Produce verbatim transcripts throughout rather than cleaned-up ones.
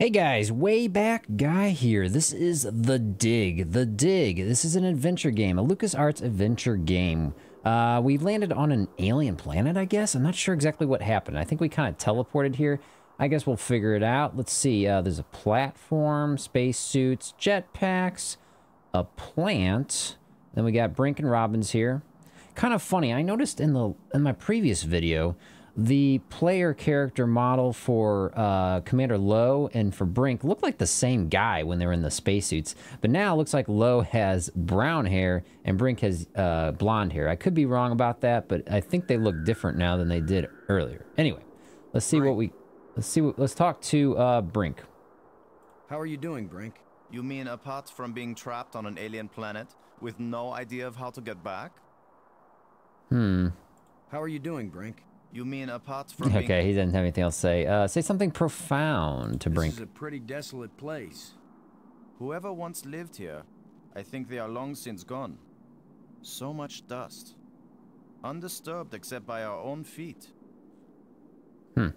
Hey guys, WaybackGuy here. This is The Dig. The Dig. This is an adventure game, a LucasArts adventure game. Uh, we landed on an alien planet, I guess. I'm not sure exactly what happened. I think we kind of teleported here. I guess we'll figure it out. Let's see. Uh, there's a platform, spacesuits, jetpacks, a plant. Then we got Brink and Robbins here. Kind of funny. I noticed in the in my previous video, the player character model for uh, Commander Lowe and for Brink looked like the same guy when they were in the spacesuits. But now it looks like Lowe has brown hair and Brink has uh, blonde hair. I could be wrong about that, but I think they look different now than they did earlier. Anyway, let's see Brink. what we... Let's see what... Let's talk to uh, Brink. How are you doing, Brink? You mean apart from being trapped on an alien planet with no idea of how to get back? Hmm. How are you doing, Brink? You mean apart from being... Okay, he didn't have anything else to say. Uh, say something profound to Brink. This is a pretty desolate place. Whoever once lived here, I think they are long since gone. So much dust. Undisturbed except by our own feet. Hmm.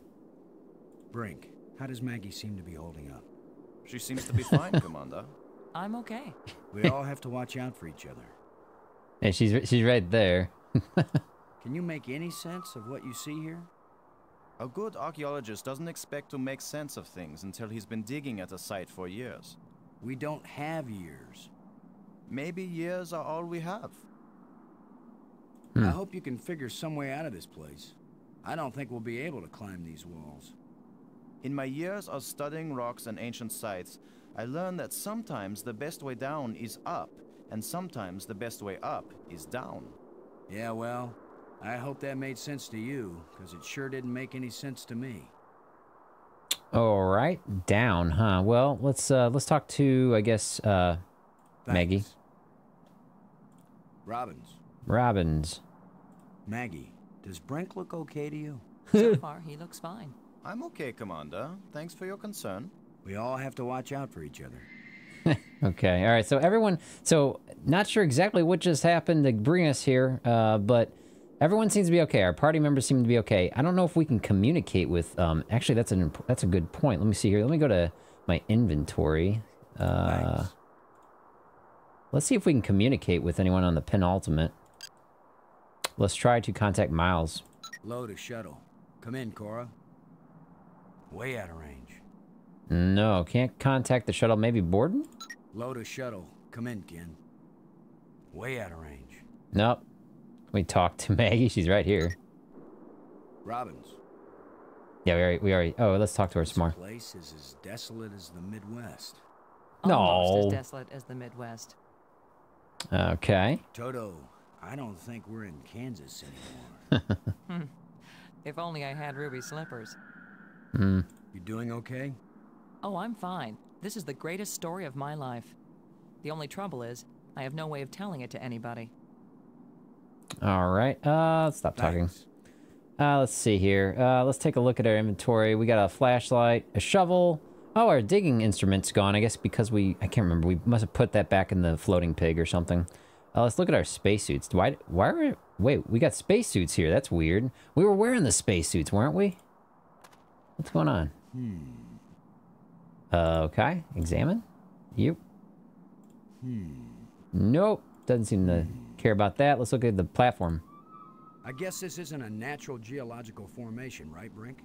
Brink, how does Maggie seem to be holding up? She seems to be fine, Commander. I'm okay. We all have to watch out for each other. Yeah, she's, she's right there. Can you make any sense of what you see here? A good archaeologist doesn't expect to make sense of things until he's been digging at a site for years. We don't have years. Maybe years are all we have. Hmm. I hope you can figure some way out of this place. I don't think we'll be able to climb these walls. In my years of studying rocks and ancient sites, I learned that sometimes the best way down is up, and sometimes the best way up is down. Yeah, well... I hope that made sense to you, because it sure didn't make any sense to me. All right, down, huh? Well, let's uh, let's talk to, I guess, uh, Maggie. Robbins. Robbins. Maggie, does Brink look okay to you? So far, he looks fine. I'm okay, Commander. Thanks for your concern. We all have to watch out for each other. Okay, all right. So everyone, so not sure exactly what just happened to bring us here, uh, but. Everyone seems to be okay. Our party members seem to be okay. I don't know if we can communicate with... Um, actually, that's an that's a good point. Let me see here. Let me go to my inventory. Uh, nice. Let's see if we can communicate with anyone on the penultimate. Let's try to contact Miles. Load a shuttle. Come in, Cora. Way out of range. No, can't contact the shuttle. Maybe Borden? Load a shuttle. Come in, Ken. Way out of range. Nope. We talked to Maggie. She's right here. Robbins. Yeah, we already. We already. Oh, let's talk to her some more. This place is as desolate as the Midwest. No. Almost as desolate as the Midwest. Okay. Toto, I don't think we're in Kansas anymore. hmm. If only I had ruby slippers. Hmm. You doing okay? Oh, I'm fine. This is the greatest story of my life. The only trouble is, I have no way of telling it to anybody. All right, uh, let's stop talking. Uh, let's see here. Uh, let's take a look at our inventory. We got a flashlight, a shovel. Oh, our digging instrument's gone, I guess because we, I can't remember. We must have put that back in the floating pig or something. Uh, let's look at our spacesuits. Why, why are we, wait, we got spacesuits here. That's weird. We were wearing the spacesuits, weren't we? What's going on? Hmm. Uh, okay, examine. Yep. Hmm. Nope, doesn't seem to... care about that. Let's look at the platform. I guess this isn't a natural geological formation, right, Brink?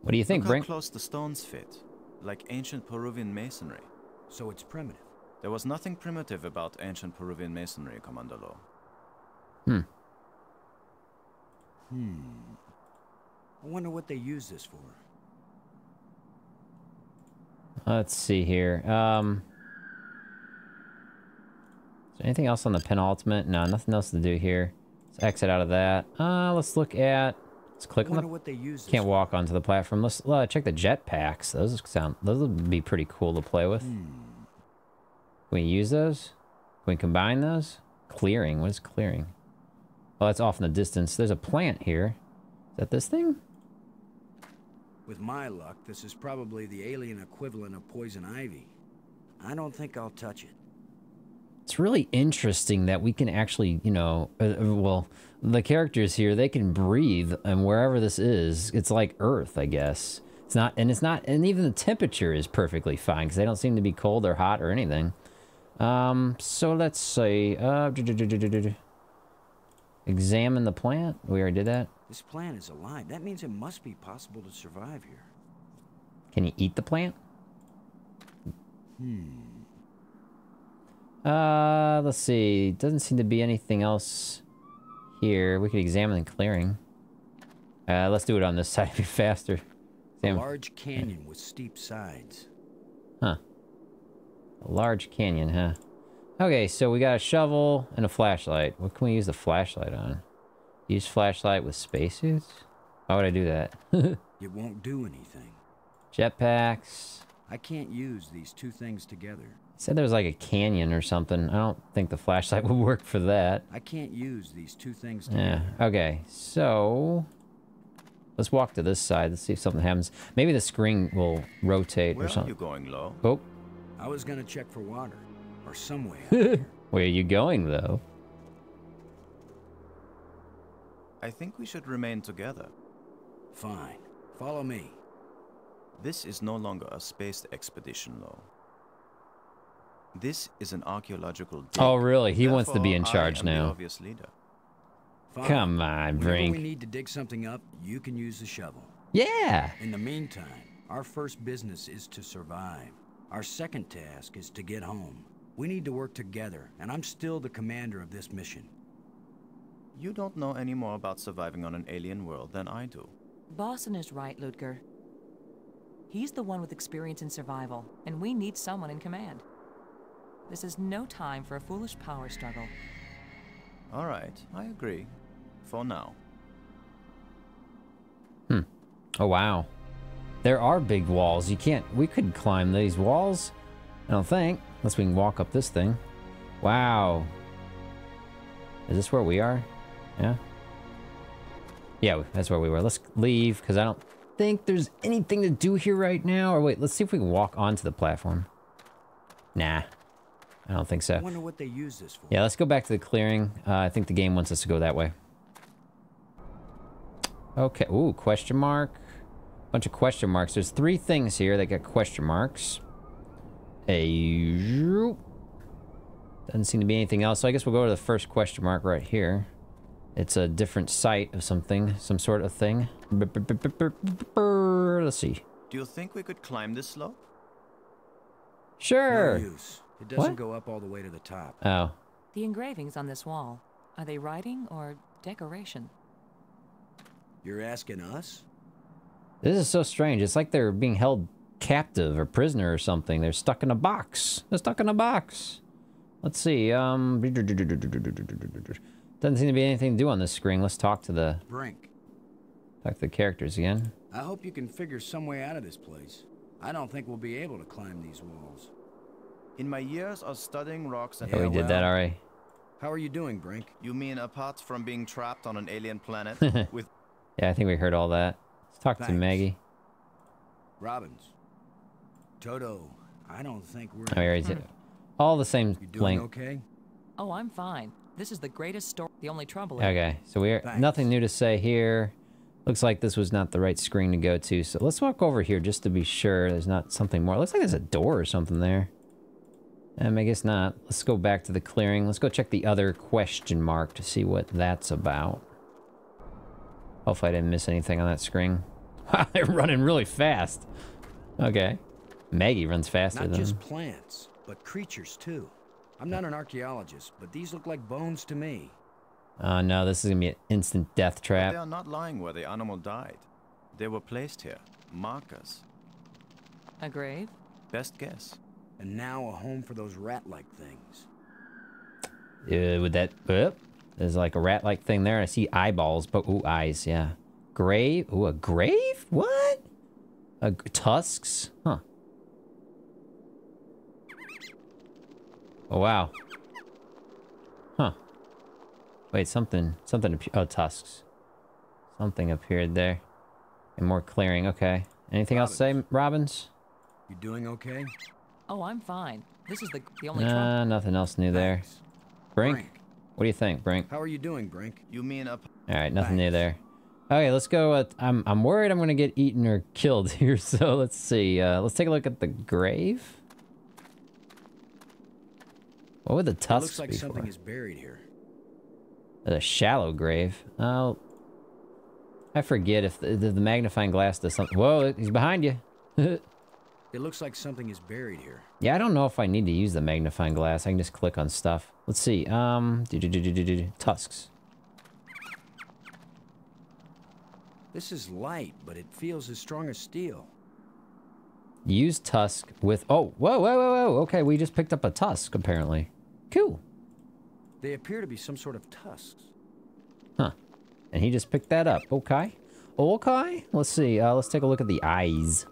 What do you think, Brink? Look how close the stones fit, like ancient Peruvian masonry. So it's primitive. There was nothing primitive about ancient Peruvian masonry, Commander Lowe. Hmm. Hmm. I wonder what they use this for. Let's see here. Um, is there anything else on the penultimate? No, nothing else to do here. Let's exit out of that. Uh, let's look at. Let's click on the. What they use can't walk onto the platform. Let's uh, check the jetpacks. Those sound. Those would be pretty cool to play with. Hmm. Can we use those? Can we combine those? Clearing. What is clearing? Well, that's off in the distance. There's a plant here. Is that this thing? With my luck, this is probably the alien equivalent of poison ivy. I don't think I'll touch it. It's really interesting that we can actually, you know, uh, well, the characters here, they can breathe, and wherever this is, it's like Earth, I guess. It's not, and it's not, and even the temperature is perfectly fine, because they don't seem to be cold or hot or anything. Um, so let's say, uh, do, do, do, do, do, do. Examine the plant. We already did that. This plant is alive. That means it must be possible to survive here. Can you eat the plant? Hmm. Uh, let's see. Doesn't seem to be anything else here. We could examine the clearing. Uh, let's do it on this side. Be faster. Examine. A large canyon with steep sides. Huh. A large canyon, huh? Okay, so we got a shovel and a flashlight. What can we use the flashlight on? Use flashlight with spacesuits? Why would I do that? It won't do anything. Jetpacks. I can't use these two things together. It said there was like a canyon or something. I don't think the flashlight would work for that. I can't use these two things together. Yeah. Okay, so let's walk to this side. Let's see if something happens. Maybe the screen will rotate Where or something. Are you going, Lowe? Oh. I was gonna check for water. Or somewhere. Where are you going, though? I think we should remain together. Fine. Follow me. This is no longer a space expedition, Lowe. This is an archaeological dig. Oh, really? He Therefore, wants to be in charge now. The obvious leader. Fine. Come on, Brink. Whenever we need to dig something up, you can use the shovel. Yeah! In the meantime, our first business is to survive. Our second task is to get home. We need to work together, and I'm still the commander of this mission. You don't know any more about surviving on an alien world than I do. Boston is right, Ludger. He's the one with experience in survival, and we need someone in command. This is no time for a foolish power struggle. All right, I agree. For now. Hmm. Oh, wow. There are big walls. You can't... We could climb these walls. I don't think. Unless we can walk up this thing. Wow. Is this where we are? Yeah. Yeah, that's where we were. Let's leave, because I don't think there's anything to do here right now. Or wait, let's see if we can walk onto the platform. Nah. I don't think so. I wonder what they use this for. Yeah, let's go back to the clearing. Uh, I think the game wants us to go that way. Okay. Ooh, question mark. Bunch of question marks. There's three things here that got question marks. A... Doesn't seem to be anything else, so I guess we'll go to the first question mark right here. It's a different site of something, some sort of thing. Let's see. Do you think we could climb this slope? Sure. No use. It doesn't what? go up all the way to the top. Oh. The engravings on this wall, are they writing or decoration? You're asking us? This is so strange. It's like they're being held captive or prisoner or something. They're stuck in a box. They're stuck in a box. Let's see. Um, doesn't seem to be anything to do on this screen. Let's talk to the Brink. Talk to the characters again. I hope you can figure some way out of this place. I don't think we'll be able to climb these walls. In my years of studying rocks and... Yeah, we did that already. How are you doing, Brink? You mean apart from being trapped on an alien planet with... Yeah, I think we heard all that. Let's talk Thanks. to Maggie. Robbins. Toto, I don't think we're... Oh, here hmm. All the same you doing link. okay? Oh, I'm fine. This is the greatest story. The only trouble is... Okay, so we're... Thanks. Nothing new to say here. Looks like this was not the right screen to go to, so let's walk over here just to be sure there's not something more. It looks like there's a door or something there. Um, I guess not. Let's go back to the clearing. Let's go check the other question mark to see what that's about. Hopefully I didn't miss anything on that screen. Wow, they're running really fast. Okay. Maggie runs faster than... Not just plants, but creatures too. I'm not an archaeologist, but these look like bones to me. Oh no, this is gonna be an instant death trap. But they are not lying where the animal died. They were placed here. Markers. A grave? Best guess. And now a home for those rat-like things. Uh, would that... Uh, there's like a rat-like thing there. I see eyeballs, but... Ooh, eyes, yeah. Grave? Ooh, a grave? What? A, tusks? Huh. Oh, wow. Huh. Wait, something... Something... Oh, tusks. Something appeared there. And more clearing, okay. Anything Robbins. else to say, Robbins? You doing okay? Oh, I'm fine. This is the, the only nah, Trump. Nothing else new there. Brink? Brink? What do you think, Brink? How are you doing, Brink? You mean up... Alright, nothing Thanks. new there. Okay, let's go with... I'm, I'm worried I'm gonna get eaten or killed here, so let's see. Uh, let's take a look at the grave. What would the tusks looks like be something for? Is buried here. A shallow grave. Oh... I forget if the, the, the magnifying glass does something... Whoa, he's behind you! It looks like something is buried here. Yeah, I don't know if I need to use the magnifying glass. I can just click on stuff. Let's see. Um, do, do, do, do, do, do. Tusks. This is light, but it feels as strong as steel. Use tusk with... Oh, whoa, whoa, whoa, whoa. Okay, we just picked up a tusk, apparently. Cool. They appear to be some sort of tusks. Huh. And he just picked that up. Okay. Okay. Let's see. Uh, let's take a look at the eyes.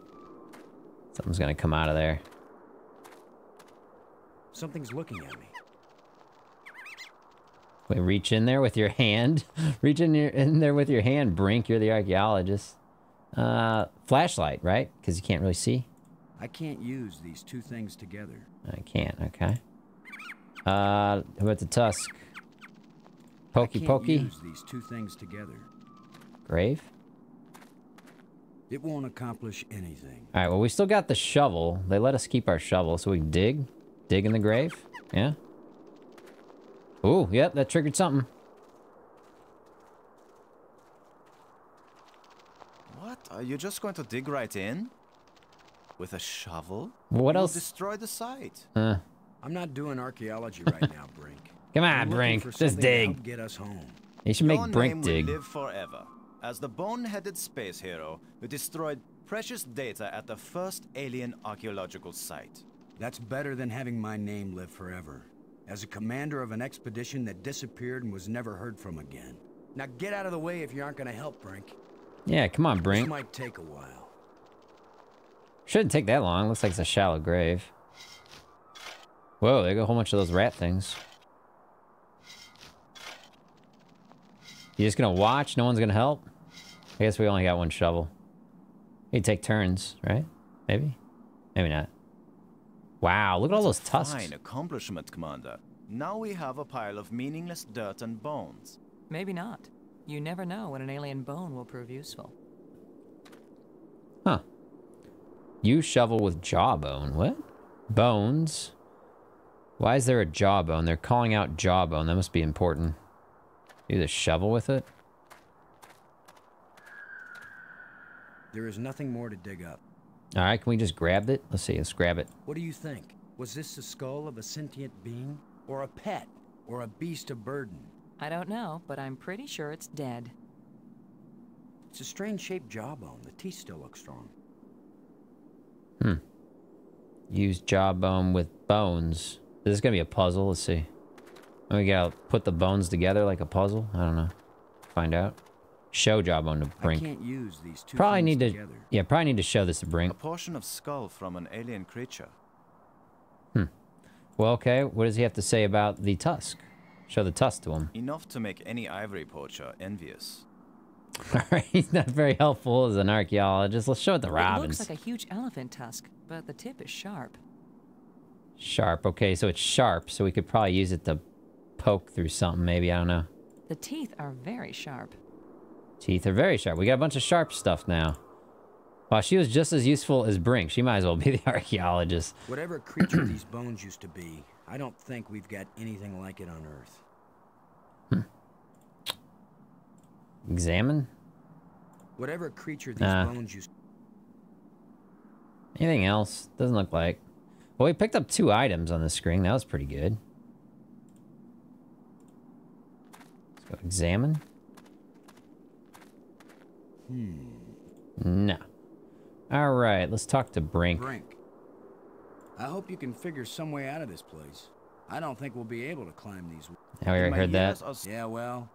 Something's gonna come out of there. Something's looking at me. Wait, reach in there with your hand. Reach in, your, in there with your hand, Brink. You're the archaeologist. Uh, flashlight, right? Because you can't really see. I can't use these two things together. I can't, okay. Uh, how about the tusk? Pokey, I can't pokey. Use these two things together. Grave? It won't accomplish anything. Alright, well, we still got the shovel. They let us keep our shovel, so we can dig. Dig in the grave. Yeah. Ooh, yep, that triggered something. What? Are you just going to dig right in? With a shovel? What else? Destroy the site. Huh. I'm not doing archaeology right now, Brink. Come on, Brink. Just dig. Get us home. You should make Brink dig. Your name will live forever. As the bone-headed space hero who destroyed precious data at the first alien archaeological site. That's better than having my name live forever. As a commander of an expedition that disappeared and was never heard from again. Now get out of the way if you aren't gonna help, Brink. Yeah, come on, Brink. This might take a while. Shouldn't take that long. Looks like it's a shallow grave. Whoa, there go a whole bunch of those rat things. You're just gonna watch? No one's gonna help? I guess we only got one shovel. We can take turns, right? Maybe? Maybe not. Wow, look at all those tusks. Fine accomplishment, Commander. Now we have a pile of meaningless dirt and bones. Maybe not. You never know when an alien bone will prove useful. Huh. You shovel with jawbone. What? Bones? Why is there a jawbone? They're calling out jawbone. That must be important. Do the shovel with it? There is nothing more to dig up. All right, can we just grab it? Let's see, let's grab it. What do you think? Was this the skull of a sentient being? Or a pet? Or a beast of burden? I don't know, but I'm pretty sure it's dead. It's a strange-shaped jawbone. The teeth still look strong. Hmm. Use jawbone with bones. This is gonna be a puzzle, let's see. We gotta put the bones together like a puzzle? I don't know. Find out. Show jawbone to Brink. I can't use these two probably need to. Together. Yeah, probably need to show this to Brink. A portion of skull from an alien creature. Hmm. Well, okay. What does he have to say about the tusk? Show the tusk to him. Enough to make any ivory poacher envious. All right, he's not very helpful as an archaeologist. Let's show it to Robbins. It looks like a huge elephant tusk, but the tip is sharp. Sharp. Okay, so it's sharp. So we could probably use it to poke through something, maybe, I don't know. The teeth are very sharp. Teeth are very sharp. We got a bunch of sharp stuff now. Wow, she was just as useful as Brink. She might as well be the archaeologist. Whatever creature these bones used to be, I don't think we've got anything like it on Earth. Hmm. Examine? Whatever creature these uh, bones used to be. Anything else? Doesn't look like. Well, we picked up two items on the screen. That was pretty good. Go examine. Hmm. No. All right, let's talk to Brink. Brink. I hope you can figure some way out of this place. I don't think we'll be able to climb these. Have you already heard that? Yeah, well.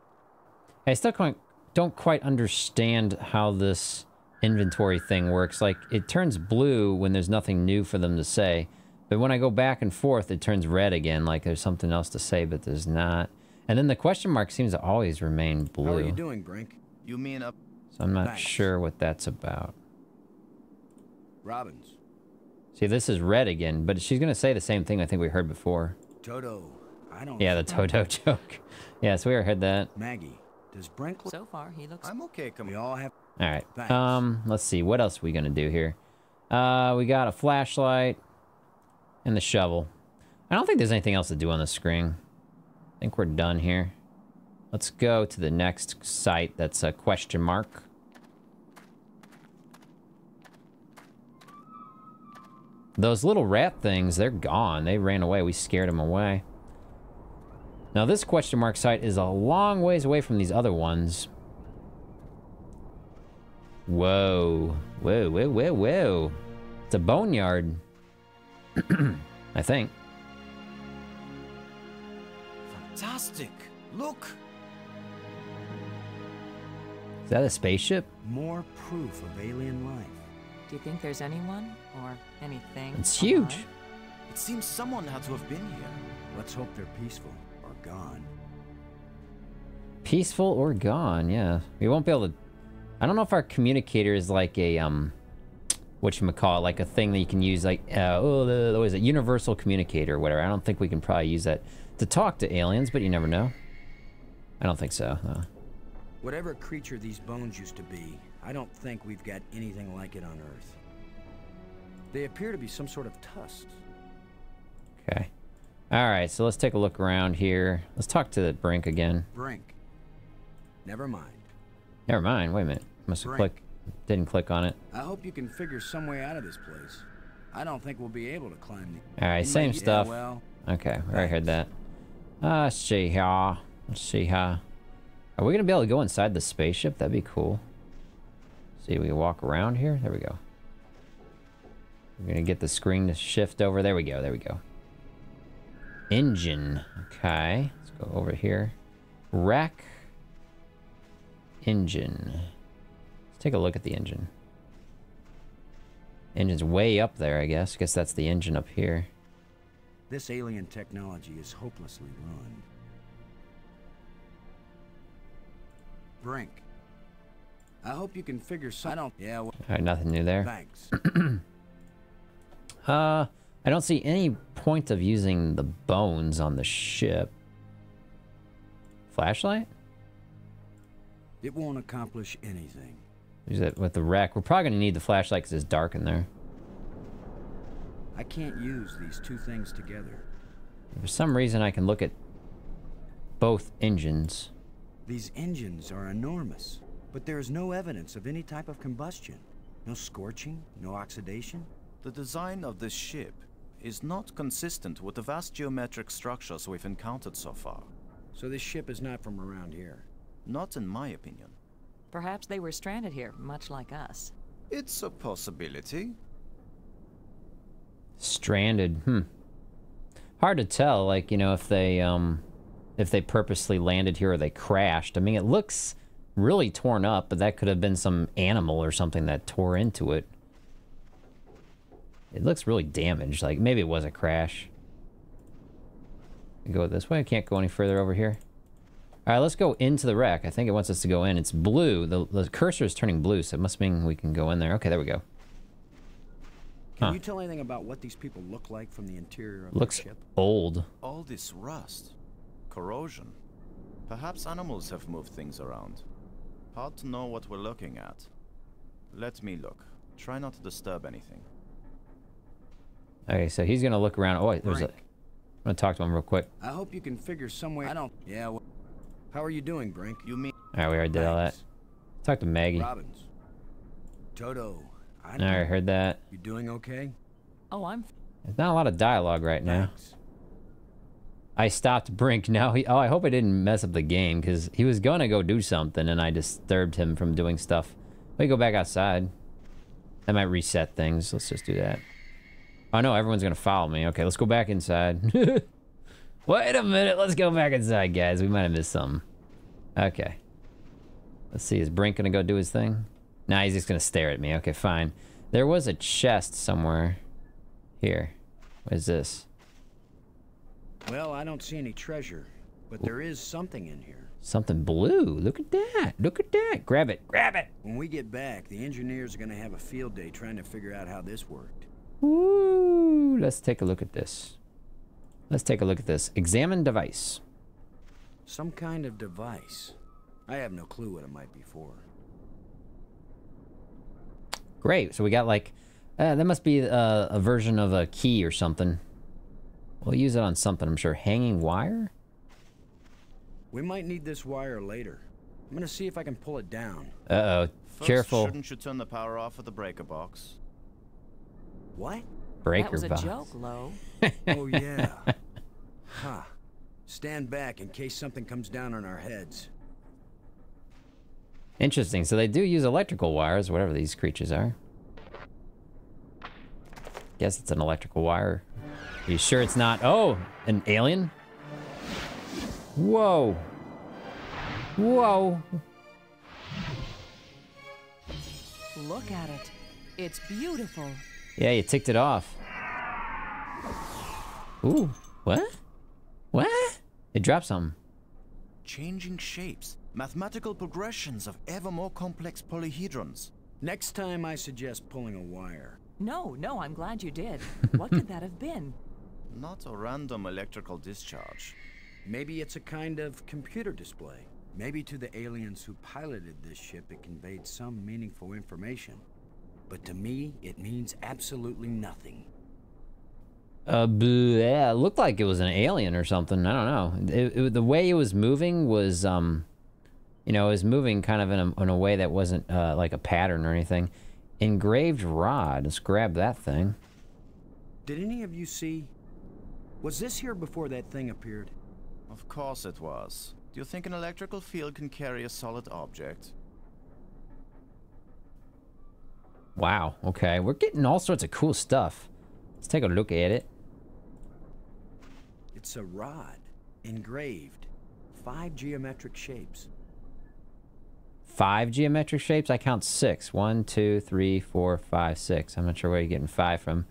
I still don't quite understand how this inventory thing works. Like, it turns blue when there's nothing new for them to say. But when I go back and forth, it turns red again. Like, there's something else to say, but there's not. And then the question mark seems to always remain blue. How are you doing, Brink? You mean up? So I'm not Thanks. sure what that's about. Robbins, See, this is red again, but she's gonna say the same thing I think we heard before. Toto, I don't. Yeah, the Toto joke. Yes, we already heard that. Maggie, does Brink? So far, he looks. I'm okay. Come we all have. All right. Thanks. Um, let's see. What else are we gonna do here? Uh, we got a flashlight and the shovel. I don't think there's anything else to do on the screen. I think we're done here. Let's go to the next site. That's a question mark. Those little rat things, they're gone. They ran away. We scared them away. Now this question mark site is a long ways away from these other ones. Whoa. Whoa, whoa, whoa, whoa. It's a boneyard. I think. Fantastic. Look. Is that a spaceship? More proof of alien life. Do you think there's anyone or anything? It's huge. Alive? It seems someone had to have been here. Let's hope they're peaceful or gone. Peaceful or gone, yeah. We won't be able to. I don't know if our communicator is like a um, whatchamacallit, like a thing that you can use, like uh, oh, what is it, universal communicator or whatever. I don't think we can probably use that to talk to aliens, but you never know. I don't think so. No. Whatever creature these bones used to be, I don't think we've got anything like it on Earth. They appear to be some sort of tusks. Okay. All right, so let's take a look around here. Let's talk to the Brink again. Brink. Never mind. Never mind. Wait a minute. Must have clicked. Didn't click on it. I hope you can figure some way out of this place. I don't think we'll be able to climb the. All right, same yeah, stuff. Well, okay, I already heard that. Uh, let's see how. Let's see how. Are we gonna be able to go inside the spaceship? That'd be cool. See, we can walk around here. There we go. We're gonna get the screen to shift over. There we go. There we go. Engine. Okay, let's go over here. Rack. Engine. Let's take a look at the engine. Engine's way up there, I guess. I guess that's the engine up here. This alien technology is hopelessly ruined. Brink. I hope you can figure some. I don't. Yeah. Well, all right, nothing new there. Thanks. uh, I don't see any point of using the bones on the ship. Flashlight? It won't accomplish anything. Use that with the rack. We're probably gonna need the flashlight because it's dark in there. I can't use these two things together. For some reason, I can look at both engines. These engines are enormous, but there is no evidence of any type of combustion. No scorching, no oxidation. The design of this ship is not consistent with the vast geometric structures we've encountered so far. So this ship is not from around here. Not in my opinion. Perhaps they were stranded here, much like us. It's a possibility. Stranded, hmm. Hard to tell, like, you know, if they, um... if they purposely landed here or they crashed. I mean, it looks really torn up, but that could have been some animal or something that tore into it. It looks really damaged. Like, maybe it was a crash. We go this way. I can't go any further over here. All right, let's go into the wreck. I think it wants us to go in. It's blue. The, the cursor is turning blue, so it must mean we can go in there. Okay, there we go. Can huh. you tell anything about what these people look like from the interior of looks the ship? Looks old. All this rust. Corrosion. Perhaps animals have moved things around. Hard to know what we're looking at. Let me look. Try not to disturb anything. Okay, so he's gonna look around. Oh, wait, there's Brink. a... I'm gonna talk to him real quick. I hope you can figure some way. I don't... Yeah, well, how are you doing, Brink? You mean... Alright, we already did all that. Talk to Maggie. Robbins. Toto. I already heard that. You doing okay? Oh, I'm... There's not a lot of dialogue right now. Thanks. I stopped Brink. Now he, oh, I hope I didn't mess up the game because he was gonna go do something and I disturbed him from doing stuff. We go back outside. That might reset things. Let's just do that. Oh no, everyone's gonna follow me. Okay, let's go back inside. Wait a minute, let's go back inside, guys. We might have missed something. Okay. Let's see, is Brink gonna go do his thing? Nah, he's just gonna stare at me. Okay, fine. There was a chest somewhere. Here. What is this? Well, I don't see any treasure, but there is something in here. Something blue. Look at that. Look at that. Grab it. Grab it. When we get back, the engineers are going to have a field day trying to figure out how this worked. Ooh, let's take a look at this. Let's take a look at this. Examine device. Some kind of device. I have no clue what it might be for. Great. So we got like, uh, that must be a, a version of a key or something. We'll use it on something, I'm sure. Hanging wire? We might need this wire later. I'm gonna see if I can pull it down. Uh-oh. Careful. Shouldn't you turn the power off of the breaker box? What? Breaker box. That was a joke, Lowe. Oh, yeah. Huh. Stand back in case something comes down on our heads. Interesting. So they do use electrical wires, whatever these creatures are. Guess it's an electrical wire. Are you sure it's not? Oh, an alien? Whoa. Whoa. Look at it. It's beautiful. Yeah, you ticked it off. Ooh, what? What? It dropped something. Changing shapes. Mathematical progressions of ever more complex polyhedrons. Next time I suggest pulling a wire. No, no, I'm glad you did. What could that have been? Not a random electrical discharge. Maybe it's a kind of computer display. Maybe to the aliens who piloted this ship it conveyed some meaningful information. But to me, it means absolutely nothing. Uh, yeah, it looked like it was an alien or something. I don't know. It, it, the way it was moving was, um, you know, it was moving kind of in a, in a way that wasn't uh, like a pattern or anything. Engraved rod. Let's grab that thing. Did any of you see? Was this here before that thing appeared? Of course it was. Do you think an electrical field can carry a solid object? Wow, okay. We're getting all sorts of cool stuff. Let's take a look at it. It's a rod. Engraved. Five geometric shapes. Five geometric shapes? I count six. One, two, three, four, five, six. I'm not sure where you're getting five from.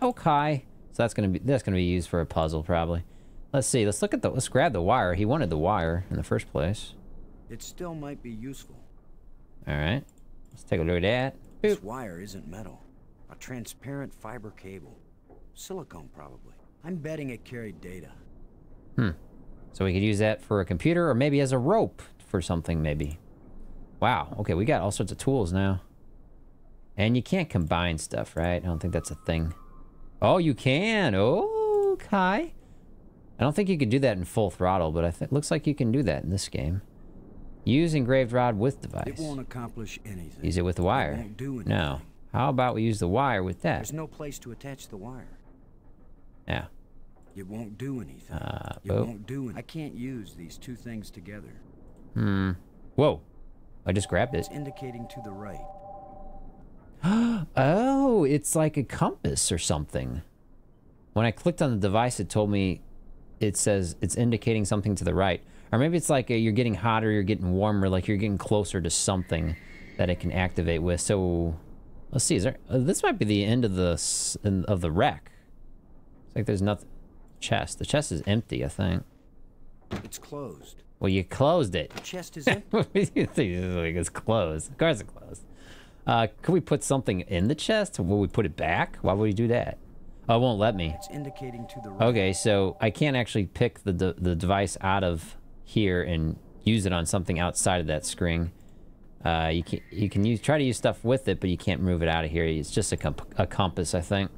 Okay. So that's gonna be that's gonna be used for a puzzle probably. Let's see, let's look at the let's grab the wire. He wanted the wire in the first place. It still might be useful. Alright. Let's take a look at that. Boop. This wire isn't metal. A transparent fiber cable. Silicone probably. I'm betting it carried data. Hmm. So we could use that for a computer or maybe as a rope for something maybe. Wow, okay, we got all sorts of tools now. And you can't combine stuff, right? I don't think that's a thing. Oh, you can! Oh, okay. I don't think you could do that in Full Throttle, but I think looks like you can do that in this game. Use engraved rod with device. It won't accomplish anything. Use it with the wire. It won't do anything. No. How about we use the wire with that? There's no place to attach the wire. Yeah. It won't do anything. Uh, it oh. won't do anything. I can't use these two things together. Hmm. Whoa. I just grabbed it. It's indicating to the right. Oh, it's like a compass or something. When I clicked on the device, it told me, it says it's indicating something to the right. Or maybe it's like a, you're getting hotter, you're getting warmer, like you're getting closer to something that it can activate with. So, let's see, is there, uh, this might be the end of the, of the wreck. It's like there's nothing, chest. The chest is empty, I think. It's closed. Well, you closed it. The chest is empty. What do you think? It's closed. Of course it's closed. Uh, could we put something in the chest? Will we put it back? Why would we do that? Oh, it won't let me. It's indicating to the right. Okay, so I can't actually pick the de the device out of here and use it on something outside of that string. Uh, you can you can use try to use stuff with it, but you can't move it out of here. It's just a comp a compass, I think.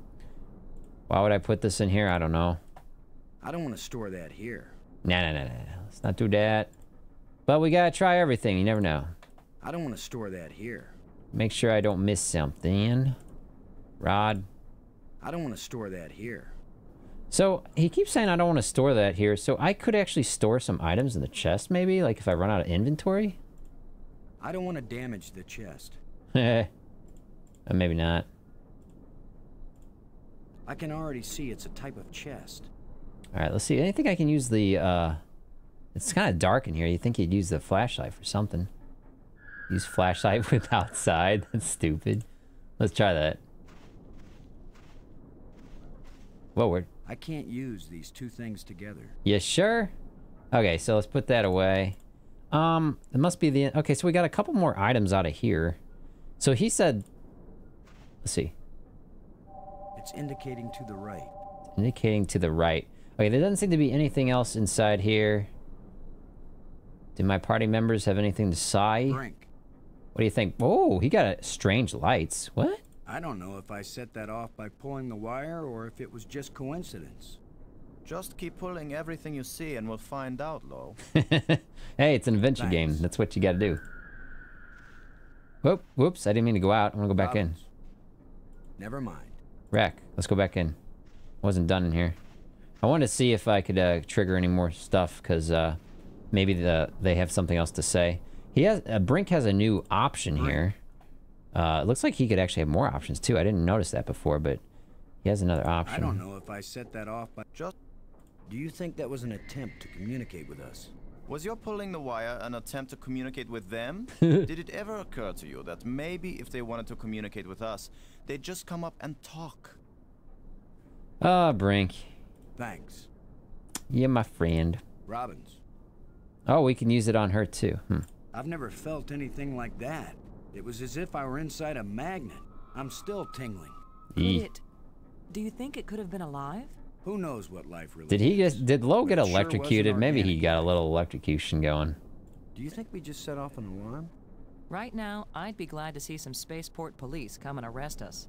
Why would I put this in here? I don't know. I don't want to store that here. Nah, nah, nah, nah. Let's not do that. But we gotta try everything. You never know. I don't want to store that here. Make sure I don't miss something. Rod. I don't want to store that here. So, he keeps saying I don't want to store that here, so I could actually store some items in the chest, maybe? Like, if I run out of inventory? I don't want to damage the chest. Eh. Maybe not. I can already see it's a type of chest. Alright, let's see. Anything I can use the, uh... It's kind of dark in here. You'd think you'd use the flashlight for something. Use flashlight with outside? That's stupid. Let's try that. What word? I can't use these two things together. You sure? Okay, so let's put that away. Um, it must be the... Okay, so we got a couple more items out of here. So he said... Let's see. It It's indicating to the right. Indicating to the right. Okay, there doesn't seem to be anything else inside here. Do my party members have anything to say? Brink. What do you think? Oh, he got a strange lights. What? I don't know if I set that off by pulling the wire or if it was just coincidence. Just keep pulling everything you see and we'll find out, Lowe. Hey, it's an adventure Thanks. game. That's what you gotta do. Whoop, whoops, I didn't mean to go out. I wanna go back Robbins. in. Never mind. Rack, let's go back in. I wasn't done in here. I wanted to see if I could uh, trigger any more stuff, because uh, maybe the, they have something else to say. He has uh, Brink has a new option here. Uh, it looks like he could actually have more options too. I didn't notice that before, but he has another option. I don't know if I set that off by just... Do you think that was an attempt to communicate with us? Was your pulling the wire an attempt to communicate with them? Did it ever occur to you that maybe if they wanted to communicate with us, they'd just come up and talk? Ah, uh, Brink. Thanks. Yeah, my friend. Robbins. Oh, we can use it on her too. Hmm. I've never felt anything like that. It was as if I were inside a magnet. I'm still tingling. E. It, do you think it could have been alive? Who knows what life really Did he just did Lowe get electrocuted? Sure Maybe he got a little electrocution going. Do you think we just set off an alarm? Right now, I'd be glad to see some spaceport police come and arrest us.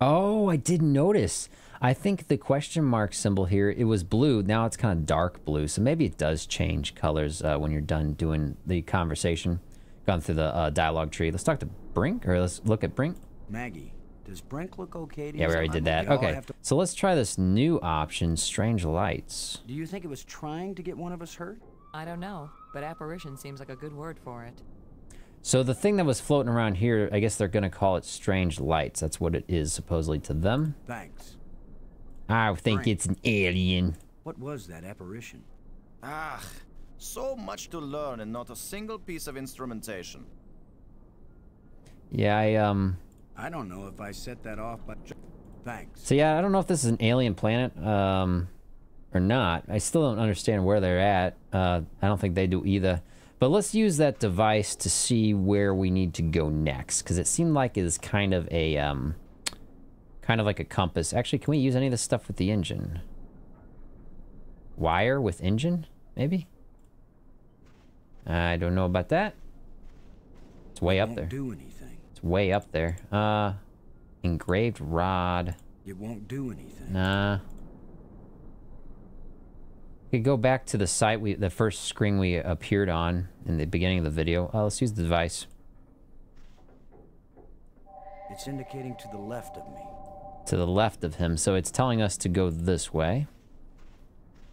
Oh, I didn't notice. I think the question mark symbol here, it was blue. Now it's kind of dark blue. So maybe it does change colors uh, when you're done doing the conversation. Gone through the uh, dialogue tree. Let's talk to Brink, or let's look at Brink. Maggie, does Brink look okay to you? Yeah, we already did that. Okay, so let's try this new option, Strange Lights. Do you think it was trying to get one of us hurt? I don't know, but apparition seems like a good word for it. So the thing that was floating around here, I guess they're gonna call it strange lights. That's what it is supposedly to them. Thanks. I think Brink. It's an alien. What was that apparition? Ah, so much to learn and not a single piece of instrumentation. Yeah, I um. I don't know if I set that off, but thanks. So yeah, I don't know if this is an alien planet um, or not. I still don't understand where they're at. Uh, I don't think they do either. But let's use that device to see where we need to go next, because it seemed like it is kind of a, um, kind of like a compass. Actually, can we use any of this stuff with the engine? Wire with engine, maybe? I don't know about that. It's way up there. It won't do anything. It's way up there. Uh, engraved rod. It won't do anything. Nah. We could go back to the site we, the first screen we appeared on in the beginning of the video. Oh, let's use the device. It's indicating to the left of me. To the left of him, so it's telling us to go this way.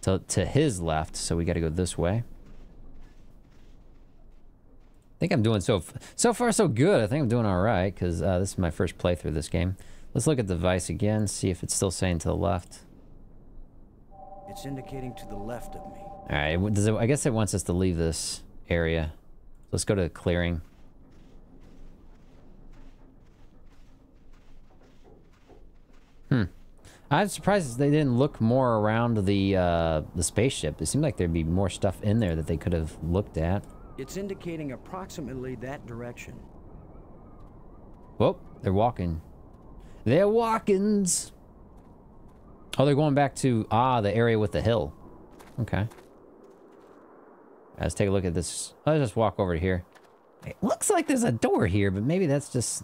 To to his left, so we got to go this way. I think I'm doing so so far so good. I think I'm doing all right because uh, this is my first playthrough of this game. Let's look at the device again, see if it's still saying to the left. It's indicating to the left of me. All right, does it, I guess it wants us to leave this area. Let's go to the clearing. Hmm. I'm surprised they didn't look more around the uh, the spaceship. It seemed like there'd be more stuff in there that they could have looked at. It's indicating approximately that direction. Whoa, they're walking. They're walkins. Oh, they're going back to, ah, the area with the hill. Okay. Let's take a look at this. I'll just walk over here. It looks like there's a door here, but maybe that's just...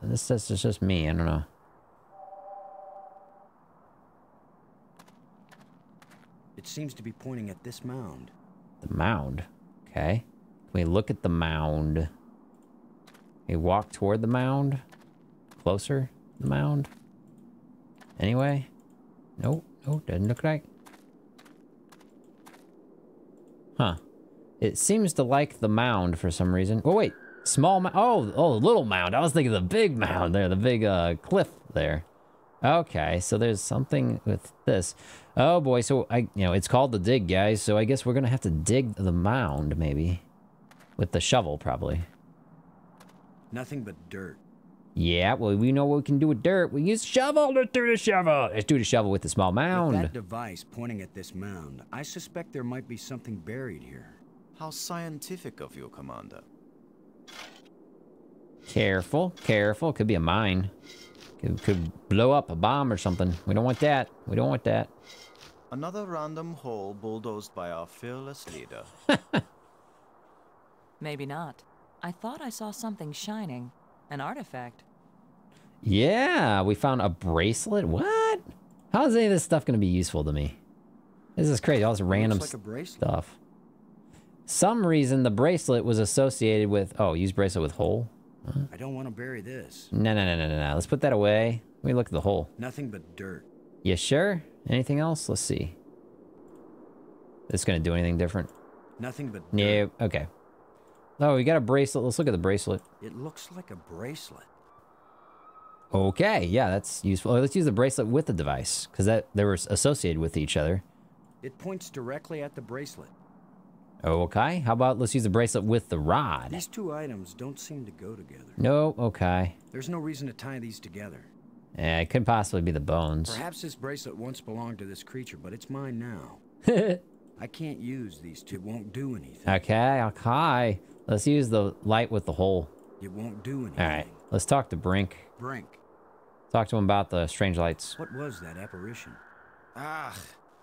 This, that's just me, I don't know. It seems to be pointing at this mound. The mound? Okay. Can we look at the mound? We walk toward the mound? Closer to the mound? Anyway? Nope, nope, doesn't look like. Huh. It seems to like the mound for some reason. Oh wait, small mound, oh, oh, little mound. I was thinking of the big mound there, the big uh, cliff there. Okay, so there's something with this. Oh boy, so I, you know, it's called The Dig, guys, so I guess we're gonna have to dig the mound, maybe. With the shovel, probably. Nothing but dirt. Yeah, well, we know what we can do with dirt. We use shovel. Let's do the shovel. Let's do the shovel with the small mound. With that device pointing at this mound, I suspect there might be something buried here. How scientific of you, Commander. Careful, careful. Could be a mine. Could, could blow up a bomb or something. We don't want that. We don't want that. Another random hole bulldozed by our fearless leader. Maybe not. I thought I saw something shining. An artifact. Yeah, we found a bracelet. What? How is any of this stuff going to be useful to me? This is crazy. All this random like st stuff. Some reason the bracelet was associated with... Oh, use bracelet with hole? Huh? I don't want to bury this. No, no, no, no, no, no. Let's put that away. Let me look at the hole. Nothing but dirt. You sure? Anything else? Let's see. This going to do anything different? Nothing but dirt. Yeah, okay. Oh, we got a bracelet. Let's look at the bracelet. It looks like a bracelet. Okay, yeah, that's useful. Let's use the bracelet with the device, because that they were associated with each other. It points directly at the bracelet. Okay, how about let's use the bracelet with the rod? These two items don't seem to go together. No, okay. There's no reason to tie these together. Yeah, it could possibly be the bones. Perhaps this bracelet once belonged to this creature, but it's mine now. I can't use these two. It won't do anything. Okay, okay. Let's use the light with the hole. It won't do anything. All right, let's talk to Brink. Brink. Talk to him about the strange lights. What was that apparition? Ah,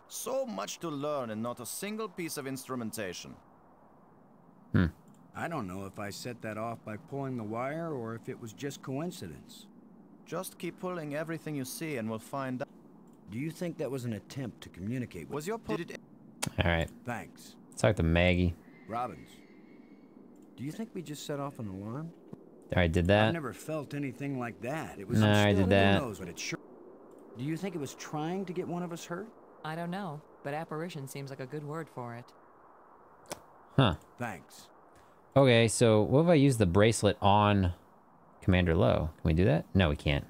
so much to learn and not a single piece of instrumentation. Hmm. I don't know if I set that off by pulling the wire or if it was just coincidence. Just keep pulling everything you see and we'll find out. Do you think that was an attempt to communicate with... Was your... Did it... All right. Thanks. Let's talk to Maggie. Robbins. Do you think we just set off an alarm? I did that. I never felt anything like that. It was no, I did that. Knows, but it sure... Do you think it was trying to get one of us hurt? I don't know, but apparition seems like a good word for it. Huh. Thanks. Okay, so what if I use the bracelet on Commander Lowe? Can we do that? No, we can't.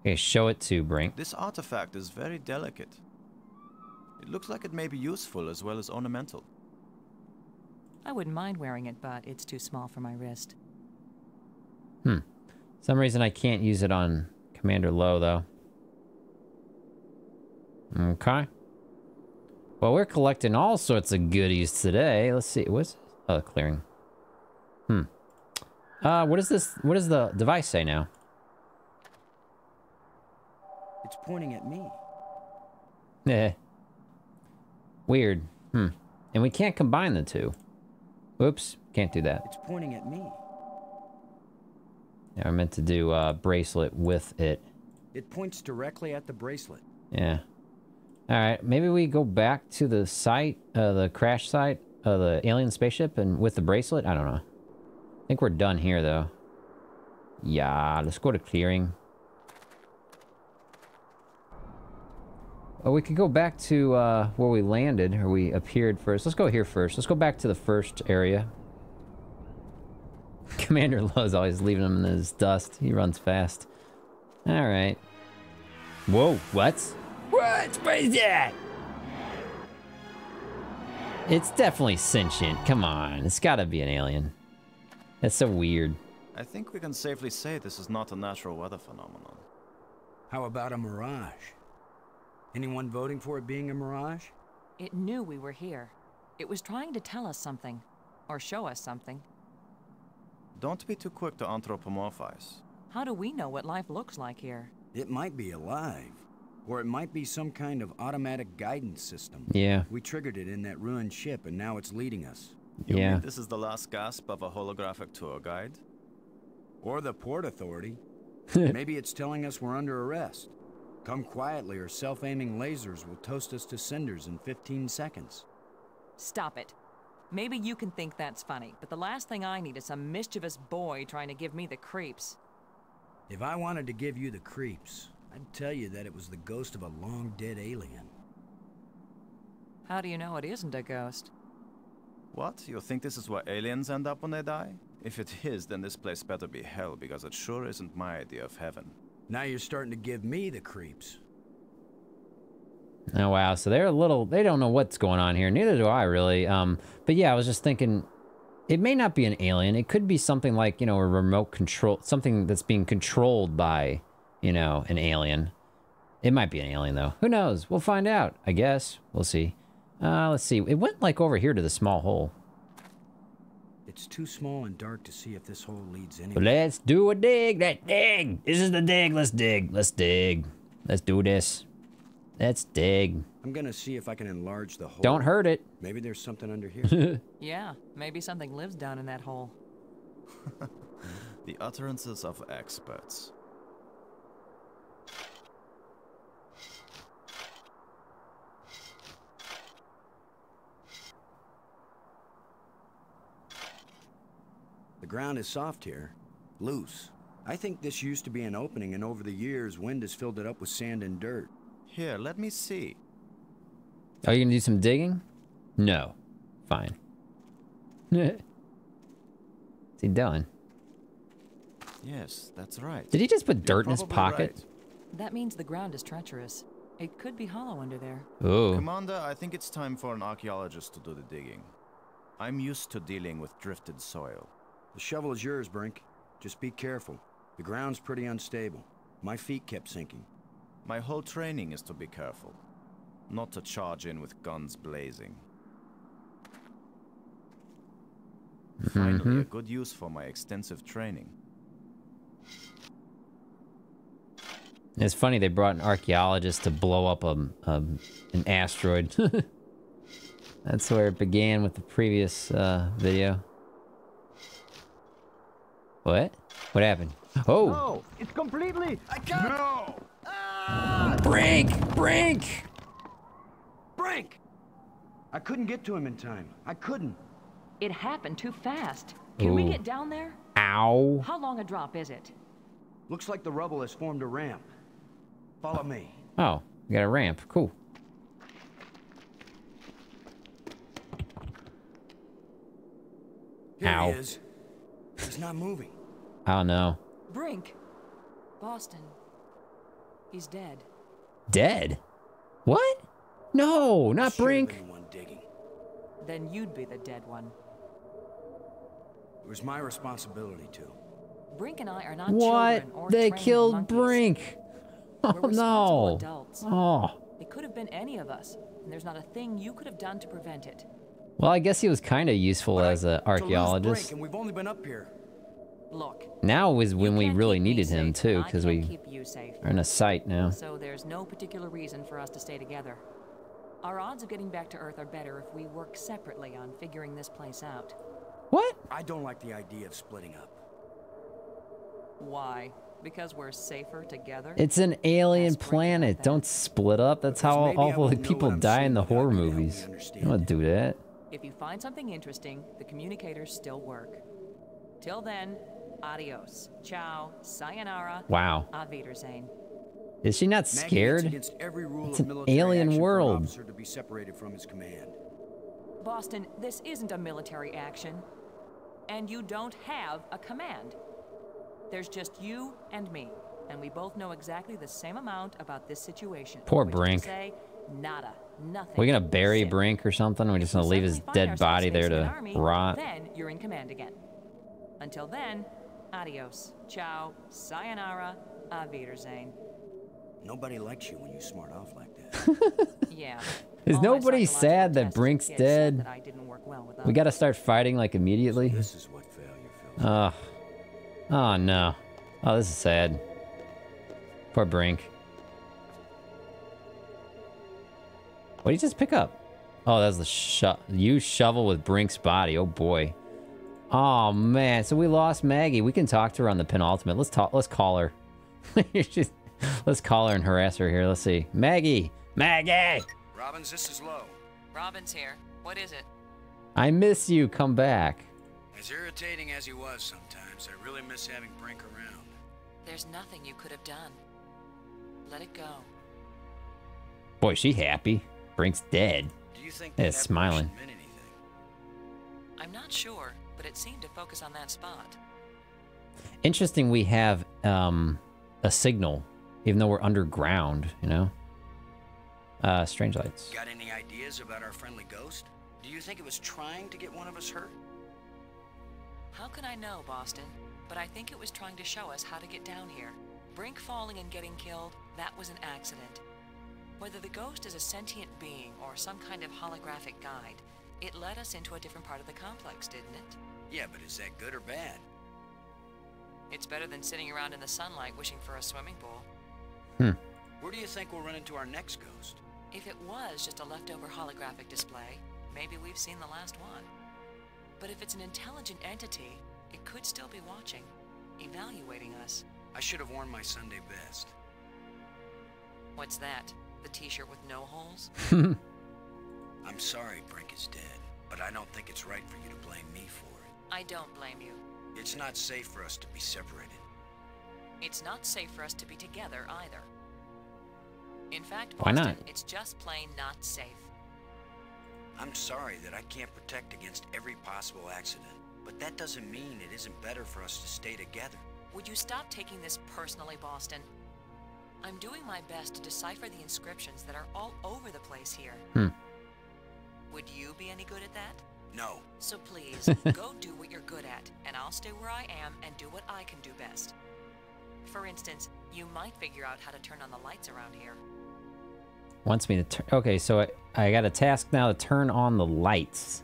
Okay, show it to Brink. This artifact is very delicate. It looks like it may be useful as well as ornamental. I wouldn't mind wearing it, but it's too small for my wrist. Hmm. Some reason I can't use it on Commander Lowe, though. Okay. Well, we're collecting all sorts of goodies today. Let's see. What's... Oh, clearing. Hmm. Uh, what is this... What does the device say now? It's pointing at me. Eh. Weird. Hmm. And we can't combine the two. Oops. Can't do that. It's pointing at me. Yeah, I meant to do a uh, bracelet with it. It points directly at the bracelet. Yeah. All right, maybe we go back to the site, uh, the crash site of the alien spaceship and with the bracelet? I don't know. I think we're done here, though. Yeah, let's go to clearing. Oh, we could go back to uh, where we landed, or we appeared first. Let's go here first. Let's go back to the first area. Commander Lowe's always leaving him in his dust. He runs fast. All right. Whoa, what? What? What is that? It's definitely sentient. Come on. It's gotta be an alien. That's so weird. I think we can safely say this is not a natural weather phenomenon. How about a mirage? Anyone voting for it being a mirage? It knew we were here. It was trying to tell us something. Or show us something. Don't be too quick to anthropomorphize. How do we know what life looks like here? It might be alive. Or it might be some kind of automatic guidance system. Yeah. We triggered it in that ruined ship and now it's leading us. You yeah. Mean this is the last gasp of a holographic tour guide? Or the Port Authority. Maybe it's telling us we're under arrest. Come quietly or self-aiming lasers will toast us to cinders in fifteen seconds. Stop it. Maybe you can think that's funny, but the last thing I need is some mischievous boy trying to give me the creeps. If I wanted to give you the creeps, I'd tell you that it was the ghost of a long-dead alien. How do you know it isn't a ghost? What? You think this is where aliens end up when they die? If it is, then this place better be hell, because it sure isn't my idea of heaven. Now you're starting to give me the creeps. Oh, wow. So they're a little... They don't know what's going on here. Neither do I, really. Um, but yeah, I was just thinking... It may not be an alien. It could be something like, you know, a remote control... Something that's being controlled by, you know, an alien. It might be an alien, though. Who knows? We'll find out, I guess. We'll see. Uh, let's see. It went, like, over here to the small hole. It's too small and dark to see if this hole leads anywhere. Let's do a dig. That dig. This is the dig. Let's dig. Let's dig. Let's do this. Let's dig. I'm gonna see if I can enlarge the hole. Don't hurt it. Maybe there's something under here. Yeah, maybe something lives down in that hole. The utterances of experts. The ground is soft here, loose. I think this used to be an opening, and over the years, wind has filled it up with sand and dirt. Here, let me see. Are you gonna do some digging? No. Fine. What's he doing? Yes, that's right. Did he just put dirt in his pocket? Right. That means the ground is treacherous. It could be hollow under there. Ooh. Commander, I think it's time for an archaeologist to do the digging. I'm used to dealing with drifted soil. The shovel is yours, Brink. Just be careful. The ground's pretty unstable. My feet kept sinking. My whole training is to be careful. Not to charge in with guns blazing. Mm-hmm. Finally, a good use for my extensive training. It's funny they brought an archaeologist to blow up a, a, an asteroid. That's where it began with the previous uh, video. What? What happened? Oh! No, it's completely. I can't. No. Ah! Brink! Brink! Brink! I couldn't get to him in time. I couldn't. It happened too fast. Can Ooh. we get down there? Ow! How long a drop is it? Looks like the rubble has formed a ramp. Follow me. Oh, we got a ramp. Cool. Here Ow. It is. He's not moving. Oh no. Brink. Boston. He's dead. Dead? What? No, not Brink. One digging. Then you'd be the dead one. It was my responsibility to. Brink and I are not what? Children or They killed monkeys. Brink. Oh We're no. Adults. Oh. It could have been any of us, and there's not a thing you could have done to prevent it. Well, I guess he was kind of useful but as an archaeologist. We've only been up here. Look, now is when we really needed him too, because we are in a site now. So there's no particular reason for us to stay together. Our odds of getting back to Earth are better if we work separately on figuring this place out. What? I don't like the idea of splitting up. Why? Because we're safer together? It's an alien planet. Don't split up. That's how awful people die in the horror movies. I don't do that. If you find something interesting, the communicators still work. Till then, adios, ciao, sayonara. Wow. Auf Wiedersehen. Is she not scared? It's an alien world. To be separated from his command. Boston, this isn't a military action, and you don't have a command. There's just you and me, and we both know exactly the same amount about this situation. Poor Brink. Say, nada. Nothing. We're gonna bury Brink or something. We're just gonna leave his dead body there to rot. Then you're in command again. Until then, adios, ciao, sayonara, auf Wiedersehen. Nobody likes you when you smart off like that. Yeah. Is nobody sad that Brink's dead? We gotta start fighting like immediately. This is what failure feels. Ugh. Oh no. Oh, this is sad. Poor Brink. What did you just pick up? Oh, that's the sho- you shovel with Brink's body. Oh boy. Oh man. So we lost Maggie. We can talk to her on the penultimate. Let's talk. Let's call her. Just, let's call her and harass her here. Let's see. Maggie. Maggie. Robbins, this is Lowe. Robbins here. What is it? I miss you. Come back. As irritating as he was sometimes, I really miss having Brink around. There's nothing you could have done. Let it go. Boy, she happy. Brink's dead. Do you think it's smiling? I'm not sure, but it seemed to focus on that spot. Interesting, we have um, a signal, even though we're underground. You know, uh, strange lights. Got any ideas about our friendly ghost? Do you think it was trying to get one of us hurt? How can I know, Boston? But I think it was trying to show us how to get down here. Brink falling and getting killed—that was an accident. Whether the ghost is a sentient being or some kind of holographic guide, it led us into a different part of the complex, didn't it? Yeah, but is that good or bad? It's better than sitting around in the sunlight wishing for a swimming pool. Hmm. Where do you think we'll run into our next ghost? If it was just a leftover holographic display, maybe we've seen the last one. But if it's an intelligent entity, it could still be watching, evaluating us. I should have worn my Sunday best. What's that? The t-shirt with no holes? I'm sorry Brink is dead, but I don't think it's right for you to blame me for it. I don't blame you. It's not safe for us to be separated. It's not safe for us to be together either. In fact, Boston, why not? It's just plain not safe. I'm sorry that I can't protect against every possible accident, but that doesn't mean it isn't better for us to stay together. Would you stop taking this personally, Boston? I'm doing my best to decipher the inscriptions that are all over the place here. Hmm. Would you be any good at that? No. So please, go do what you're good at, and I'll stay where I am and do what I can do best. For instance, you might figure out how to turn on the lights around here. Wants me to turn... Okay, so I, I got a task now to turn on the lights.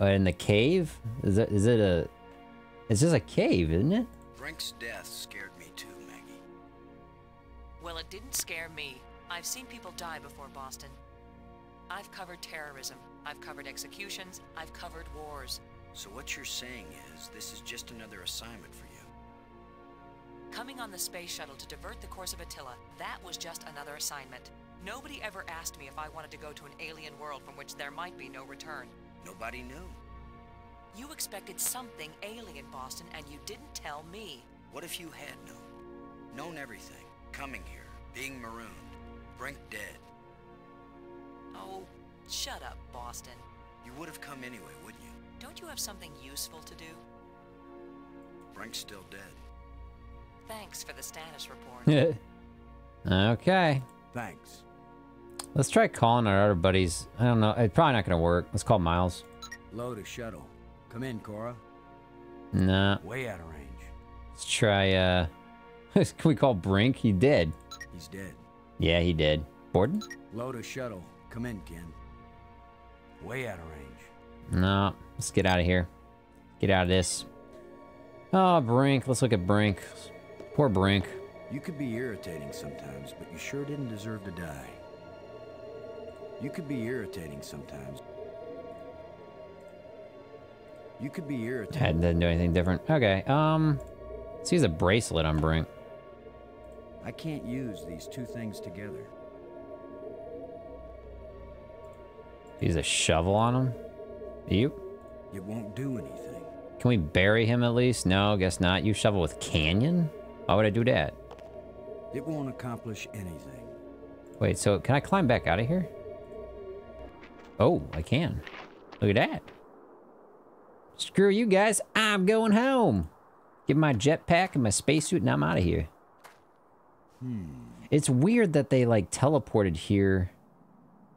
Uh, in the cave? Is it, is it a... It's just a cave, isn't it? Brink's death scared me too, Maggie. Well, it didn't scare me. I've seen people die before, Boston. I've covered terrorism. I've covered executions. I've covered wars. So what you're saying is this is just another assignment for you. Coming on the space shuttle to divert the course of Attila, that was just another assignment. Nobody ever asked me if I wanted to go to an alien world from which there might be no return. Nobody knew. You expected something alien, Boston, and you didn't tell me. What if you had known? Known everything. Coming here. Being marooned. Brink dead. Oh, shut up, Boston. You would have come anyway, wouldn't you? Don't you have something useful to do? Brink's still dead. Thanks for the status report. Okay. Thanks. Let's try calling our other buddies. I don't know. It's probably not going to work. Let's call Miles. Load a shuttle. Come in, Cora. Nah. Way out of range. Let's try, uh... Can we call Brink? He did. He's dead. Yeah, he did. Borden? Load a shuttle. Come in, Ken. Way out of range. No, let's get out of here. Get out of this. Oh, Brink. Let's look at Brink. Poor Brink. You could be irritating sometimes, but you sure didn't deserve to die. You could be irritating sometimes. You could be irritating. I didn't do anything different. Okay, um... let's use a bracelet on Brink. I can't use these two things together. Use a shovel on him? You? It won't do anything. Can we bury him at least? No, guess not. You shovel with canyon? Why would I do that? It won't accomplish anything. Wait, so can I climb back out of here? Oh, I can. Look at that. Screw you guys, I'm going home. Get my jetpack and my spacesuit and I'm out of here. Hmm. It's weird that they like teleported here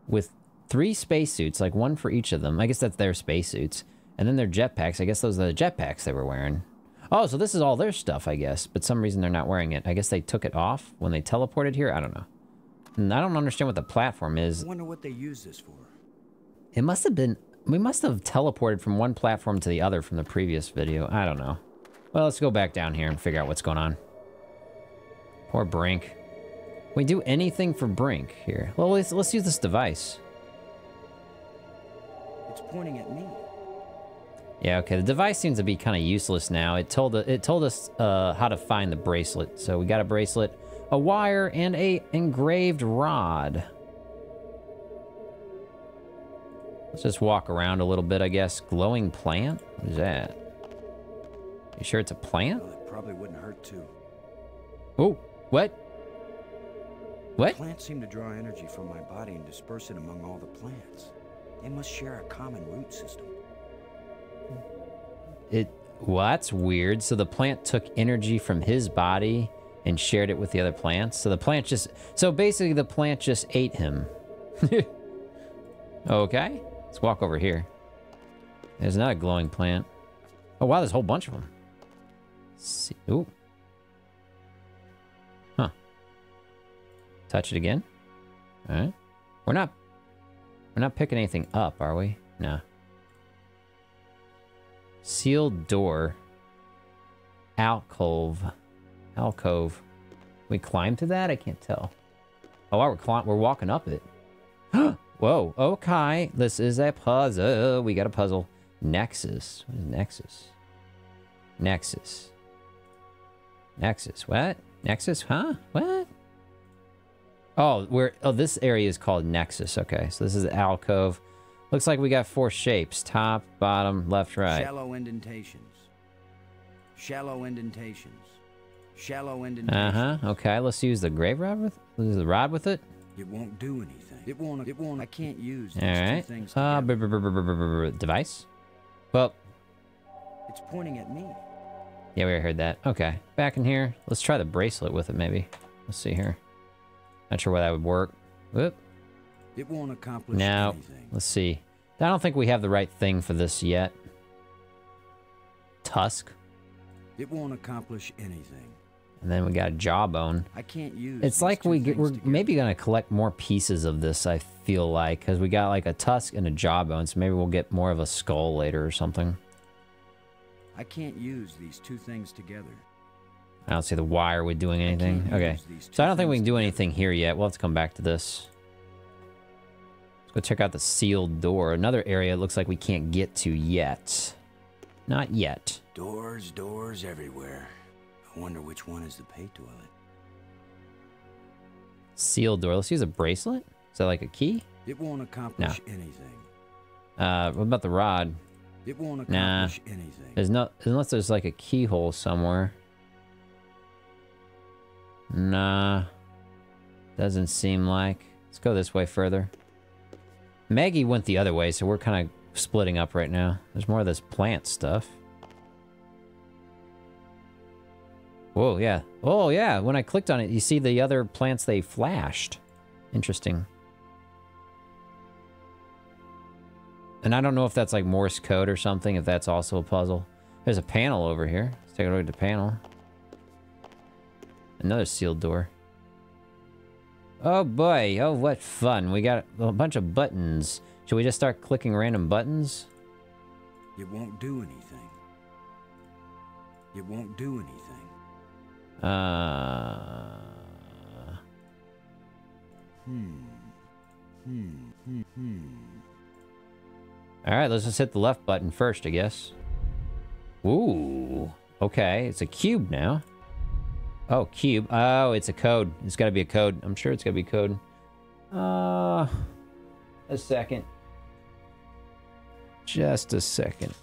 with three spacesuits, like one for each of them. I guess that's their spacesuits. And then their jetpacks. I guess those are the jetpacks they were wearing. Oh, so this is all their stuff, I guess. But some reason they're not wearing it. I guess they took it off when they teleported here. I don't know. And I don't understand what the platform is. I wonder what they use this for. It must have been... We must have teleported from one platform to the other from the previous video. I don't know. Well, let's go back down here and figure out what's going on. Poor Brink. We do anything for Brink here. Well, let's, let's use this device. It's pointing at me. Yeah, okay. The device seems to be kind of useless now. It told it told us uh, how to find the bracelet. So we got a bracelet, a wire, and a engraved rod. Let's just walk around a little bit, I guess. Glowing plant? What is that? You sure it's a plant? Well, it probably wouldn't hurt too. Oh, what? What? Plants seem to draw energy from my body and disperse it among all the plants. They must share a common root system. It, well, that's weird. So the plant took energy from his body and shared it with the other plants. So the plant just, so basically the plant just ate him. Okay, let's walk over here. There's not a glowing plant. Oh wow, there's a whole bunch of them. Let's see, ooh. Huh. Touch it again. All right. We're not, we're not picking anything up, are we? No. Sealed door. Alcove. Alcove. We climb to that? I can't tell. Oh, we're, climb we're walking up it. Whoa, okay. This is a puzzle. We got a puzzle. Nexus. What is Nexus? Nexus. Nexus. What? Nexus? Huh? What? Oh, we're... Oh, this area is called Nexus. Okay, so this is the alcove. Looks like we got four shapes. Top, bottom, left, right. Shallow indentations. Shallow indentations. Shallow indentations. Uh-huh. Okay, let's use the grave rod with... Let's use the rod with it. It won't do anything. It won't... It won't... I can't use these two things together. All right. Uh, br br br br br br device? Well... It's pointing at me. Yeah, we heard that. Okay, back in here. Let's try the bracelet with it, maybe. Let's see here. Not sure why that would work. Whoop. It won't accomplish now, anything. Let's see. I don't think we have the right thing for this yet. Tusk. It won't accomplish anything. And then we got a jawbone. I can't use. It's like we get, we're together. Maybe gonna collect more pieces of this. I feel like because we got like a tusk and a jawbone, so maybe we'll get more of a skull later or something. I can't use these two things together. I don't see the wire with doing anything. Okay. So I don't think we can do anything here yet. We'll have to come back to this. Let's go check out the sealed door. Another area it looks like we can't get to yet. Not yet. Doors, doors everywhere. I wonder which one is the pay toilet. Sealed door. Let's use a bracelet. Is that like a key? It won't accomplish no. anything. Uh, what about the rod? It won't accomplish nah. anything. There's no, unless there's like a keyhole somewhere. Nah. Doesn't seem like. Let's go this way further. Maggie went the other way, so we're kind of splitting up right now. There's more of this plant stuff. Whoa, yeah. Oh, yeah. When I clicked on it, you see the other plants, they flashed. Interesting. And I don't know if that's like Morse code or something, if that's also a puzzle. There's a panel over here. Let's take a look at the panel. Another sealed door. Oh boy, oh what fun. We got a bunch of buttons. Should we just start clicking random buttons? It won't do anything. It won't do anything. Uh... Hmm. Hmm. Hmm. Hmm. Alright, let's just hit the left button first, I guess. Ooh. Okay, it's a cube now. Oh, cube. Oh, it's a code. It's gotta be a code. I'm sure it's gotta be code. Uh... A second. Just a second.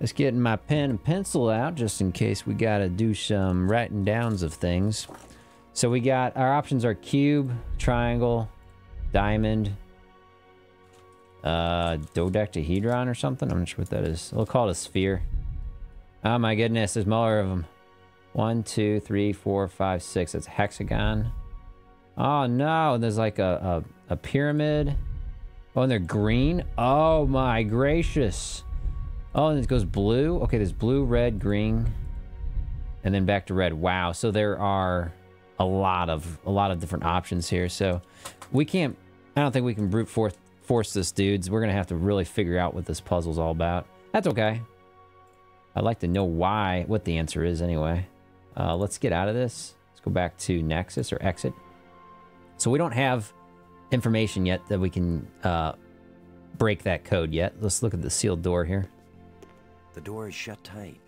Just getting my pen and pencil out, just in case we gotta do some writing downs of things. So we got, our options are cube, triangle, diamond, Uh, dodecahedron or something? I'm not sure what that is. We'll call it a sphere. Oh my goodness, there's more of them. One, two, three, four, five, six. That's a hexagon. Oh no, there's like a, a, a pyramid. Oh, and they're green. Oh my gracious. Oh, and it goes blue. Okay, there's blue, red, green. And then back to red. Wow, so there are a lot of, a lot of different options here. So we can't, I don't think we can brute force force this, dudes. We're gonna have to really figure out what this puzzle's all about. That's okay. I'd like to know why, what the answer is anyway. Uh, let's get out of this. Let's go back to Nexus or exit. So we don't have information yet that we can uh, break that code yet. Let's look at the sealed door here. The door is shut tight.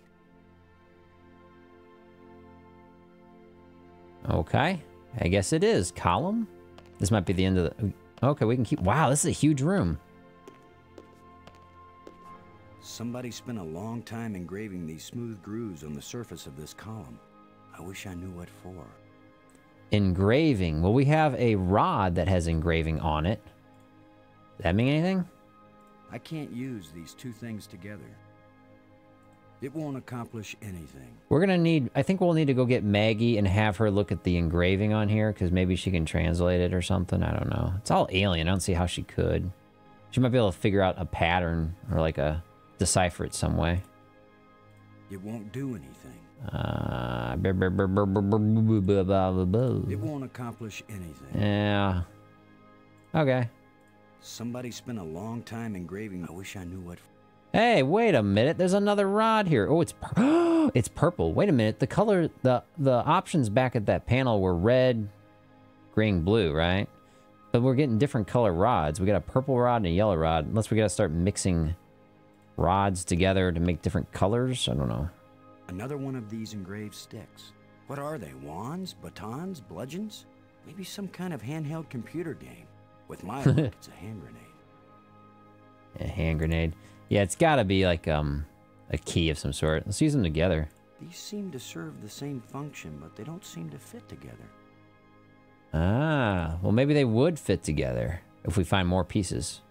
Okay, I guess it is. Column? This might be the end of the... Okay, we can keep... Wow, this is a huge room. Somebody spent a long time engraving these smooth grooves on the surface of this column. I wish I knew what for. Engraving. Well, we have a rod that has engraving on it. Does that mean anything? I can't use these two things together. It won't accomplish anything. We're gonna need... I think we'll need to go get Maggie and have her look at the engraving on here, because maybe she can translate it or something. I don't know. It's all alien. I don't see how she could. She might be able to figure out a pattern or like a... decipher it some way. It won't do anything. Uh... It won't accomplish anything. Yeah. Okay. Somebody spent a long time engraving. I wish I knew what. Hey, wait a minute. There's another rod here. Oh, it's pur it's purple. Wait a minute. The color, the the options back at that panel were red, green, blue, right? But we're getting different color rods. We got a purple rod and a yellow rod. Unless we got to start mixing rods together to make different colors. I don't know. Another one of these engraved sticks. What are they? Wands, batons, bludgeons? Maybe some kind of handheld computer game. With my luck, it's a hand grenade. A hand grenade. Yeah, it's got to be like um, a key of some sort. Let's use them together. These seem to serve the same function, but they don't seem to fit together. Ah, well maybe they would fit together if we find more pieces.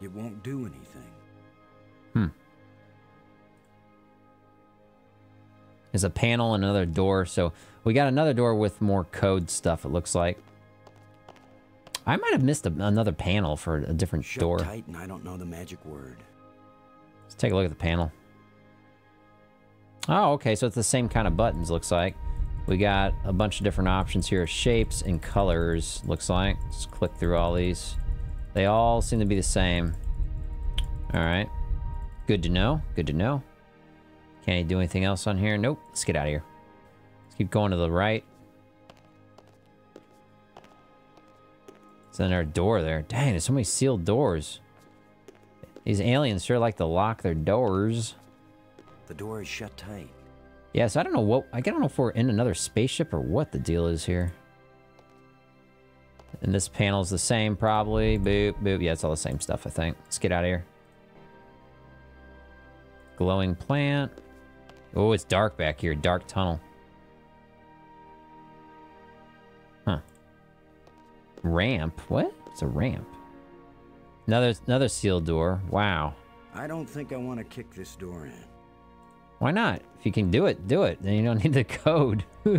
It won't do anything. Hmm. There's a panel and another door, so we got another door with more code stuff, it looks like. I might have missed a, another panel for a different Shut door. Tight and I don't know the magic word. Let's take a look at the panel. Oh, okay, so it's the same kind of buttons, looks like. We got a bunch of different options here, shapes and colors, looks like. Let's click through all these. They all seem to be the same. All right. Good to know, good to know. Can I do anything else on here? Nope, let's get out of here. Let's keep going to the right. It's another door there. Dang, there's so many sealed doors. These aliens sure like to lock their doors. The door is shut tight. Yeah, so I don't know what, I don't know if we're in another spaceship or what the deal is here. And this panel's the same probably. Boop, boop. Yeah, it's all the same stuff, I think. Let's get out of here. Glowing plant. Oh, it's dark back here. Dark tunnel. Huh. Ramp. What? It's a ramp. Another, another sealed door. Wow. I don't think I want to kick this door in. Why not? If you can do it, do it. Then you don't need the code. Yeah,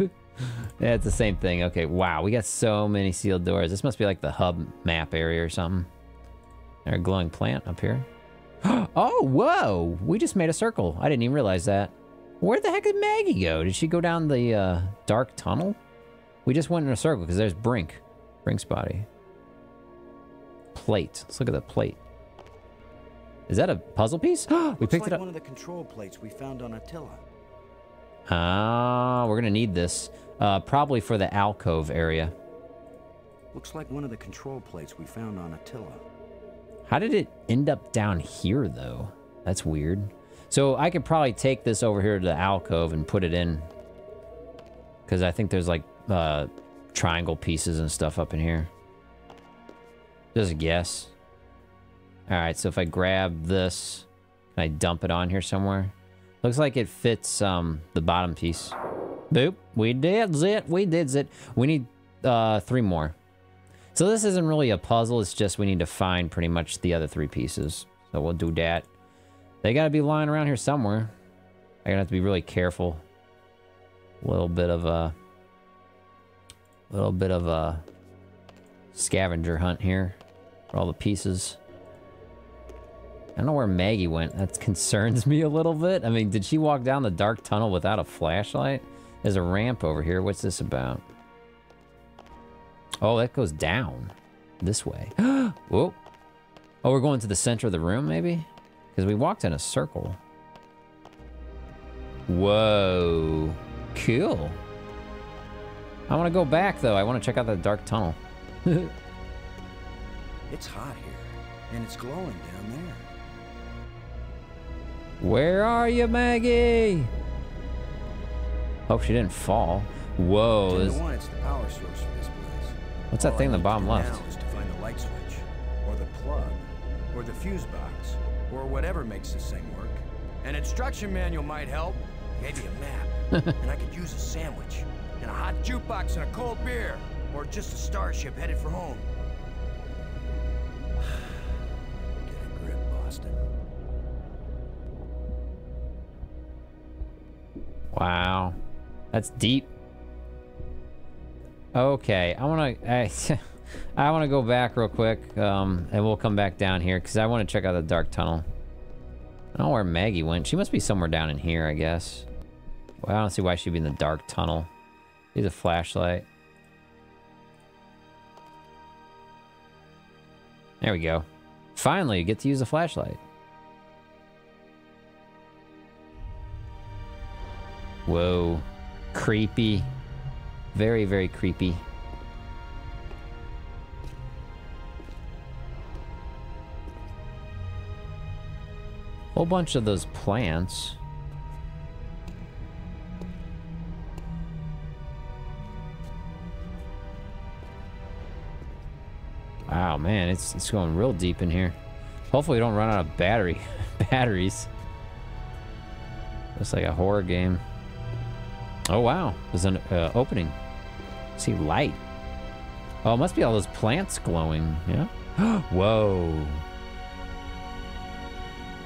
it's the same thing. Okay, wow. We got so many sealed doors. This must be like the hub map area or something. There's a glowing plant up here. Oh, whoa! We just made a circle. I didn't even realize that. Where the heck did Maggie go? Did she go down the uh, dark tunnel? We just went in a circle because there's Brink. Brink's body. Plate. Let's look at the plate. Is that a puzzle piece? we Looks picked like it up. One of the control plates we found on Attila. Ah, we're gonna need this. Uh, probably for the alcove area. Looks like one of the control plates we found on Attila. How did it end up down here though? That's weird. So I could probably take this over here to the alcove and put it in. Cause I think there's like uh, triangle pieces and stuff up in here. Just a guess. Alright, so if I grab this, can I dump it on here somewhere? Looks like it fits um, the bottom piece. Boop, we did it, we did it. We need uh, three more. So this isn't really a puzzle, it's just we need to find pretty much the other three pieces. So we'll do that. They gotta be lying around here somewhere. I'm gonna have to be really careful. A little bit of a... little bit of a... scavenger hunt here. For all the pieces. I don't know where Maggie went. That concerns me a little bit. I mean, did she walk down the dark tunnel without a flashlight? There's a ramp over here. What's this about? Oh, that goes down this way. Whoa. Oh, we're going to the center of the room, maybe? Because we walked in a circle. Whoa. Cool. I want to go back, though. I want to check out that dark tunnel. It's hot here, and it's glowing down there. Where are you, Maggie? Hope she didn't fall. Whoa. This... One, it's the power source for this place. What's that All thing in the bottom left? Now is to find the light switch, or the plug, or the fuse box, or whatever makes this thing work. An instruction manual might help. Maybe a map. And I could use a sandwich, and a hot jukebox, and a cold beer, or just a starship headed for home. Get a grip, Boston. Wow, that's deep. Okay, I wanna, I, I wanna go back real quick, um, and we'll come back down here, because I wanna check out the dark tunnel. I don't know where Maggie went. She must be somewhere down in here, I guess. Well, I don't see why she'd be in the dark tunnel. Use a flashlight. There we go. Finally, you get to use a flashlight. Whoa. Creepy. Very, very creepy. Whole bunch of those plants. Wow, man, it's it's going real deep in here. Hopefully we don't run out of battery batteries. Looks like a horror game. Oh wow, there's an uh, opening. I see light. Oh, it must be all those plants glowing. Yeah. Whoa.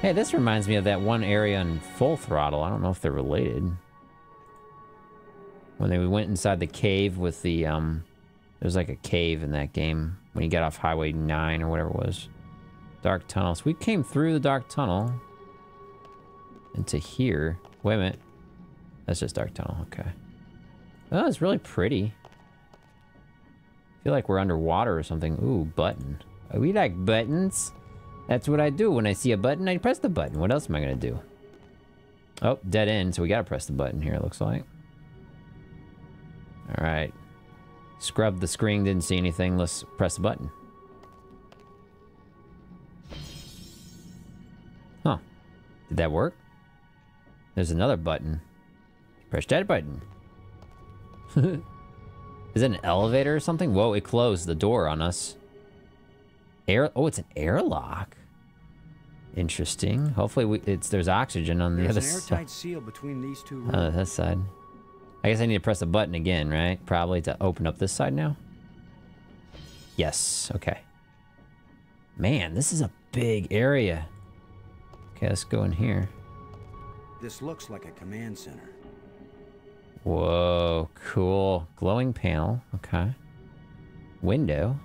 Hey, this reminds me of that one area in Full Throttle. I don't know if they're related. When they, we went inside the cave with the um, there was like a cave in that game when you got off Highway nine or whatever it was. Dark tunnels. We came through the dark tunnel into here. Wait a minute. That's just dark tunnel, okay. Oh, it's really pretty. I feel like we're underwater or something. Ooh, button. Oh, we like buttons. That's what I do. When I see a button, I press the button. What else am I gonna do? Oh, dead end, so we gotta press the button here, it looks like. All right. Scrubbed the screen, didn't see anything. Let's press the button. Huh. Did that work? There's another button. Press that button. Is it an elevator or something? Whoa, it closed the door on us. Air, oh, it's an airlock. Interesting. Hopefully we, it's there's oxygen on the there's other side. There's an airtight seal between these two rooms. Oh, that side. I guess I need to press the button again, right? Probably to open up this side now. Yes, okay. Man, this is a big area. Okay, let's go in here. This looks like a command center. Whoa, cool. Glowing panel, okay. Window.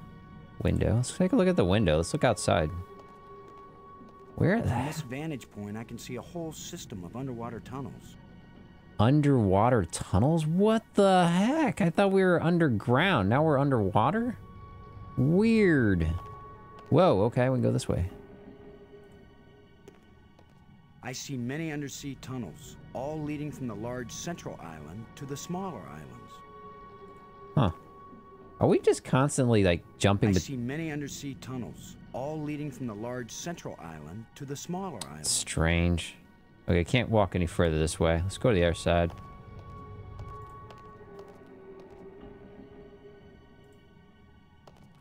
Window. Let's take a look at the window. Let's look outside. Where are they? From this vantage point, I can see a whole system of underwater tunnels. Underwater tunnels? What the heck? I thought we were underground. Now we're underwater? Weird. Whoa, okay, we can go this way. I see many undersea tunnels, all leading from the large central island to the smaller islands. Huh. Are we just constantly like jumping? I see many undersea tunnels, all leading from the large central island to the smaller island. Strange. Okay, can't walk any further this way. Let's go to the other side.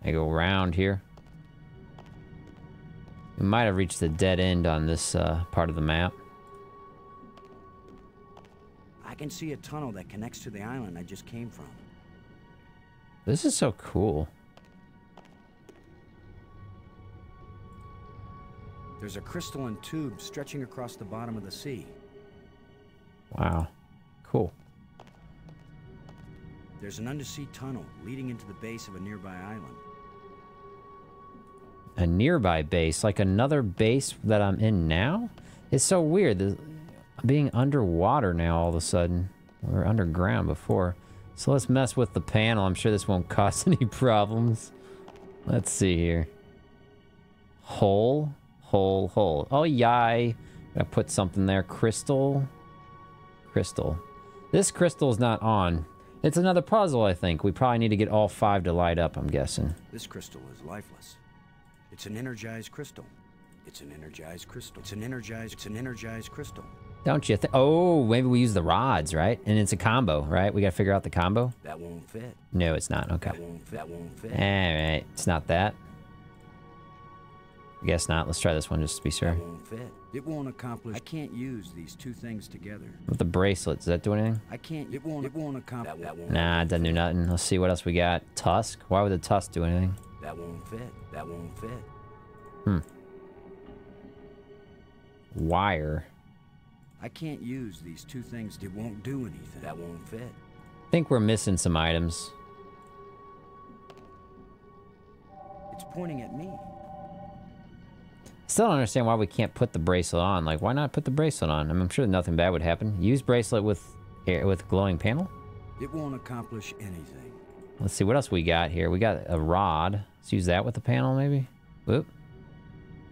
I go around here. We might have reached the dead end on this uh, part of the map. I can see a tunnel that connects to the island I just came from. This is so cool. There's a crystalline tube stretching across the bottom of the sea. Wow. Cool. There's an undersea tunnel leading into the base of a nearby island. A nearby base, like another base that I'm in now? It's so weird, this, being underwater now all of a sudden. We were underground before. So let's mess with the panel. I'm sure this won't cause any problems. Let's see here. Hole, hole, hole. Oh, yay. I put something there. Crystal, crystal. This crystal's not on. It's another puzzle, I think. We probably need to get all five to light up, I'm guessing. This crystal is lifeless. It's an energized crystal. It's an energized crystal. It's an energized, it's an energized crystal. Don't you think? Oh, maybe we use the rods, right? And it's a combo, right? We gotta figure out the combo? That won't fit. No, it's not, okay. That won't, that won't fit. All right, it's not that. I guess not. Let's try this one just to be sure. That won't fit. It won't accomplish. I can't use these two things together. With the bracelet, does that do anything? I can't, it won't, it won't accomplish. That, that won't nah, it doesn't do nothing. Let's see what else we got. Tusk? Why would the tusk do anything? That won't fit. That won't fit. Hmm. Wire. I can't use these two things. It won't do anything. That won't fit. I think we're missing some items. It's pointing at me. Still don't understand why we can't put the bracelet on. Like, why not put the bracelet on? I mean, I'm sure nothing bad would happen. Use bracelet with with glowing panel? It won't accomplish anything. Let's see what else we got here. We got a rod. Let's use that with the panel, maybe. Whoop.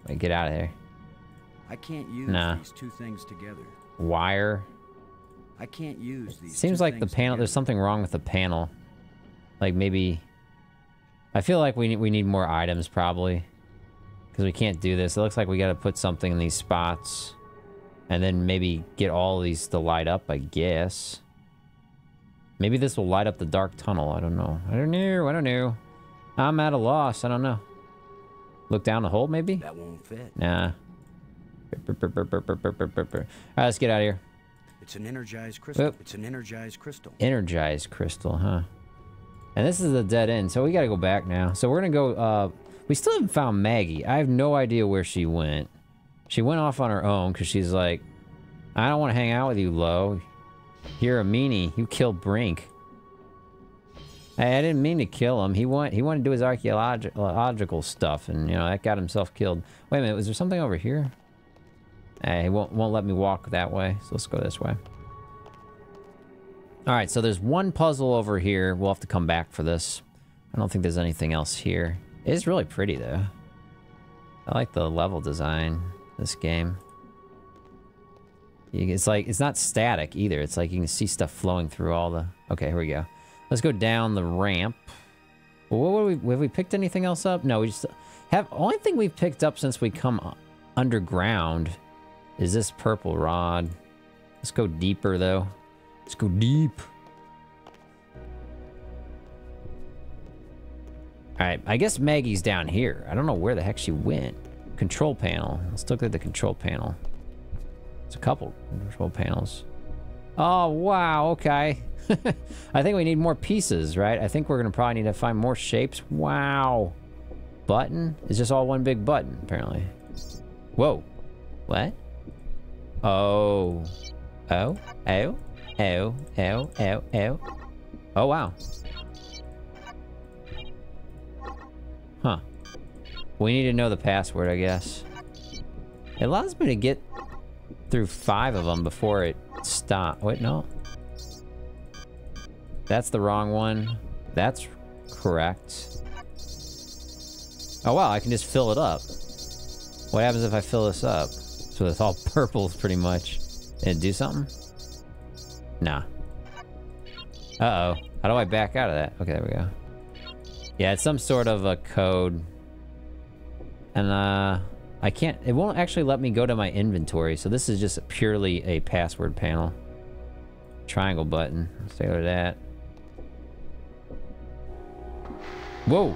Wait, get out of there. I can't use nah. these two things together. Wire. I can't use these. It seems two like the panel. Together. There's something wrong with the panel. Like maybe. I feel like we need we need more items probably, because we can't do this. It looks like we got to put something in these spots, and then maybe get all these to light up. I guess. Maybe this will light up the dark tunnel. I don't know. I don't know. I don't know. I'm at a loss. I don't know. Look down the hole, maybe? That won't fit. Nah. Alright, let's get out of here. It's an energized crystal. Oop. It's an energized crystal. Energized crystal, huh? And this is a dead end, so we gotta go back now. So we're gonna go, uh... we still haven't found Maggie. I have no idea where she went. She went off on her own, because she's like, I don't want to hang out with you, Lowe. You're a meanie. You killed Brink. Hey, I didn't mean to kill him. He want, he wanted to do his archaeological stuff, and, you know, that got himself killed. Wait a minute, was there something over here? Hey, he won't, won't let me walk that way, so let's go this way. Alright, so there's one puzzle over here. We'll have to come back for this. I don't think there's anything else here. It is really pretty, though. I like the level design, this game. It's like, it's not static, either. It's like you can see stuff flowing through all the... Okay, here we go. Let's go down the ramp. What were we, have we picked anything else up? No, we just... have. Only thing we've picked up since we come underground is this purple rod. Let's go deeper, though. Let's go deep. Alright, I guess Maggie's down here. I don't know where the heck she went. Control panel. Let's look at the control panel. It's a couple control panels. Oh, wow, okay. I think we need more pieces, right? I think we're gonna probably need to find more shapes. Wow. Button? It's just all one big button, apparently. Whoa. What? Oh. Oh? Oh? Oh. Oh. Oh. Oh. Oh, wow. Huh. We need to know the password, I guess. It allows me to get through five of them before it stopped. Wait, no. That's the wrong one. That's correct. Oh wow, I can just fill it up. What happens if I fill this up? So it's all purples pretty much. Did it do something? Nah. Uh-oh. How do I back out of that? Okay, there we go. Yeah, it's some sort of a code. And uh, I can't, it won't actually let me go to my inventory. So this is just purely a password panel. Triangle button. Let's take a look at that. Whoa!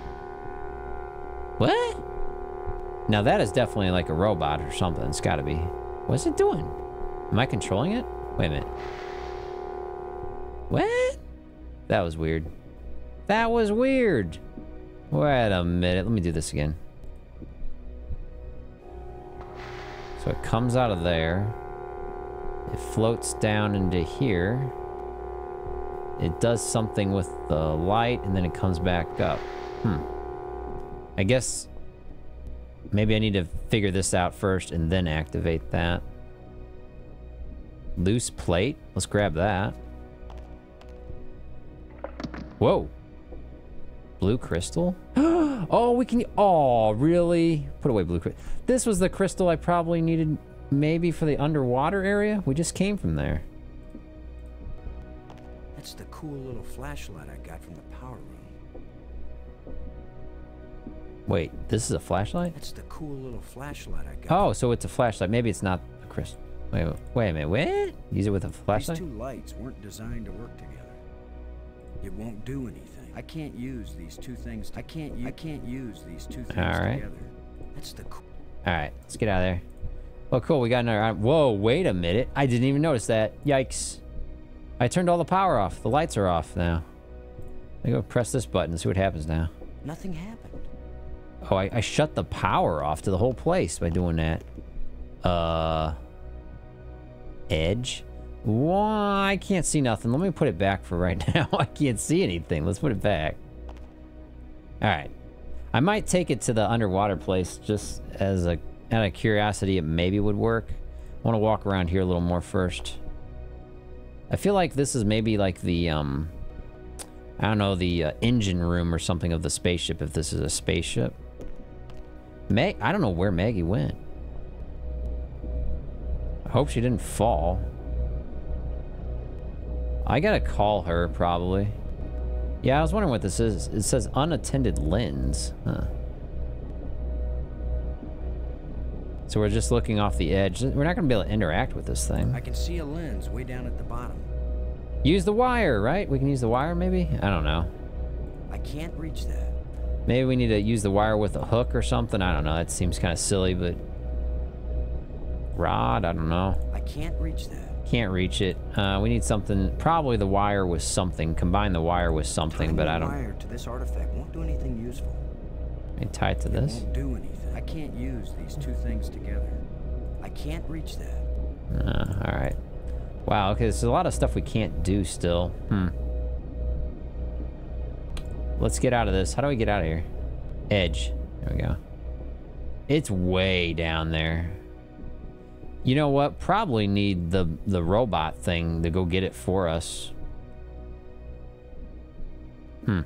What? Now that is definitely like a robot or something. It's gotta be. What's it doing? Am I controlling it? Wait a minute. What? That was weird. That was weird! Wait a minute. Let me do this again. So it comes out of there. It floats down into here. It does something with the light, and then it comes back up. Hmm. I guess... maybe I need to figure this out first, and then activate that. Loose plate? Let's grab that. Whoa! Blue crystal? Oh, we can- oh, really? Put away blue crystal. This was the crystal I probably needed... maybe for the underwater area? We just came from there. That's the cool little flashlight I got from the power room. Wait, this is a flashlight? That's the cool little flashlight I got. Oh, so it's a flashlight. Maybe it's not a crystal. Wait, wait a minute, what? Use it with a flashlight? These two lights weren't designed to work together. It won't do anything. I can't use these two things. I can't. I can't use these two things All right. together. That's the. Cool. All right, let's get out of there. Oh, cool, we got another item. Whoa, wait a minute. I didn't even notice that. Yikes. I turned all the power off. The lights are off now. I go press this button and see what happens now. Nothing happened. Oh, I, I shut the power off to the whole place by doing that. Uh... Edge? Why? I can't see nothing. Let me put it back for right now. I can't see anything. Let's put it back. Alright. I might take it to the underwater place just as a... out of curiosity, it maybe would work. I want to walk around here a little more first. I feel like this is maybe like the, um... I don't know, the uh, engine room or something of the spaceship, if this is a spaceship. Mag- I don't know where Maggie went. I hope she didn't fall. I gotta call her, probably. Yeah, I was wondering what this is. It says unattended lens. Huh. So we're just looking off the edge. We're not gonna be able to interact with this thing. I can see a lens way down at the bottom. Use the wire, right? We can use the wire, maybe? I don't know. I can't reach that. Maybe we need to use the wire with a hook or something. I don't know. That seems kind of silly, but... Rod? I don't know. I can't reach that. Can't reach it. Uh, we need something... Probably the wire with something. Combine the wire with something, tying but I don't... wire to this artifact won't do anything useful. I tie it to it this? Won't do anything. I can't use these two things together. I can't reach that. Uh, Alright. Wow, okay, there's a lot of stuff we can't do still. Hmm. Let's get out of this. How do we get out of here? Edge. There we go. It's way down there. You know what? Probably need the, the robot thing to go get it for us. Hmm.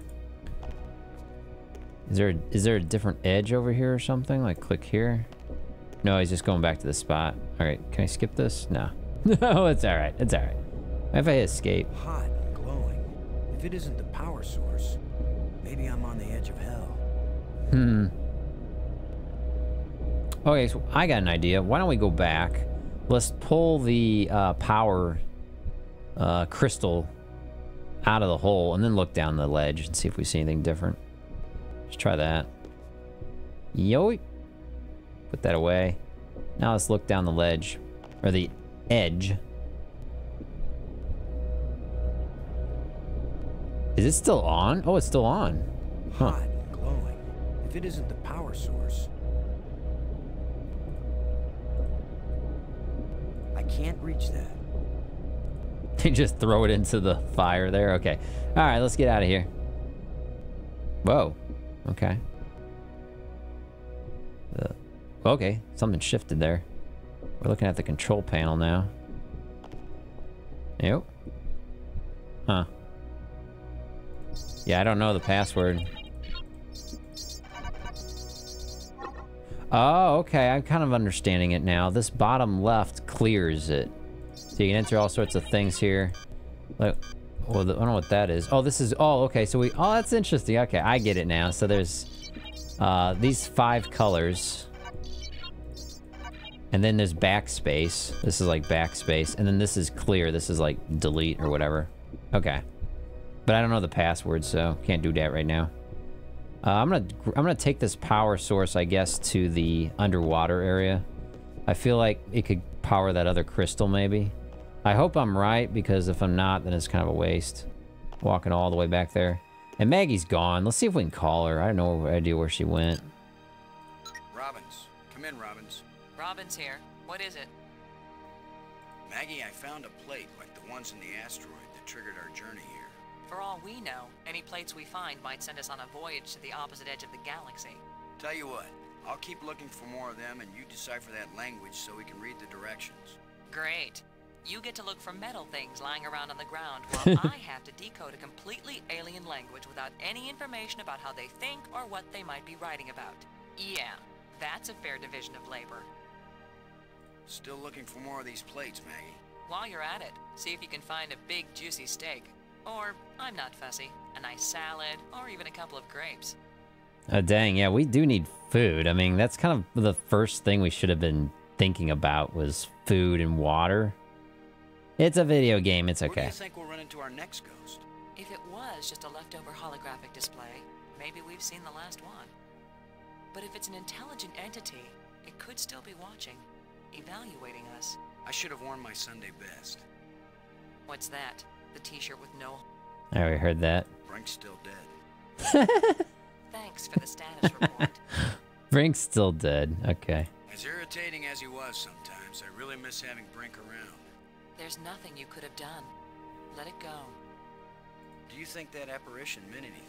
Is there, is there a different edge over here or something? Like, click here? No, he's just going back to the spot. Alright, can I skip this? No. No, it's alright. It's alright. If I hit escape. Hot and glowing. If it isn't the power source, maybe I'm on the edge of hell. Hmm. Okay, so I got an idea. Why don't we go back? Let's pull the uh, power uh, crystal out of the hole and then look down the ledge and see if we see anything different. Let's try that. Yo. Put that away. Now let's look down the ledge. Or the edge. Is it still on? Oh, it's still on. Huh. Hot and glowing. If it isn't the power source. I can't reach that. They just throw it into the fire there? Okay. Alright, let's get out of here. Whoa. Okay. Uh, okay, something shifted there. We're looking at the control panel now. Nope. Huh. Yeah, I don't know the password. Oh, okay, I'm kind of understanding it now. This bottom left clears it. So you can enter all sorts of things here. Like, well, I don't know what that is. Oh, this is, oh, okay, so we, oh, that's interesting. Okay, I get it now. So there's uh, these five colors. And then there's backspace. This is like backspace. And then this is clear. This is like delete or whatever. Okay. But I don't know the password, so can't do that right now. Uh, I'm gonna I'm gonna take this power source, I guess, to the underwater area. I feel like it could power that other crystal, maybe. I hope I'm right, because if I'm not, then it's kind of a waste. Walking all the way back there. And Maggie's gone. Let's see if we can call her. I don't know idea where she went. Robbins. Come in, Robbins. Robbins here. What is it? Maggie, I found a plate like the ones in the asteroid that triggered our journey here. For all we know, any plates we find might send us on a voyage to the opposite edge of the galaxy. Tell you what, I'll keep looking for more of them and you decipher that language so we can read the directions. Great. You get to look for metal things lying around on the ground while I have to decode a completely alien language without any information about how they think or what they might be writing about. Yeah, that's a fair division of labor. Still looking for more of these plates, Maggie. While you're at it, see if you can find a big juicy steak. Or, I'm not fussy, a nice salad, or even a couple of grapes. Oh dang, yeah, we do need food. I mean, that's kind of the first thing we should have been thinking about was food and water. It's a video game, it's okay. Where do you think we'll run into our next ghost? If it was just a leftover holographic display, maybe we've seen the last one. But if it's an intelligent entity, it could still be watching, evaluating us. I should have worn my Sunday best. What's that? The t-shirt with no... I already heard that. Brink's still dead. Thanks for the status report. Brink's still dead, okay. As irritating as he was sometimes, I really miss having Brink around. There's nothing you could have done. Let it go. Do you think that apparition meant anything?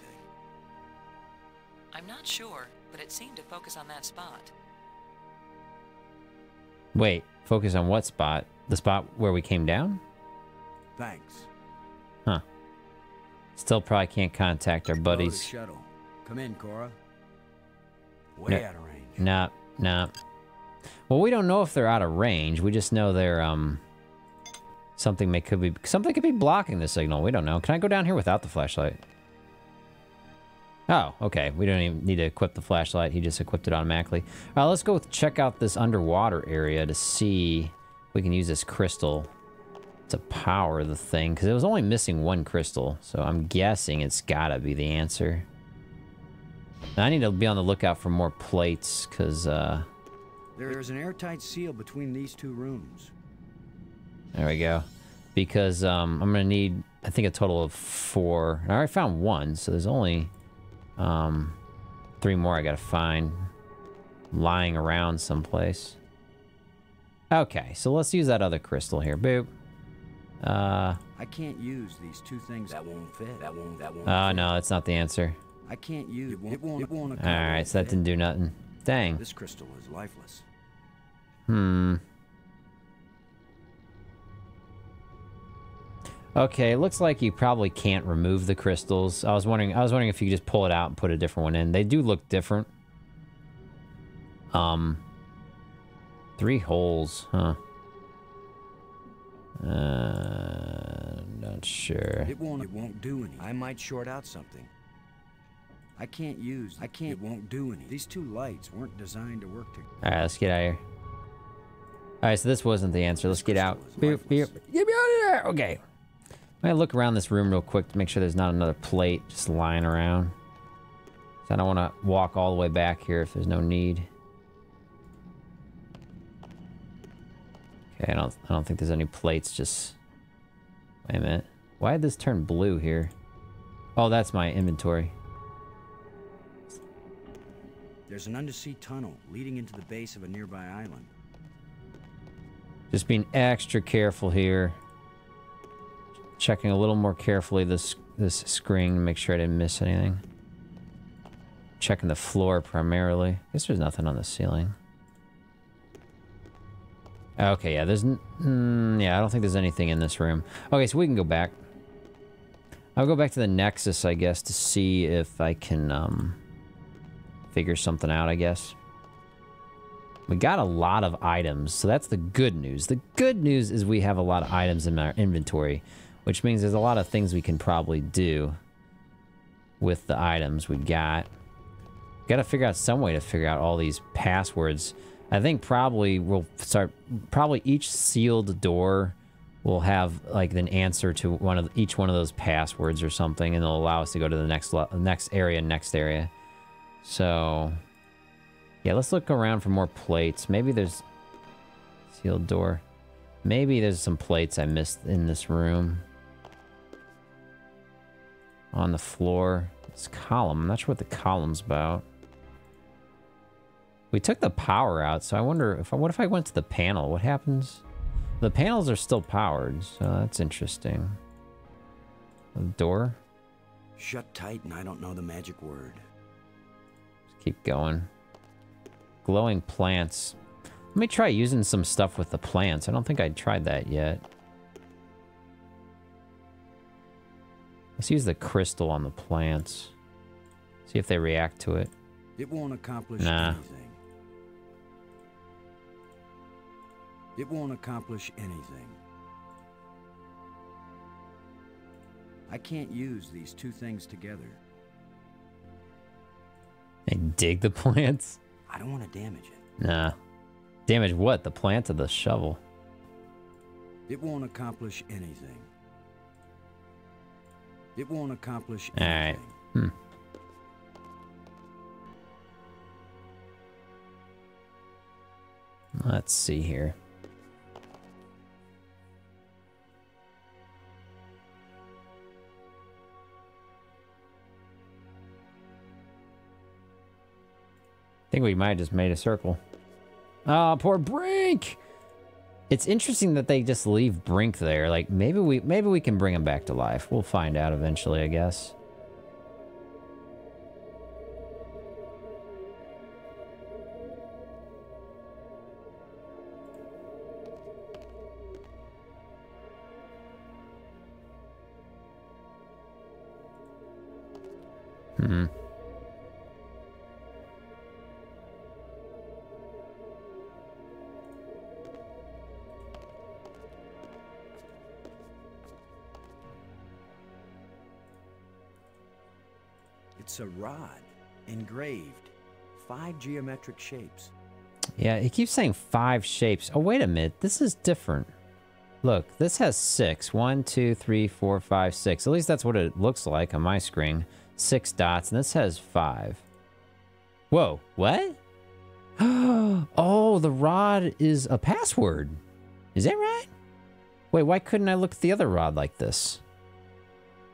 I'm not sure, but it seemed to focus on that spot. Wait, focus on what spot? The spot where we came down? Thanks. Huh. Still probably can't contact our buddies. Shuttle. Come in, Cora. Way no. out of range. Nah, nah. Well, we don't know if they're out of range. We just know they're, um... Something may could be- something could be blocking the signal. We don't know. Can I go down here without the flashlight? Oh, okay. We don't even need to equip the flashlight. He just equipped it automatically. All right, let's go with, check out this underwater area to see if we can use this crystal to power the thing, because it was only missing one crystal, so I'm guessing it's gotta be the answer. Now, I need to be on the lookout for more plates, because, uh... there's an airtight seal between these two rooms. There we go. Because, um, I'm gonna need, I think, a total of four. I already found one, so there's only, um, three more I gotta find lying around someplace. Okay, so let's use that other crystal here. Boop. Uh... I can't use these two things. That won't fit. That won't, that won't Oh, fit. No, that's not the answer. I can't use... It won't, it won't, it won't Alright, so that didn't do nothing. Dang. This crystal is lifeless. Hmm. Okay, looks like you probably can't remove the crystals. I was wondering I was wondering if you could just pull it out and put a different one in. They do look different. Um three holes, huh? Uh not sure. It won't it won't do any. I might short out something. I can't use I can't it won't do any. These two lights weren't designed to work together. Alright, let's get out of here. Alright, so this wasn't the answer. Let's get out. Beep, beep. Get me out of here! Okay. I'm gonna look around this room real quick to make sure there's not another plate just lying around. So I don't want to walk all the way back here if there's no need. Okay, I don't, I don't think there's any plates just... Wait a minute. Why did this turn blue here? Oh, that's my inventory. There's an undersea tunnel leading into the base of a nearby island. Just being extra careful here. Checking a little more carefully this this screen to make sure I didn't miss anything. Checking the floor primarily. I guess there's nothing on the ceiling. Okay, yeah, there's n mm, yeah, I don't think there's anything in this room. Okay, so we can go back. I'll go back to the Nexus, I guess, to see if I can um figure something out, I guess. We got a lot of items, so that's the good news. The good news is we have a lot of items in our inventory, which means there's a lot of things we can probably do with the items we got. Gotta figure out some way to figure out all these passwords. I think probably we'll start, probably each sealed door will have like an answer to one of each one of those passwords or something, and it'll allow us to go to the next next area, next area. So, yeah, let's look around for more plates. Maybe there's sealed door. Maybe there's some plates I missed in this room. On the floor. It's column. I'm not sure what the column's about. We took the power out, so I wonder if I, what if I went to the panel? What happens? The panels are still powered, so that's interesting. The door. Shut tight, and I don't know the magic word. Just keep going. Glowing plants. Let me try using some stuff with the plants. I don't think I tried that yet. Let's use the crystal on the plants. See if they react to it. It won't accomplish nah. anything. It won't accomplish anything. I can't use these two things together. And dig the plants? I don't want to damage it. Nah. Damage what? The plant or the shovel? It won't accomplish anything. It won't accomplish anything. All right. Hmm. Let's see here. I think we might have just made a circle. Ah, oh, poor Brink! It's interesting that they just leave Brink there. Like, maybe we maybe we can bring him back to life. We'll find out eventually, I guess. Hmm. It's a rod engraved, five geometric shapes. Yeah, it keeps saying five shapes. Oh, wait a minute. This is different. Look, this has six. One, two, three, four, five, six. At least that's what it looks like on my screen. Six dots, and this has five. Whoa, what? Oh, the rod is a password. Is that right? Wait, why couldn't I look at the other rod like this?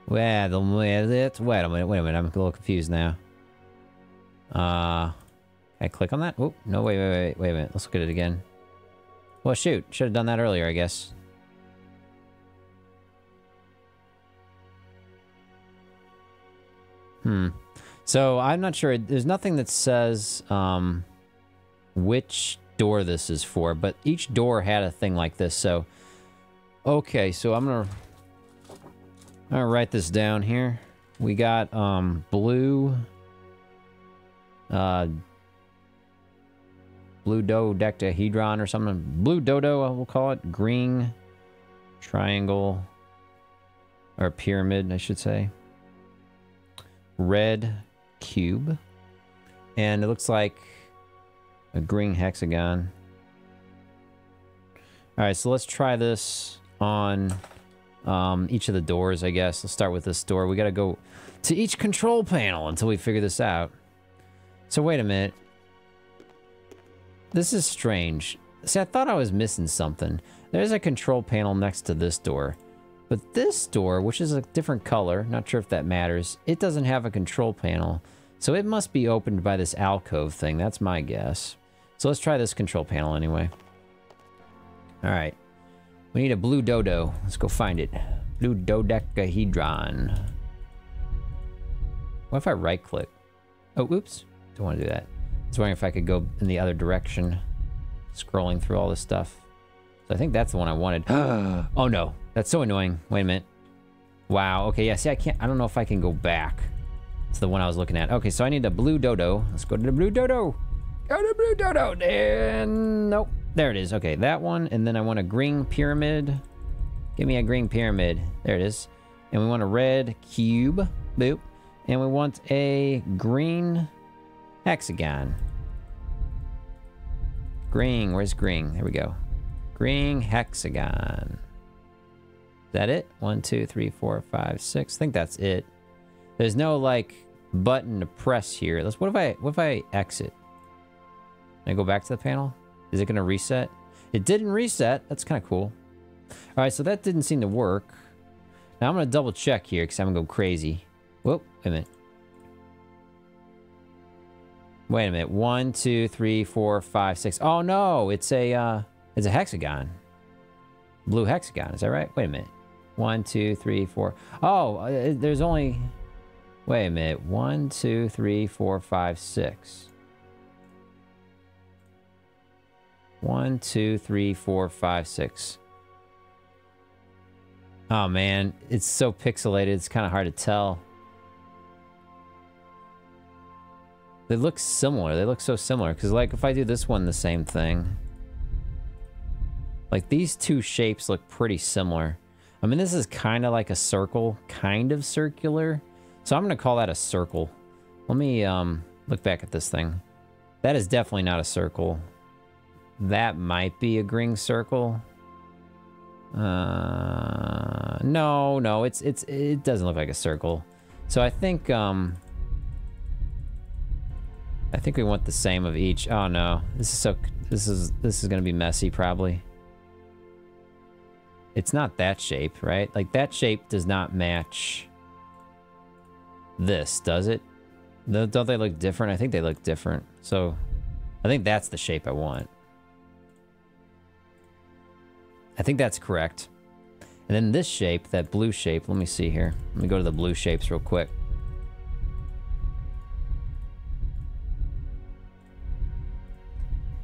Wait a minute, wait a minute, wait a minute. I'm a little confused now. Uh, can I click on that? Oh, no, wait, wait, wait, wait a minute. Let's look at it again. Well, shoot, should have done that earlier, I guess. Hmm. So, I'm not sure. There's nothing that says um, which door this is for, but each door had a thing like this, so... Okay, so I'm gonna... I'm gonna write this down here. We got, um, blue... Uh... Blue dodecahedron or something. Blue dodo, we'll call it. Green... Triangle... Or pyramid, I should say. Red... Cube. And it looks like... a green hexagon. Alright, so let's try this on um, each of the doors, I guess. Let's start with this door. We gotta go to each control panel until we figure this out. So wait a minute. This is strange. See, I thought I was missing something. There's a control panel next to this door. But this door, which is a different color, not sure if that matters, it doesn't have a control panel. So it must be opened by this alcove thing, that's my guess. So let's try this control panel anyway. Alright. We need a blue dodo. Let's go find it. Blue dodecahedron. What if I right click? Oh, oops. Don't want to do that. I was wondering if I could go in the other direction. Scrolling through all this stuff. So I think that's the one I wanted. Oh no. That's so annoying. Wait a minute. Wow. Okay, yeah, see I can't, I don't know if I can go back. It's the one I was looking at. Okay, so I need a blue dodo. Let's go to the blue dodo. Go to the blue dodo. And nope. There it is. Okay, that one, and then I want a green pyramid. Give me a green pyramid. There it is. And we want a red cube. Boop. And we want a green hexagon. Green, where's green? There we go. Green hexagon. Is that it? One, two, three, four, five, six. I think that's it. There's no, like, button to press here. Let's, what if I, what if I exit? Can I go back to the panel? Is it gonna reset? It didn't reset. That's kind of cool. All right, so that didn't seem to work. Now I'm gonna double check here because I'm gonna go crazy. Whoa, wait a minute. Wait a minute. One, two, three, four, five, six. Oh no, it's a uh, it's a hexagon. Blue hexagon. Is that right? Wait a minute. One, two, three, four. Oh, uh, there's only. Wait a minute. One, two, three, four, five, six. One, two, three, four, five, six. Oh man, it's so pixelated, it's kind of hard to tell. They look similar, they look so similar, because like if I do this one, the same thing. Like these two shapes look pretty similar. I mean, this is kind of like a circle, kind of circular. So I'm gonna call that a circle. Let me um, look back at this thing. That is definitely not a circle. That might be a green circle. Uh, no, no, it's it's it doesn't look like a circle. So I think um, I think we want the same of each. Oh no, this is so this is this is gonna be messy probably. It's not that shape, right? Like that shape does not match this, does it? No, don't they look different? I think they look different. So I think that's the shape I want. I think that's correct. And then this shape, that blue shape, let me see here. Let me go to the blue shapes real quick.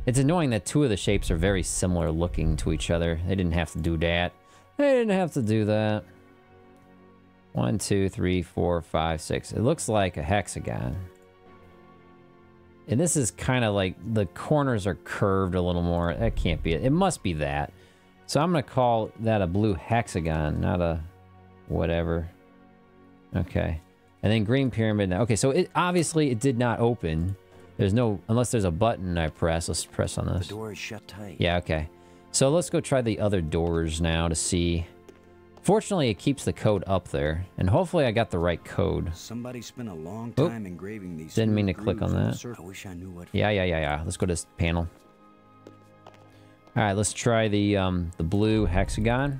It's annoying that two of the shapes are very similar looking to each other. They didn't have to do that. They didn't have to do that. One, two, three, four, five, six. It looks like a hexagon. And this is kind of like the corners are curved a little more. That can't be it. It must be that. So I'm gonna call that a blue hexagon, not a whatever. Okay. And then Green Pyramid now. Okay, so it obviously it did not open. There's no, unless there's a button I press. Let's press on this. The door is shut tight. Yeah, okay. So let's go try the other doors now to see. Fortunately, it keeps the code up there. And hopefully I got the right code. Somebody spent a long time Oop. engraving these. Didn't mean to click on that. I wish I knew what yeah, yeah, yeah, yeah. Let's go to this panel. Alright, let's try the um the blue hexagon.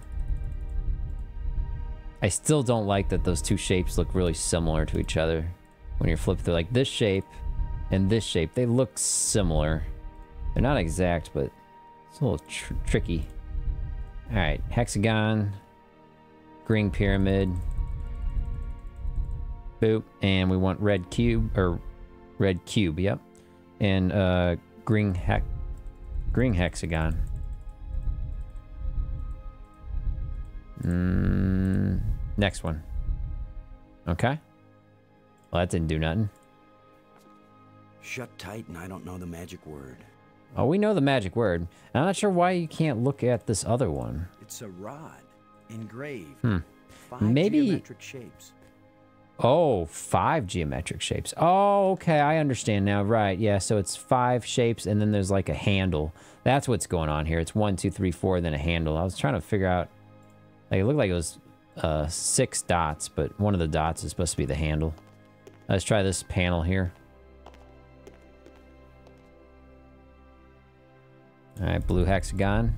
I still don't like that those two shapes look really similar to each other. When you're flipping through like this shape. And this shape, they look similar. They're not exact, but it's a little tr tricky. All right, hexagon, green pyramid, boop, and we want red cube or red cube, yep, and uh, green hex, green hexagon. Mm, next one. Okay. Well, that didn't do nothing. Shut tight, and I don't know the magic word. Oh, we know the magic word. I'm not sure why you can't look at this other one. It's a rod engraved. Hmm. Five Maybe. Geometric shapes. Oh, five geometric shapes. Oh, okay, I understand now. Right, yeah. So it's five shapes, and then there's like a handle. That's what's going on here. It's one, two, three, four, and then a handle. I was trying to figure out. Like it looked like it was uh, six dots, but one of the dots is supposed to be the handle. Let's try this panel here. All right, blue hexagon.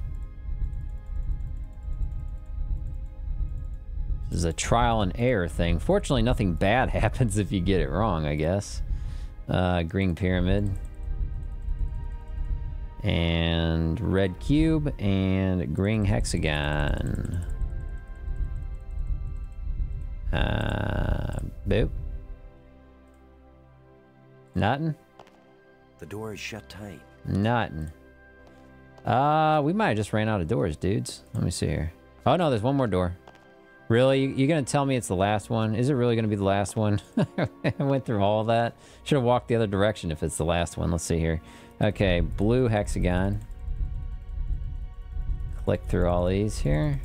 This is a trial and error thing. Fortunately, nothing bad happens if you get it wrong, I guess. Uh, green pyramid. And red cube and green hexagon. Uh, boop. Nothing? The door is shut tight. Nothing. Uh, we might have just ran out of doors, dudes. Let me see here. Oh no, there's one more door. Really? You're gonna tell me it's the last one? Is it really gonna be the last one? I went through all that. Should have walked the other direction if it's the last one. Let's see here. Okay, blue hexagon. Click through all these here.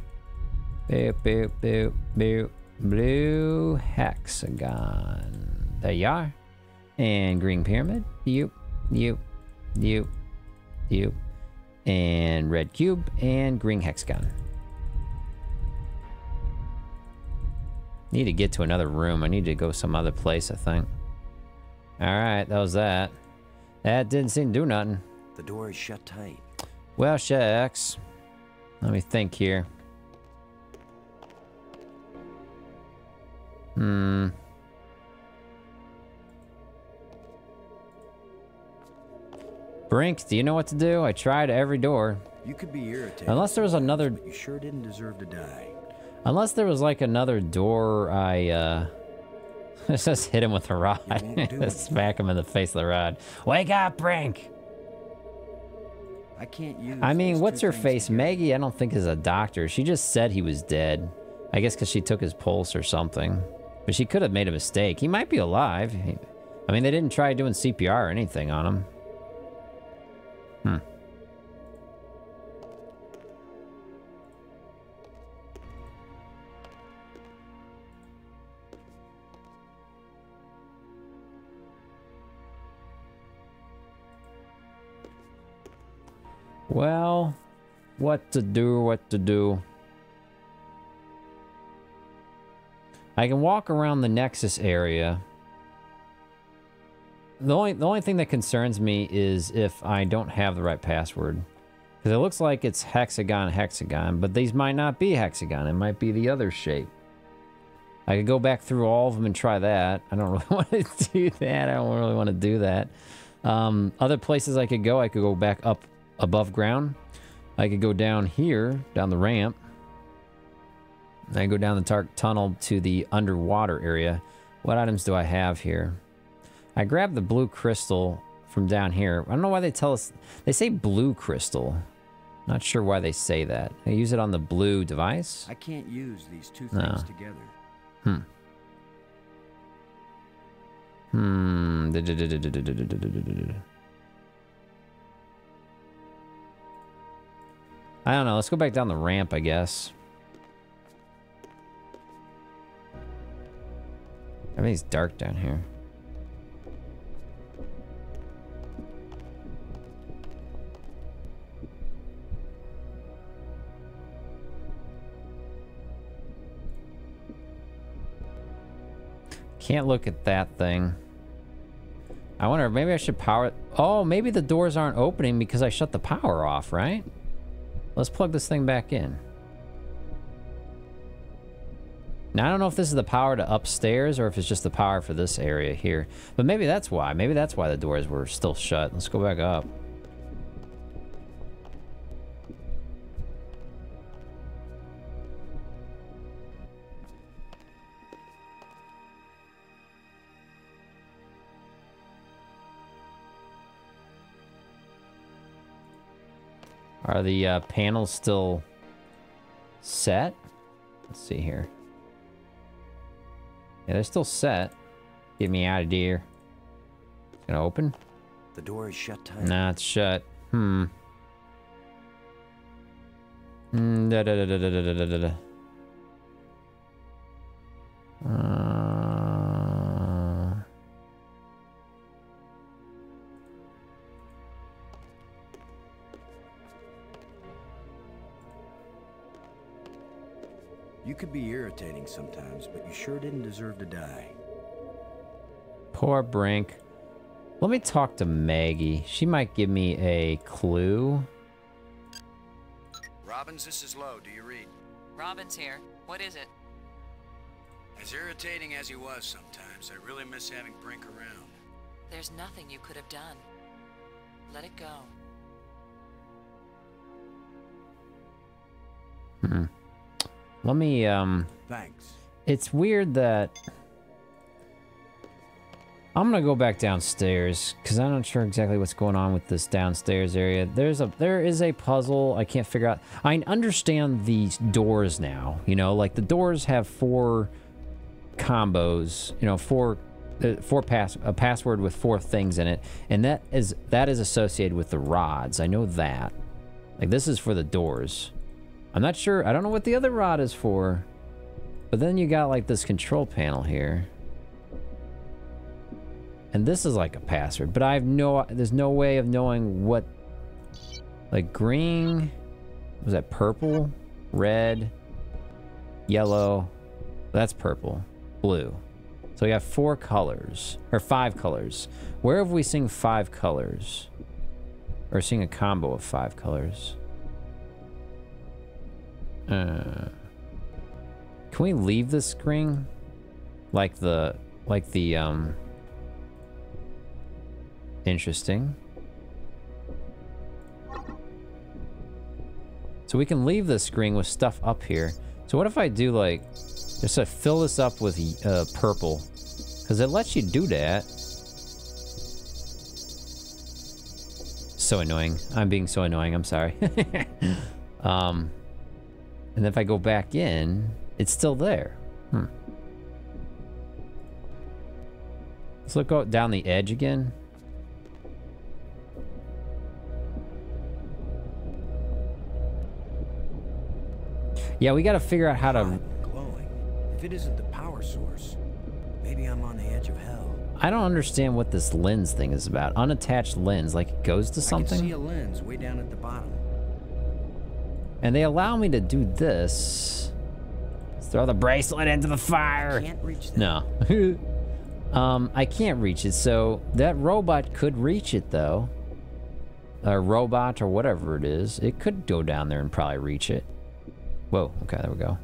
Boop, boop, boop, boop. Blue hexagon. There you are. And green pyramid. You, you, you, you. And red cube and green hexagon. Need to get to another room. I need to go some other place, I think. All right, that was that. That didn't seem to do nothing. The door is shut tight. Well, shucks. Let me think here. Hmm. Brink, do you know what to do? I tried every door. You could be irritated. Unless there was another... But you sure didn't deserve to die. Unless there was like another door, I, uh... let's just hit him with a rod. Smack him in the face with the rod. Wake up, Brink! I can't use... I mean, what's her face? Together. Maggie, I don't think is a doctor. She just said he was dead. I guess because she took his pulse or something. But she could have made a mistake. He might be alive. He, I mean, they didn't try doing C P R or anything on him. Hmm. Well, what to do, what to do. I can walk around the Nexus area. The only, the only thing that concerns me is if I don't have the right password. Because it looks like it's hexagon, hexagon, but these might not be hexagon. It might be the other shape. I could go back through all of them and try that. I don't really want to do that. I don't really want to do that. Um, other places I could go, I could go back up above ground. I could go down here, down the ramp. And I could go down the dark tunnel to the underwater area. What items do I have here? I grabbed the blue crystal from down here. I don't know why they tell us... They say blue crystal. Not sure why they say that. They use it on the blue device? I can't use these two no. things together. Hmm. Hmm. I don't know. Let's go back down the ramp, I guess. Everything's dark down here. Can't look at that thing. I wonder, maybe I should power it. Oh, maybe the doors aren't opening because I shut the power off, right? Let's plug this thing back in. Now, I don't know if this is the power to upstairs or if it's just the power for this area here. But maybe that's why. Maybe that's why the doors were still shut. Let's go back up. Are the uh, panels still set? Let's see here. Yeah, they're still set. Get me out of here. It's gonna open? The door is shut tight. Nah, it's shut. Hmm. Mm, da, da, da, da, da, da, da, da. Uh... You could be irritating sometimes, but you sure didn't deserve to die. Poor Brink. Let me talk to Maggie. She might give me a clue. Robbins, this is Lowe. Do you read? Robbins here. What is it? As irritating as he was sometimes, I really miss having Brink around. There's nothing you could have done. Let it go. Hmm. Let me, um... Thanks. It's weird that... I'm gonna go back downstairs, because I'm not sure exactly what's going on with this downstairs area. There's a... There is a puzzle I can't figure out. I understand these doors now, you know? Like, the doors have four combos, you know, four... Uh, four pass... A password with four things in it. And that is... That is associated with the rods. I know that. Like, this is for the doors. I'm not sure. I don't know what the other rod is for. But then you got like this control panel here. And this is like a password, but I have no, there's no way of knowing what, like green, was that purple, red, yellow, that's purple, blue. So we got four colors, or five colors. Where have we seen five colors? Or seeing a combo of five colors? Uh, can we leave this screen? Like the, like the, um, interesting. So we can leave this screen with stuff up here. So what if I do like, just uh, fill this up with uh, purple? Because it lets you do that. So annoying. I'm being so annoying, I'm sorry. um... And if I go back in, it's still there. Hmm. Let's look out down the edge again. Yeah, we gotta figure out how to... Glowing. If it isn't the power source, maybe I'm on the edge of hell. I don't understand what this lens thing is about. Unattached lens, like it goes to something? I can see a lens way down at the bottom. And they allow me to do this. Let's throw the bracelet into the fire. I can't reach that. No. um, I can't reach it, so that robot could reach it though. A robot or whatever it is. It could go down there and probably reach it. Whoa, okay, there we go.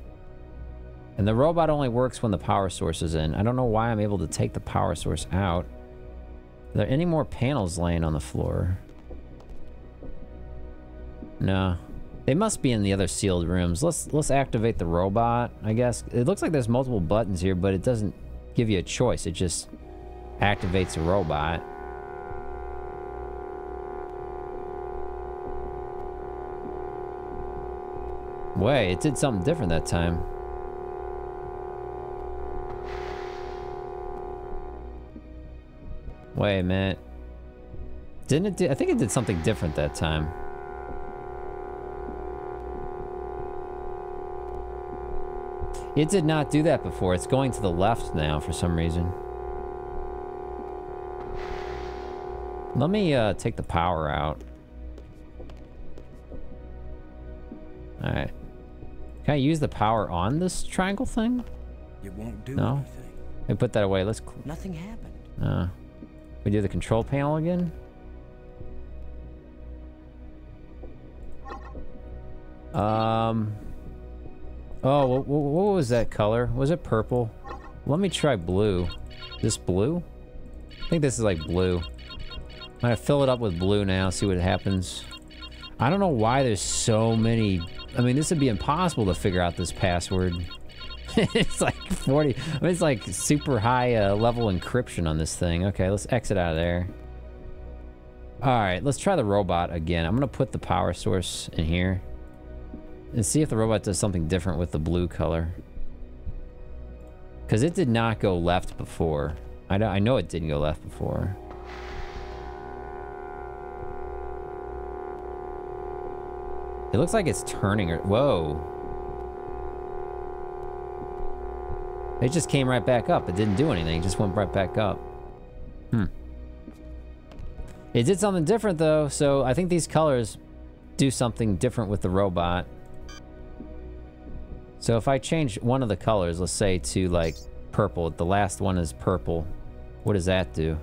And the robot only works when the power source is in. I don't know why I'm able to take the power source out. Are there any more panels laying on the floor? No. They must be in the other sealed rooms. Let's let's activate the robot, I guess. It looks like there's multiple buttons here, but it doesn't give you a choice. It just activates a robot. Wait, it did something different that time. Wait a minute. Didn't it do, I think it did something different that time. It did not do that before. It's going to the left now for some reason. Let me uh, take the power out. Alright. Can I use the power on this triangle thing? It won't do no? anything. Hey, put that away. Let's... Nothing happened. Uh, we do the control panel again? Um... Oh, what, what was that color? Was it purple? Let me try blue. This blue? I think this is like blue. I'm gonna fill it up with blue now, see what happens. I don't know why there's so many... I mean, this would be impossible to figure out this password. It's like forty... I mean, it's like super high uh, level encryption on this thing. Okay, let's exit out of there. Alright, let's try the robot again. I'm gonna put the power source in here. And see if the robot does something different with the blue color. Because it did not go left before. I know, I know it didn't go left before. It looks like it's turning or... Whoa. It just came right back up. It didn't do anything. It just went right back up. Hmm. It did something different though, so I think these colors do something different with the robot. So if I change one of the colors, let's say to like purple, the last one is purple. What does that do?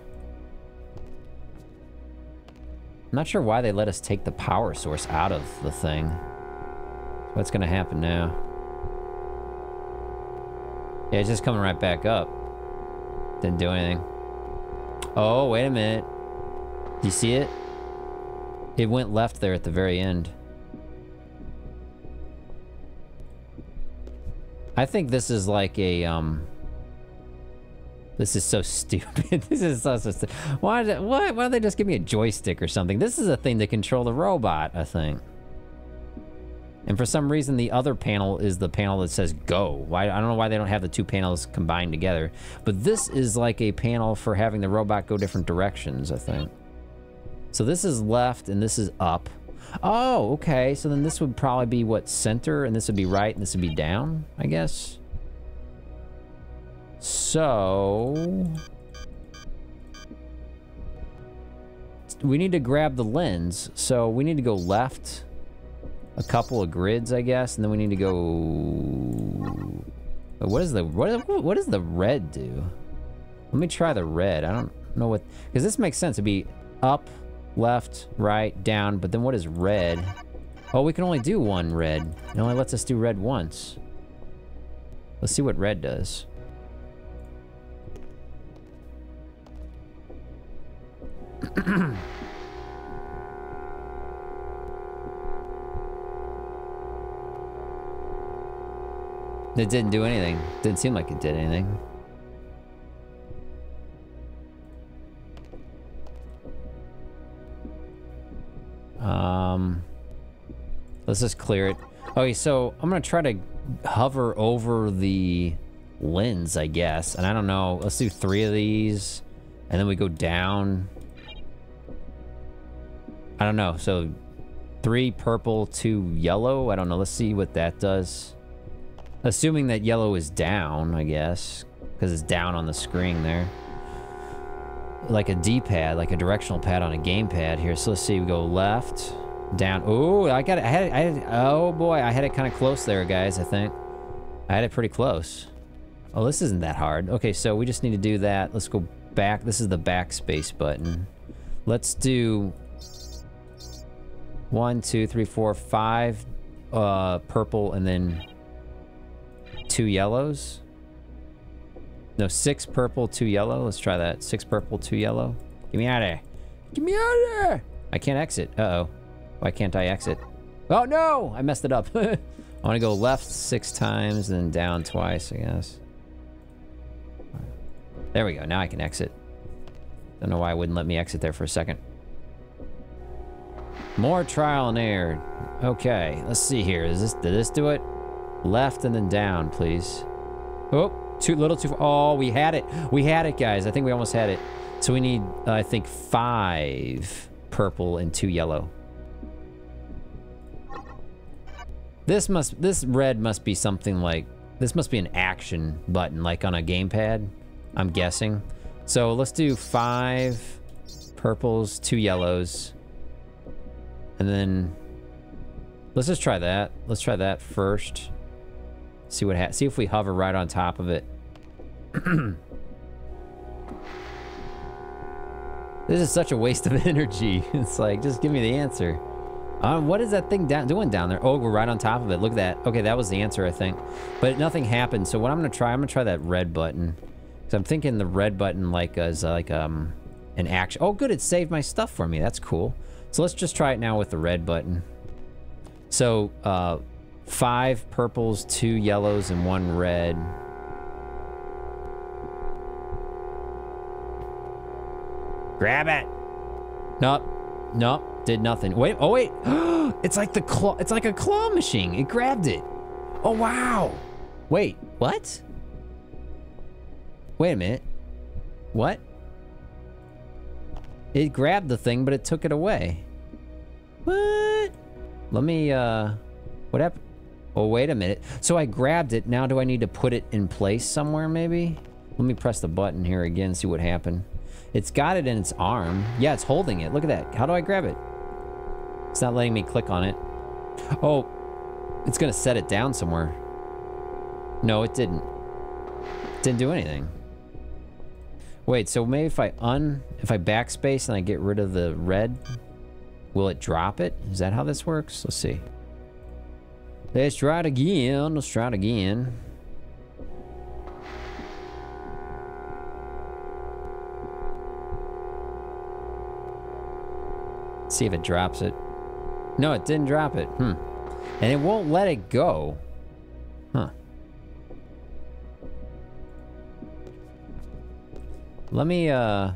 I'm not sure why they let us take the power source out of the thing. What's gonna happen now? Yeah, it's just coming right back up. Didn't do anything. Oh, wait a minute. Do you see it? It went left there at the very end. I think this is like a, um... This is so stupid. This is so, so stupid. Why, did, why, why don't they just give me a joystick or something? This is a thing to control the robot, I think. And for some reason, the other panel is the panel that says go. Why, I don't know why they don't have the two panels combined together. But this is like a panel for having the robot go different directions, I think. So this is left and this is up. Oh, okay, so then this would probably be what, center, and this would be right, and this would be down, I guess. So... we need to grab the lens, so we need to go left a couple of grids, I guess, and then we need to go... What is the, what, what does the red do? Let me try the red, I don't know what... Because this makes sense, it'd be up, left, right, down, but then what is red? Oh, we can only do one red. It only lets us do red once. Let's see what red does. It didn't do anything. Didn't seem like it did anything. Um, let's just clear it. Okay, so I'm gonna try to hover over the lens, I guess, and I don't know. Let's do three of these, and then we go down. I don't know, so three purple, two yellow. I don't know, let's see what that does. Assuming that yellow is down, I guess, because it's down on the screen there. Like a D-pad, like a directional pad on a gamepad here. So let's see, we go left, down. Ooh, I got it, I had it, I had it, oh boy, I had it kind of close there, guys, I think. I had it pretty close. Oh, this isn't that hard. Okay, so we just need to do that. Let's go back, this is the backspace button. Let's do one, two, three, four, five uh, purple, and then two yellows. No, six purple, two yellow. Let's try that. Six purple, two yellow. Get me out of there. Get me out of there! I can't exit. Uh-oh. Why can't I exit? Oh, no! I messed it up. I want to go left six times, and then down twice, I guess. There we go. Now I can exit. Don't know why it wouldn't let me exit there for a second. More trial and error. Okay, let's see here. Is this, did this do it? Left and then down, please. Oh! Too little too far. Oh, we had it. We had it, guys. I think we almost had it. So we need, uh, I think, five purple and two yellow. This must, this red must be something like This must be an action button, like on a gamepad, I'm guessing. So let's do five purples, two yellows. And then let's just try that. Let's try that first. See what ha- see if we hover right on top of it. This is such a waste of energy. It's like, just give me the answer. Um, what is that thing down, doing down there? Oh, we're right on top of it. Look at that. Okay, that was the answer, I think. But nothing happened. So what I'm gonna try, I'm gonna try that red button. Cause I'm thinking the red button like is uh, like um an action. Oh, good, it saved my stuff for me. That's cool. So let's just try it now with the red button. So uh, five purples, two yellows, and one red. Grab it. Nope. Nope. Did nothing. Wait, oh wait. It's like the claw, it's like a claw machine. It grabbed it. Oh wow. Wait, what? Wait a minute. What? It grabbed the thing, but it took it away. What? Let me, uh, what happened? Oh, wait a minute. So I grabbed it. Now do I need to put it in place somewhere maybe? Let me press the button here again, see what happened. It's got it in its arm. Yeah, it's holding it. Look at that. How do I grab it? It's not letting me click on it. Oh, it's gonna set it down somewhere. No, it didn't. It didn't do anything. Wait, so maybe if I un, if I backspace and I get rid of the red, will it drop it? Is that how this works? Let's see. Let's try it again. Let's try it again. See if it drops it. No, it didn't drop it. Hmm. And it won't let it go. Huh. Let me, uh...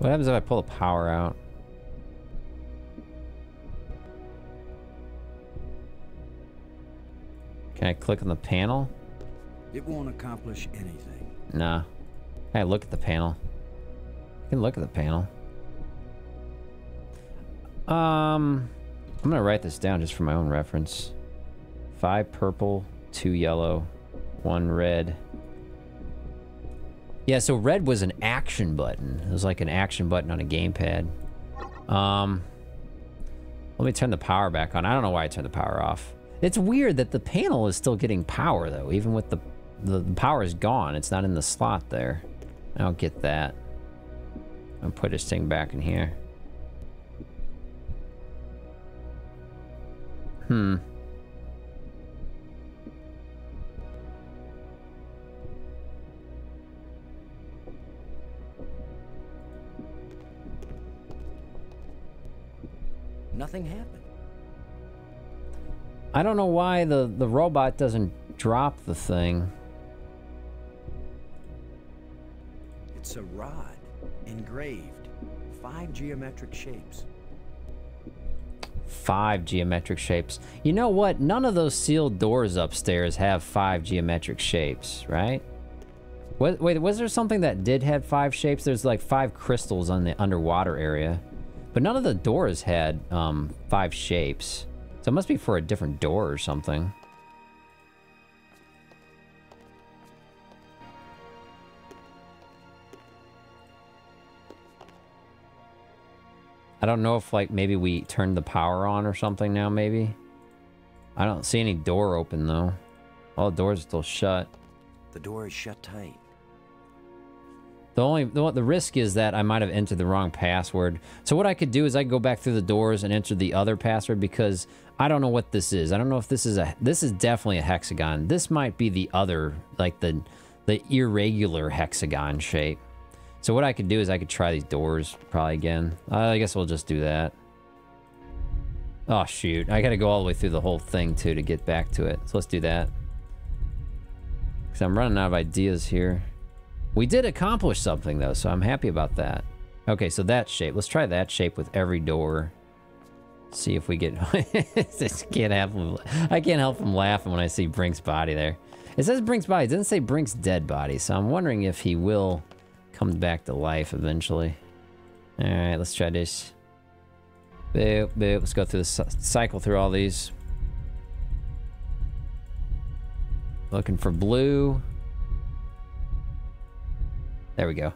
what happens if I pull the power out? Can I click on the panel? It won't accomplish anything. Nah. I gotta look at the panel. I can look at the panel. Um, I'm gonna write this down just for my own reference. Five purple, two yellow, one red. Yeah, so red was an action button. It was like an action button on a gamepad. Um, let me turn the power back on. I don't know why I turned the power off. It's weird that the panel is still getting power though, even with the, the, the power is gone. It's not in the slot there. I don't get that. I'll put this thing back in here. Hmm. Nothing happened. I don't know why the, the robot doesn't drop the thing. It's a rod engraved. Five geometric shapes. Five geometric shapes. You know what? None of those sealed doors upstairs have five geometric shapes, right? Wait, wait, was there something that did have five shapes? There's like five crystals on the underwater area. But none of the doors had um, five shapes. So it must be for a different door or something. I don't know if like maybe we turned the power on or something now maybe. I don't see any door open though. All the doors are still shut. The door is shut tight. The only, the, the risk is that I might have entered the wrong password. So what I could do is I could go back through the doors and enter the other password because I don't know what this is. I don't know if this is a, this is definitely a hexagon. This might be the other, like the, the irregular hexagon shape. So what I could do is I could try these doors probably again. Uh, I guess we'll just do that. Oh shoot, I gotta go all the way through the whole thing too to get back to it. So let's do that. Cause I'm running out of ideas here. We did accomplish something though, so I'm happy about that. Okay, so that shape, let's try that shape with every door. See if we get, just can't have, I can't help from laughing when I see Brink's body there. It says Brink's body, it doesn't say Brink's dead body, so I'm wondering if he will comes back to life eventually. All right, let's try this. Boop, boop. Let's go through the cycle through all these. Looking for blue. There we go.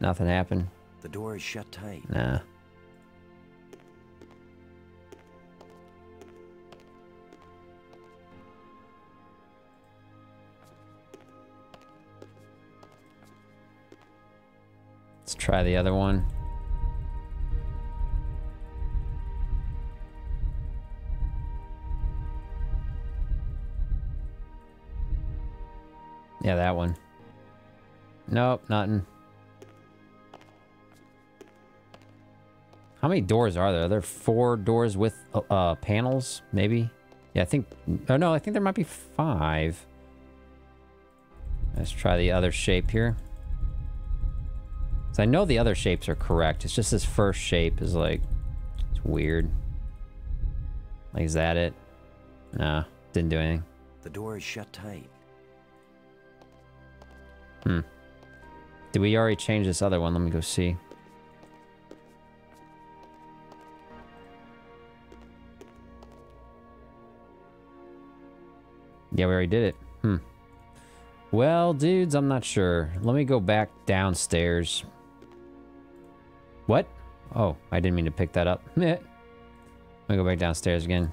Nothing happened. The door is shut tight. Nah. Let's try the other one. Yeah, that one. Nope, nothing. How many doors are there? Are there four doors with uh, panels, maybe? Yeah, I think... Oh, no, I think there might be five. Let's try the other shape here. So I know the other shapes are correct. It's just this first shape is like... It's weird. Like, is that it? Nah, didn't do anything. The door is shut tight. Hmm. Did we already change this other one? Let me go see. Yeah, we already did it. Hmm. Well, dudes, I'm not sure. Let me go back downstairs. What? Oh, I didn't mean to pick that up. Let me go back downstairs again.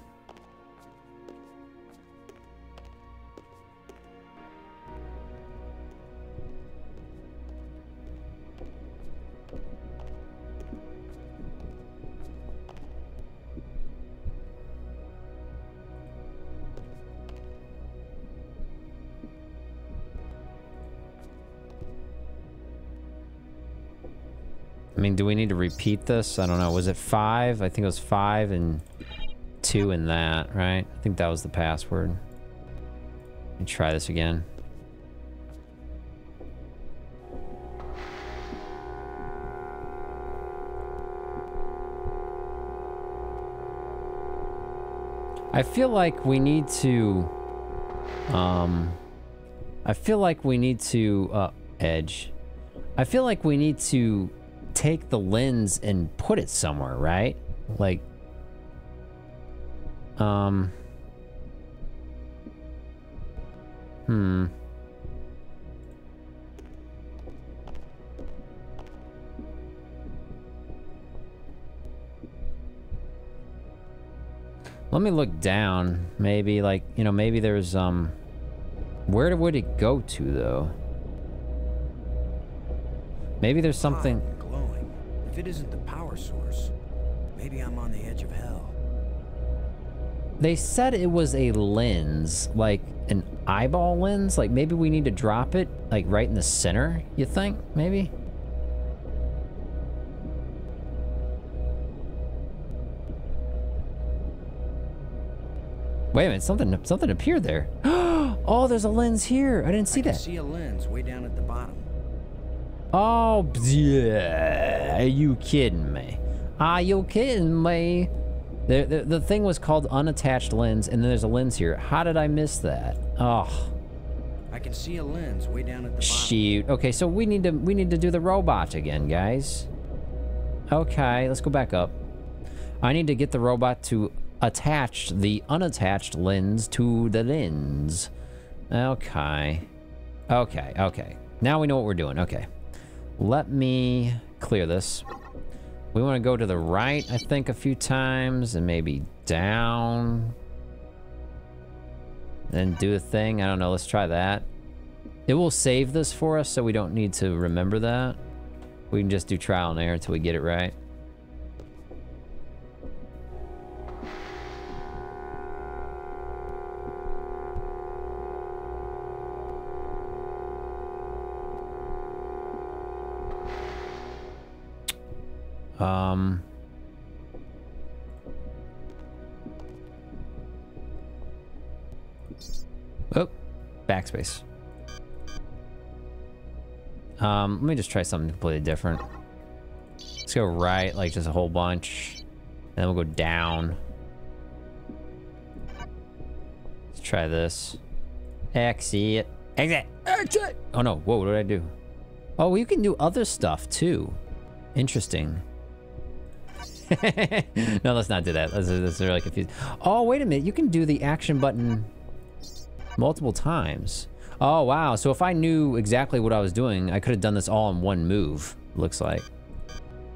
I mean, do we need to repeat this? I don't know. Was it five? I think it was five and two in that, right? I think that was the password. Let me try this again. I feel like we need to... Um... I feel like we need to... Uh, edge. I feel like we need to... take the lens and put it somewhere, right? Like, um, hmm. Let me look down, maybe, like, you know, maybe there's, um, where would it go to, though? Maybe there's something... If it isn't the power source, maybe I'm on the edge of hell. They said it was a lens, like an eyeball lens. Like, maybe we need to drop it, like, right in the center, you think? Maybe? Wait a minute, something something appeared there. Oh, there's a lens here. I didn't see I that. I see a lens way down at the bottom. Oh, yeah. Are you kidding me? Are you kidding me? The, the, the thing was called unattached lens, and then there's a lens here. How did I miss that? Oh. I can see a lens way down at the bottom. Shoot. Okay, so we need to we need to do the robot again, guys. Okay, let's go back up. I need to get the robot to attach the unattached lens to the lens. Okay. Okay, okay. Now we know what we're doing. Okay. Let me clear this. We want to go to the right, I think, a few times, and maybe down. Then do a thing. I don't know. Let's try that. It will save this for us, so we don't need to remember that. We can just do trial and error until we get it right. Um, oh, backspace. Um, let me just try something completely different. Let's go right, like just a whole bunch. And then we'll go down. Let's try this. Exit. Exit. Exit. Oh no, whoa, what did I do? Oh, well, you can do other stuff too. Interesting. No, let's not do that. This is really confusing. Oh, wait a minute. You can do the action button multiple times. Oh, wow. So if I knew exactly what I was doing, I could have done this all in one move, looks like.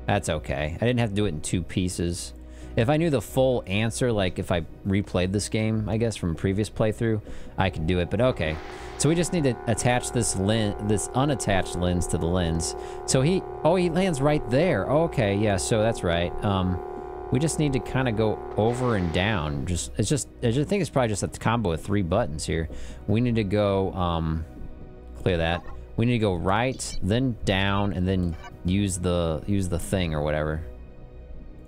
That's okay. I didn't have to do it in two pieces. If I knew the full answer, like if I replayed this game, I guess, from a previous playthrough, I could do it, but okay. So we just need to attach this lens, this unattached lens to the lens. So he, oh, he lands right there. Okay, yeah, so that's right. Um, we just need to kind of go over and down. Just, it's just, I just think it's probably just a combo of three buttons here. We need to go, um, clear that. We need to go right, then down, and then use the, use the thing or whatever.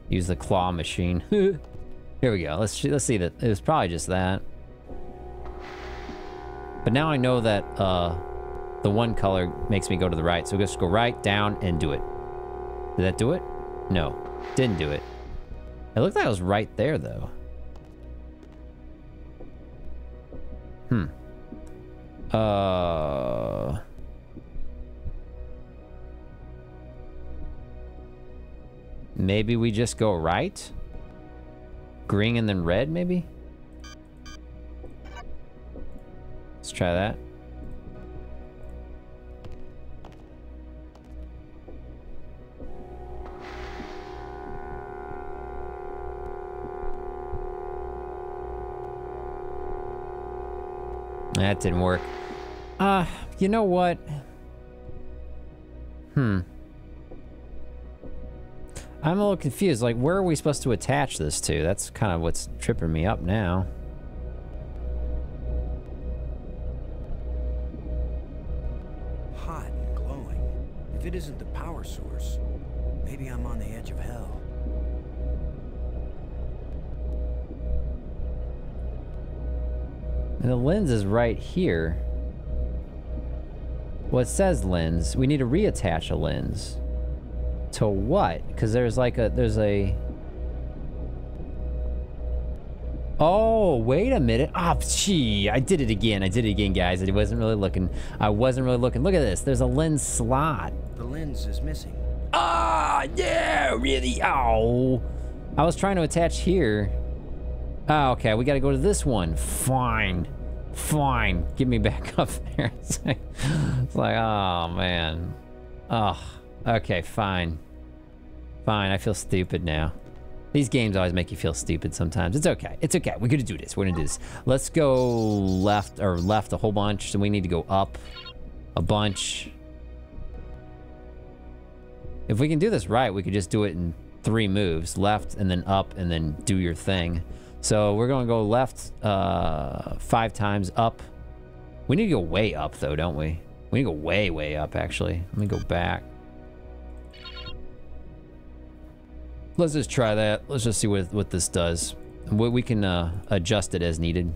Use the claw machine. Here we go. Let's let's see that it was probably just that. But now I know that uh, the one color makes me go to the right, so just go right, down, and do it. Did that do it? No, didn't do it. It looked like I was right there though. Hmm. Uh. Maybe we just go right? Green and then red, maybe? Let's try that. That didn't work. Uh, you know what? Hmm. I'm a little confused, like where are we supposed to attach this to? That's kind of what's tripping me up now. Hot and glowing. If it isn't the power source, maybe I'm on the edge of hell. And the lens is right here. Well, it says lens. We need to reattach a lens. To what? Because there's like a, there's a... Oh, wait a minute. Oh, gee, I did it again. I did it again, guys. I wasn't really looking. I wasn't really looking. Look at this. There's a lens slot. The lens is missing. Ah, oh, yeah, really? Oh. I was trying to attach here. Oh, okay, we gotta go to this one. Fine. Fine. Get me back up there. It's like, it's like oh, man. Ugh. Oh. Okay, fine. Fine, I feel stupid now. These games always make you feel stupid sometimes. It's okay, it's okay. We're gonna do this, we're gonna do this. Let's go left, or left a whole bunch, so we need to go up a bunch. If we can do this right, we could just do it in three moves. Left, and then up, and then do your thing. So we're gonna go left uh, five times, up. We need to go way up though, don't we? We need to go way, way up actually. Let me go back. Let's just try that. Let's just see what, what this does. What we can uh, adjust it as needed.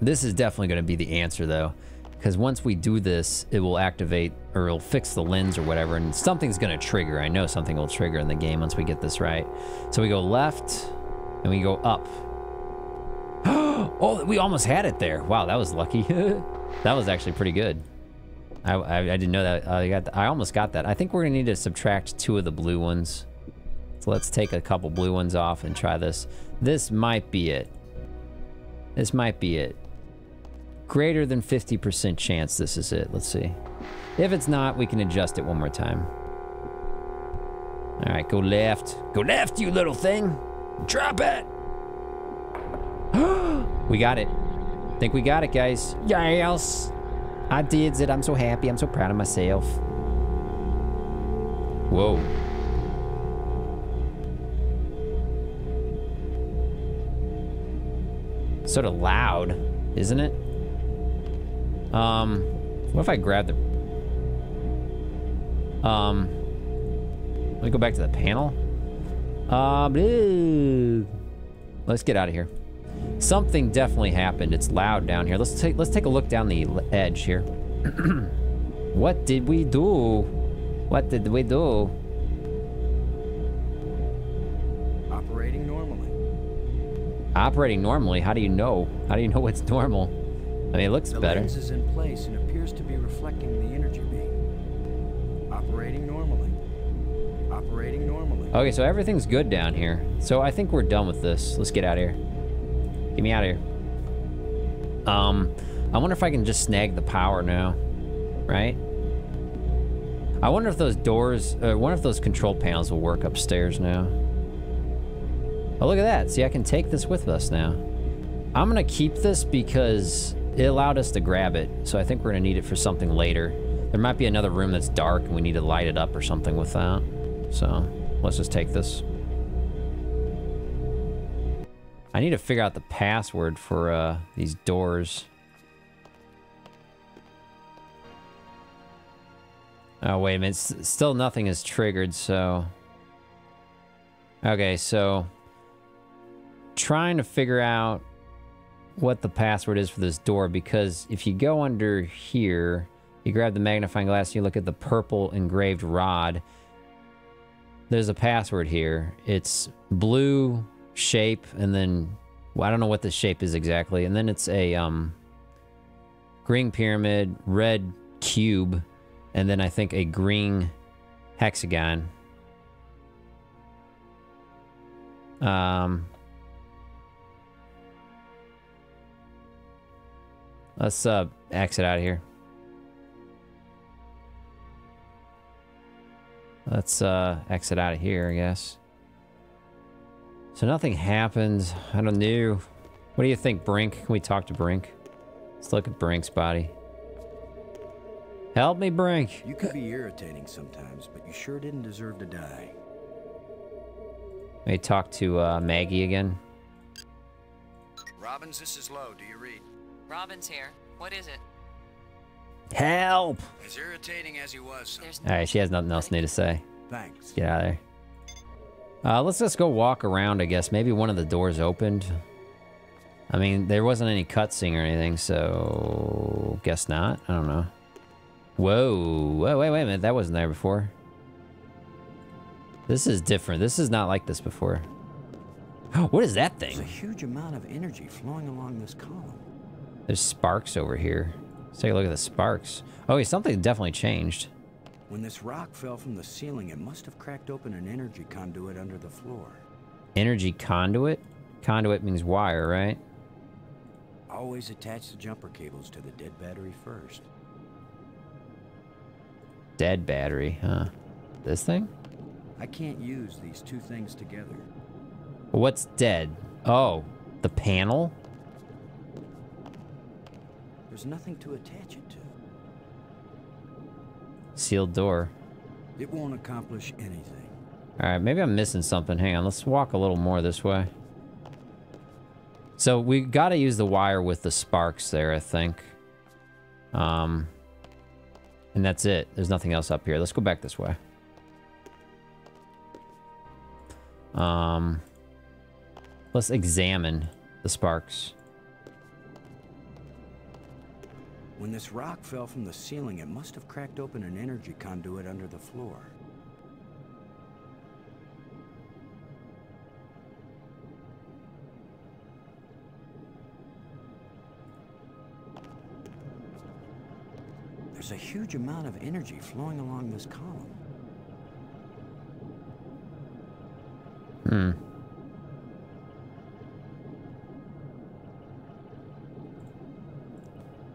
This is definitely gonna be the answer though. Because once we do this, it will activate, or it'll fix the lens or whatever, and something's gonna trigger. I know something will trigger in the game once we get this right. So we go left, and we go up. Oh, we almost had it there. Wow, that was lucky. That was actually pretty good. I, I, I didn't know that. I, got the, I almost got that. I think we're gonna need to subtract two of the blue ones. So let's take a couple blue ones off and try this. This might be it. This might be it. Greater than fifty percent chance this is it. Let's see. If it's not, we can adjust it one more time. All right, go left. Go left, you little thing. Drop it. We got it. Think we got it, guys. Yes. I did it. I'm so happy. I'm so proud of myself. Whoa. Sort of loud, isn't it? Um, what if I grab the... Um, let me go back to the panel. Uh, bleh. Let's get out of here. Something definitely happened. It's loud down here. Let's take let's take a look down the edge here. What did we do? What did we do? Operating normally. Operating normally? How do you know? How do you know what's normal? I mean, it looks better. The lens is in place and appears to be reflecting the energy beam. Operating normally. Operating normally. Okay, so everything's good down here. So I think we're done with this. Let's get out of here. Get me out of here. Um, I wonder if I can just snag the power now, right? I wonder if those doors, uh, one of those control panels will work upstairs now. Oh, look at that. See, I can take this with us now. I'm gonna keep this because it allowed us to grab it, so I think we're gonna need it for something later. There might be another room that's dark and we need to light it up or something with that. So, let's just take this. I need to figure out the password for uh, these doors. Oh, wait a minute. S- still nothing is triggered, so... Okay, so... Trying to figure out what the password is for this door, because if you go under here, you grab the magnifying glass, you look at the purple engraved rod. There's a password here. It's blue shape, and then, well, I don't know what the shape is exactly, and then it's a um, green pyramid, red cube, and then I think a green hexagon. Um, let's uh, exit out of here. Let's uh, exit out of here, I guess. So nothing happens. I don't know. What do you think, Brink? Can we talk to Brink? Let's look at Brink's body. Help me, Brink. You could be irritating sometimes, but you sure didn't deserve to die. Let me talk to uh, Maggie again. Robbins, this is Lowe. Do you read? Robbins here. What is it? Help! As irritating as he was. Alright, she has nothing else new to say. Thanks. Get out of there. Uh, let's just go walk around, I guess. Maybe one of the doors opened. I mean, there wasn't any cutscene or anything, so... Guess not. I don't know. Whoa. Whoa, wait, wait a minute. That wasn't there before. This is different. This is not like this before. What is that thing? There's a huge amount of energy flowing along this column. There's sparks over here. Let's take a look at the sparks. Oh, okay, something definitely changed. When this rock fell from the ceiling, it must have cracked open an energy conduit under the floor. Energy conduit? Conduit means wire, right? Always attach the jumper cables to the dead battery first. Dead battery, huh? This thing? I can't use these two things together. What's dead? Oh, the panel? There's nothing to attach it to. Sealed door. It won't accomplish anything. Alright, maybe I'm missing something. Hang on, let's walk a little more this way. So we gotta use the wire with the sparks there, I think. Um, and that's it. There's nothing else up here. Let's go back this way. Um, let's examine the sparks. When this rock fell from the ceiling, it must have cracked open an energy conduit under the floor. There's a huge amount of energy flowing along this column. Hmm.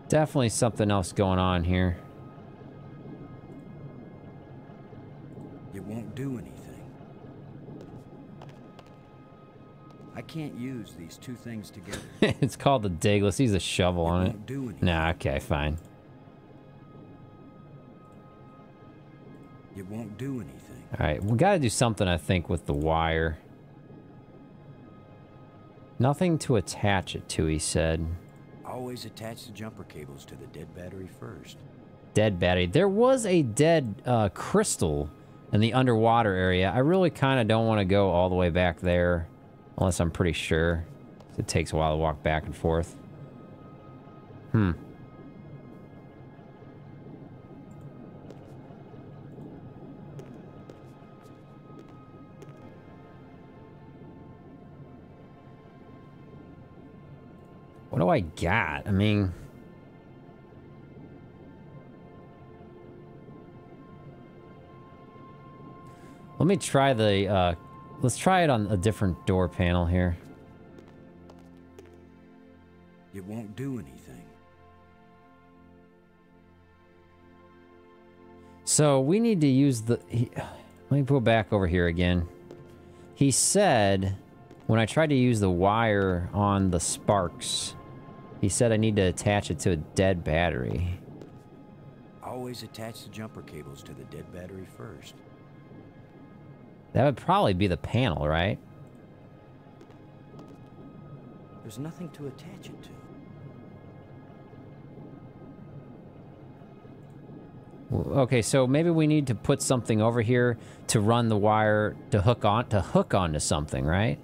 Definitely something else going on here. It won't do anything. I can't use these two things together. It's called the dig. Let's use a shovel on it. Do anything. Nah, okay, fine. It won't do anything. Alright, we gotta do something, I think, with the wire. Nothing to attach it to, he said. Always attach the jumper cables to the dead battery first. Dead battery. There was a dead uh, crystal in the underwater area. I really kind of don't want to go all the way back there, unless I'm pretty sure. It takes a while to walk back and forth. Hmm. What do I got? I mean... Let me try the, uh... let's try it on a different door panel here. It won't do anything. So we need to use the... He, let me go back over here again. He said, when I tried to use the wire on the sparks, he said I need to attach it to a dead battery. Always attach the jumper cables to the dead battery first. That would probably be the panel, right? There's nothing to attach it to. Okay, so maybe we need to put something over here to run the wire to hook on to hook onto something, right?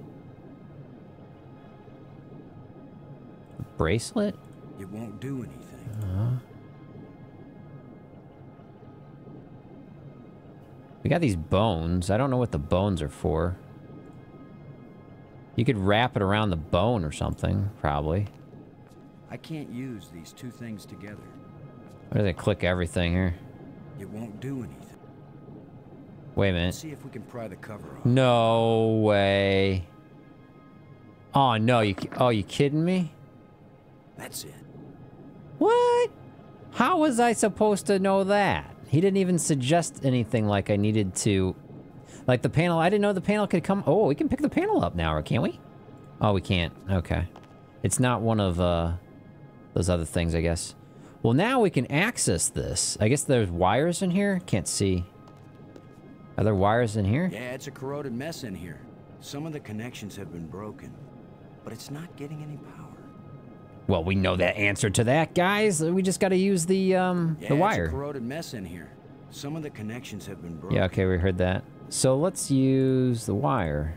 A bracelet? It won't do anything. Uh-huh. We got these bones. I don't know what the bones are for. You could wrap it around the bone or something, probably. I can't use these two things together. Why do they click everything here? It won't do anything. Wait a minute. Let's see if we can pry the cover off. No way. Oh no, you oh you kidding me? That's it. What? How was I supposed to know that? He didn't even suggest anything like I needed to, like the panel. I didn't know the panel could come. Oh, we can pick the panel up now, or can't we? Oh, we can't. Okay. It's not one of uh those other things, I guess. Well, now we can access this. I guess there's wires in here? Can't see. Are there wires in here? Yeah, it's a corroded mess in here. Some of the connections have been broken, but it's not getting any power. Well, we know that answer to that, guys. We just gotta use the, um, yeah, the wire. It's a corroded mess in here. Some of the connections have been broken. Yeah, okay, we heard that. So let's use the wire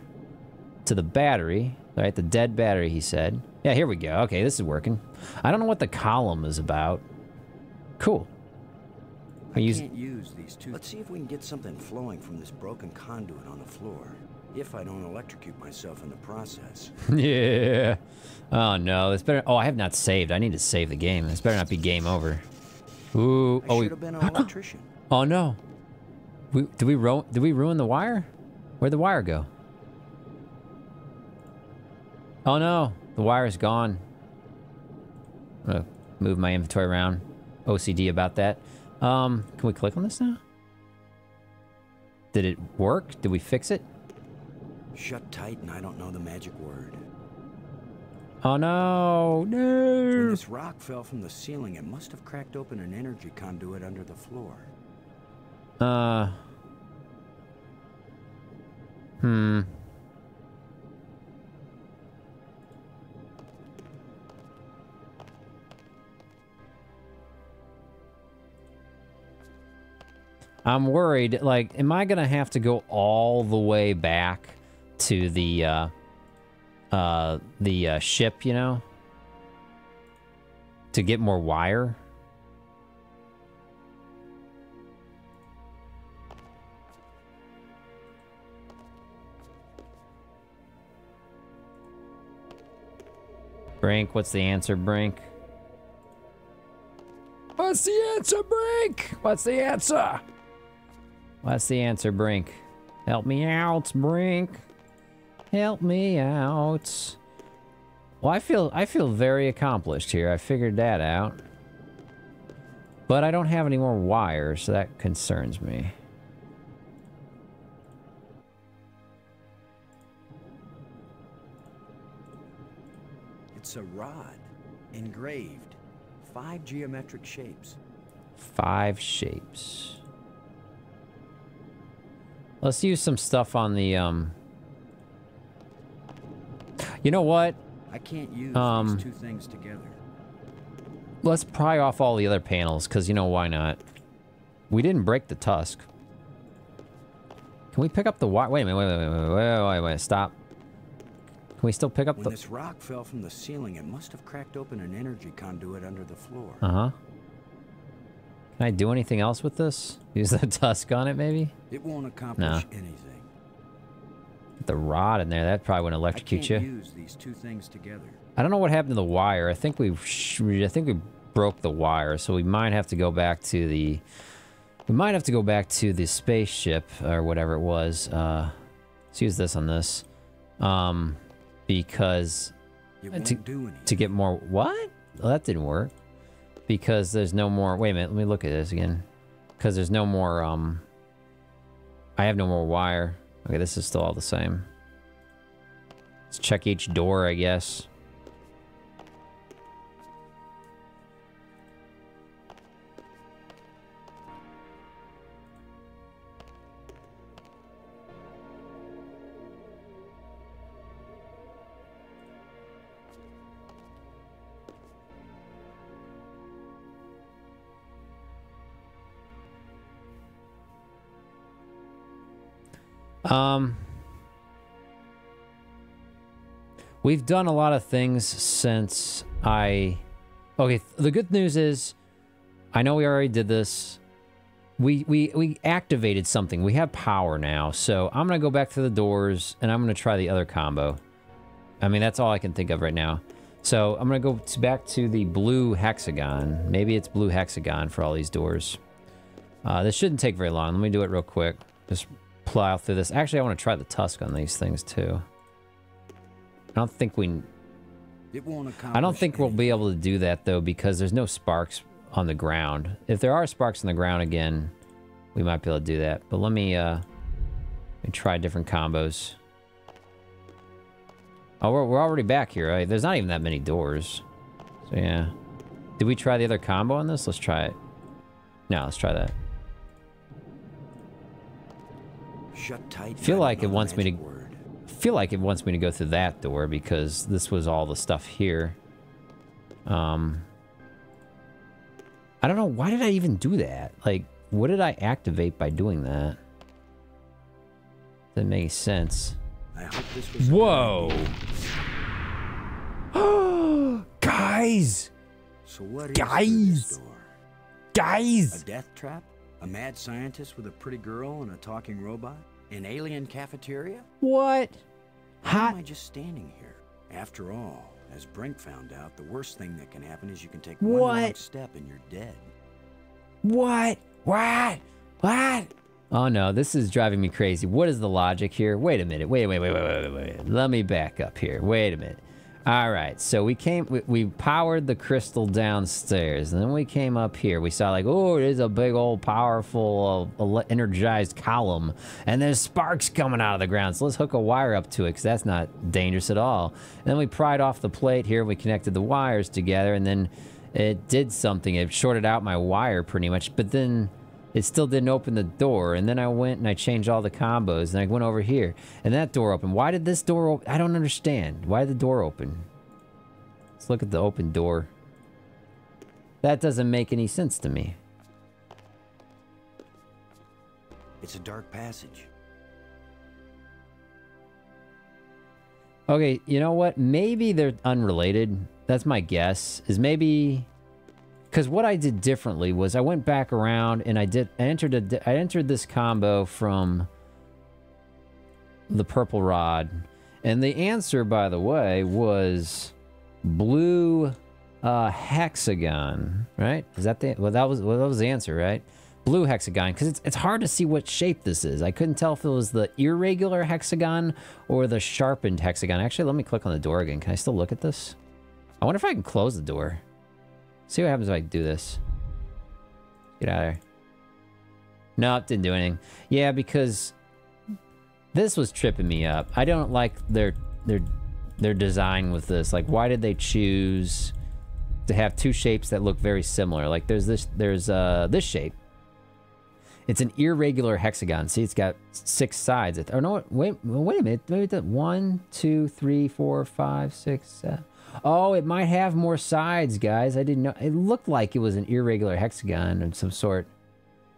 to the battery, right? The dead battery, he said. Yeah, here we go. Okay, this is working. I don't know what the column is about. Cool. I, I can't use these two. Let's see if we can get something flowing from this broken conduit on the floor. If I don't electrocute myself in the process. Yeah. Oh no, it's better. Oh, I have not saved. I need to save the game. This better not be game over. Ooh. I oh, should have been an electrician. Oh no. We did we ru did we ruin the wire? Where'd the wire go? Oh no, the wire is gone. I'm gonna move my inventory around. O C D about that. Um, can we click on this now? Did it work? Did we fix it? Shut tight and I don't know the magic word. Oh no, no! When this rock fell from the ceiling, it must have cracked open an energy conduit under the floor. Uh... Hmm... I'm worried, like, am I gonna have to go all the way back to the, uh, uh, the, uh, ship, you know? To get more wire? Brink, what's the answer, Brink? What's the answer, Brink? What's the answer? What's the answer, Brink? Help me out, Brink. Help me out. Well, I feel I feel very accomplished here. I figured that out. But I don't have any more wires, so that concerns me. It's a rod, engraved, five geometric shapes. Five shapes. Let's use some stuff on the, um... You know what? I can't use um, these two things together. Let's pry off all the other panels, because, you know, why not? We didn't break the tusk. Can we pick up the wire? Wait a minute, wait a minute, wait a minute, wait a minute, stop. Can we still pick up the... When this rock fell from the ceiling, it must have cracked open an energy conduit under the floor. Uh-huh. Can I do anything else with this? Use the tusk on it, maybe? It won't accomplish no. anything. Get the rod in there, that probably wouldn't electrocute you. I can't use these two things together. I don't know what happened to the wire. I think we, I think we broke the wire, so we might have to go back to the, we might have to go back to the spaceship or whatever it was. Uh, let's use this on this, um, because It to, do anything. to get more... What? Well, that didn't work. Because there's no more... Wait a minute, let me look at this again. Because there's no more... Um, I have no more wire. Okay, this is still all the same. Let's check each door, I guess. Um, we've done a lot of things since I, okay, the good news is, I know we already did this, we, we, we activated something, we have power now, so I'm gonna go back to the doors, and I'm gonna try the other combo. I mean, that's all I can think of right now. So, I'm gonna go to back to the blue hexagon, maybe it's blue hexagon for all these doors. Uh, this shouldn't take very long, let me do it real quick, just... plow through this. Actually, I want to try the tusk on these things too. I don't think we... It won't I don't think anything. We'll be able to do that though because there's no sparks on the ground. If there are sparks on the ground again, we might be able to do that. But let me, uh, let me try different combos. Oh, we're, we're already back here, right? There's not even that many doors. So yeah. Did we try the other combo on this? Let's try it. No, let's try that. Shut tight, feel like it wants me to word. feel like it wants me to go through that door because this was all the stuff here. Um, I don't know, why did I even do that? Like, what did I activate by doing that? That makes sense. I hope this was whoa! Guys! So what Guys! Is this door? Guys! A death trap? A mad scientist with a pretty girl and a talking robot? An alien cafeteria? What? How am I just standing here? After all, as Brink found out, the worst thing that can happen is you can take one wrong step and you're dead. What? What? What? Oh no, this is driving me crazy. What is the logic here? Wait a minute. Wait, wait, wait, wait, wait, wait, wait. Let me back up here. Wait a minute. All right, so we came, we, we powered the crystal downstairs, and then we came up here. We saw like, oh, there's a big old powerful, uh, energized column, and there's sparks coming out of the ground, so let's hook a wire up to it, because that's not dangerous at all. And then we pried off the plate here, we connected the wires together, and then it did something. It shorted out my wire pretty much, but then it still didn't open the door, and then I went and I changed all the combos, and I went over here, and that door opened. Why did this door open? I don't understand. Why did the door open? Let's look at the open door. That doesn't make any sense to me. It's a dark passage. Okay, you know what? Maybe they're unrelated. That's my guess, is maybe... Because what I did differently was I went back around and I did I entered a, I entered this combo from the purple rod, and the answer, by the way, was blue uh, hexagon. Right? Is that the well? That was well, that was the answer, right? Blue hexagon, because it's it's hard to see what shape this is. I couldn't tell if it was the irregular hexagon or the sharpened hexagon. Actually, let me click on the door again. Can I still look at this? I wonder if I can close the door. See what happens if I do this. Get out of there. No, it didn't do anything. Yeah, because this was tripping me up. I don't like their their their design with this. Like, why did they choose to have two shapes that look very similar? Like, there's this there's uh this shape. It's an irregular hexagon. See, it's got six sides. It, or no, wait, wait a minute. Maybe the one, two, three, four, five, six, seven. Oh, it might have more sides, guys. I didn't know. It looked like it was an irregular hexagon of some sort.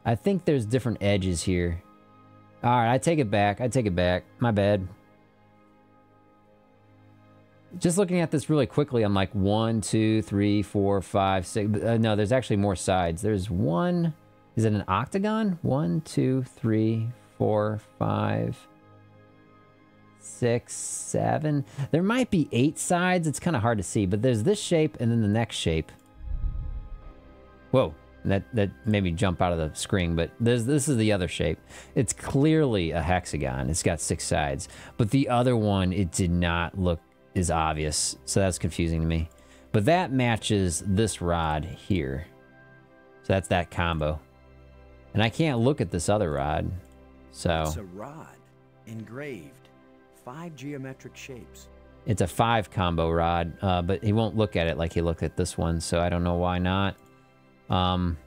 I think there's different edges here. All right, I take it back. I take it back. My bad. Just looking at this really quickly, I'm like one, two, three, four, five, six. Uh, no, there's actually more sides. There's one. Is it an octagon? One, two, three, four, five. Six, seven. There might be eight sides. It's kind of hard to see, but there's this shape and then the next shape. Whoa, that that made me jump out of the screen. But there's this is the other shape. It's clearly a hexagon. It's got six sides, but the other one, it did not look is obvious, so that's confusing to me. But that matches this rod here. So that's that combo. And I can't look at this other rod, so. It's a rod engraved, five geometric shapes. It's a five combo rod, uh, but he won't look at it like he looked at this one, so I don't know why not. Um,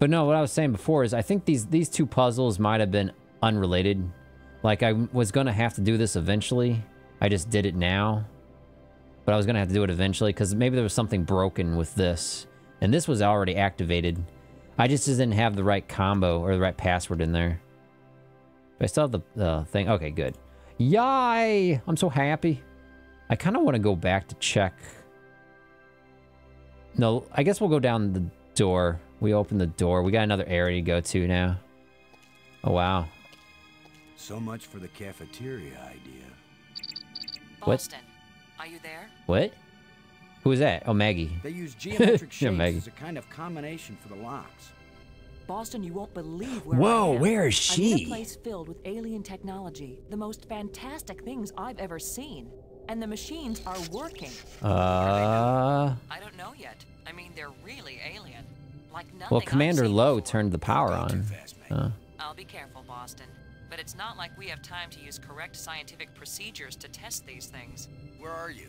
but no, what I was saying before is I think these, these two puzzles might have been unrelated. Like I was gonna have to do this eventually. I just did it now, but I was gonna have to do it eventually because maybe there was something broken with this. And this was already activated. I just didn't have the right combo or the right password in there. But I still have the uh, thing. Okay, good. Yay! I'm so happy. I kind of want to go back to check. No, I guess we'll go down the door. We open the door. We got another area to go to now. Oh, wow. So much for the cafeteria idea. Boston, what? Are you there? What? Who is that? Oh, Maggie. They use geometric shapes yeah, Maggie. as a kind of combination for the locks. Boston, you won't believe where Whoa, I am. Where is she? Another place filled with alien technology. The most fantastic things I've ever seen. And the machines are working. Uh... I don't know yet. I mean, they're really alien. Like nothing well, Commander Lowe turned the power on. Fast, uh. I'll be careful, Boston. But it's not like we have time to use correct scientific procedures to test these things. Where are you?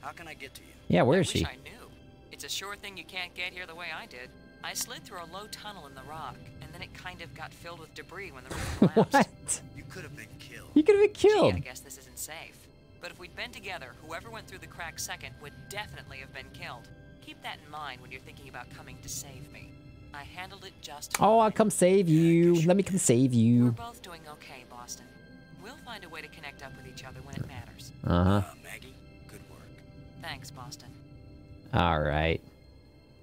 How can I get to you? Yeah, where I is she? I knew. It's a sure thing you can't get here the way I did. I slid through a low tunnel in the rock, and then it kind of got filled with debris when the roof collapsed. What? You could have been killed. You could have been killed. Gee, I guess this isn't safe. But if we'd been together, whoever went through the crack second would definitely have been killed. Keep that in mind when you're thinking about coming to save me. I handled it just fine. Oh, I'll come save you. Let me come save you. We're both doing okay, Boston. We'll find a way to connect up with each other when it matters. Uh-huh. Uh, Maggie, good work. Thanks, Boston. All right.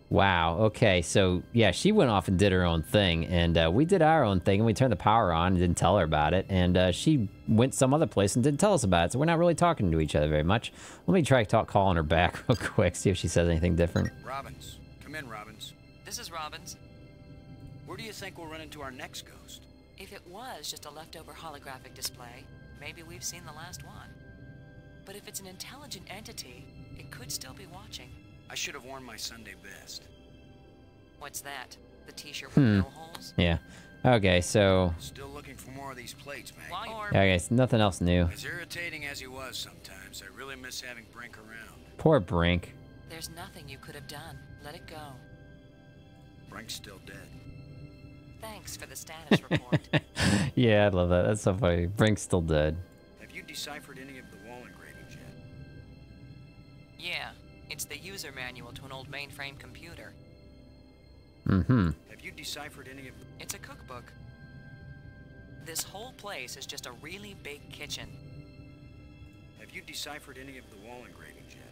Wow, okay, so yeah, she went off and did her own thing, and uh, we did our own thing, and we turned the power on and didn't tell her about it, and uh, she went some other place and didn't tell us about it, so we're not really talking to each other very much. Let me try talk, calling her back real quick, see if she says anything different. Robbins, come in, Robbins. This is Robbins. Where do you think we'll run into our next ghost? If it was just a leftover holographic display, maybe we've seen the last one. But if it's an intelligent entity, it could still be watching. I should have worn my Sunday best. What's that? The t-shirt with hmm. no holes? Yeah. Okay, so... Still looking for more of these plates, Maggie. Okay, it's nothing else new. As irritating as he was sometimes, I really miss having Brink around. Poor Brink. There's nothing you could have done. Let it go. Brink's still dead. Thanks for the status report. Yeah, I love that. That's so funny. Brink's still dead. Have you deciphered any of the wall engravings yet? Yeah. It's the user manual to an old mainframe computer. Mm-hmm. Have you deciphered any of... It's a cookbook. This whole place is just a really big kitchen. Have you deciphered any of the wall engravings yet?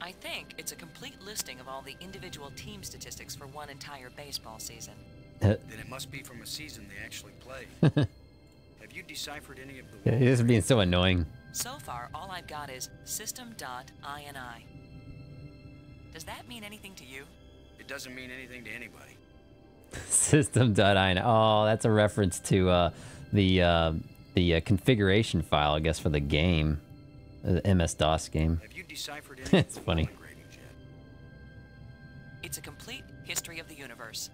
I think it's a complete listing of all the individual team statistics for one entire baseball season. Then it must be from a season they actually played. Have you deciphered any of the... Yeah, this is being so annoying. So far, all I've got is system dot I N I. Does that mean anything to you? It doesn't mean anything to anybody. system dot I N I. Oh, that's a reference to uh, the uh, the uh, configuration file, I guess, for the game, the M S DOS game. Have you deciphered anything? It's funny. It's a complete history of the universe.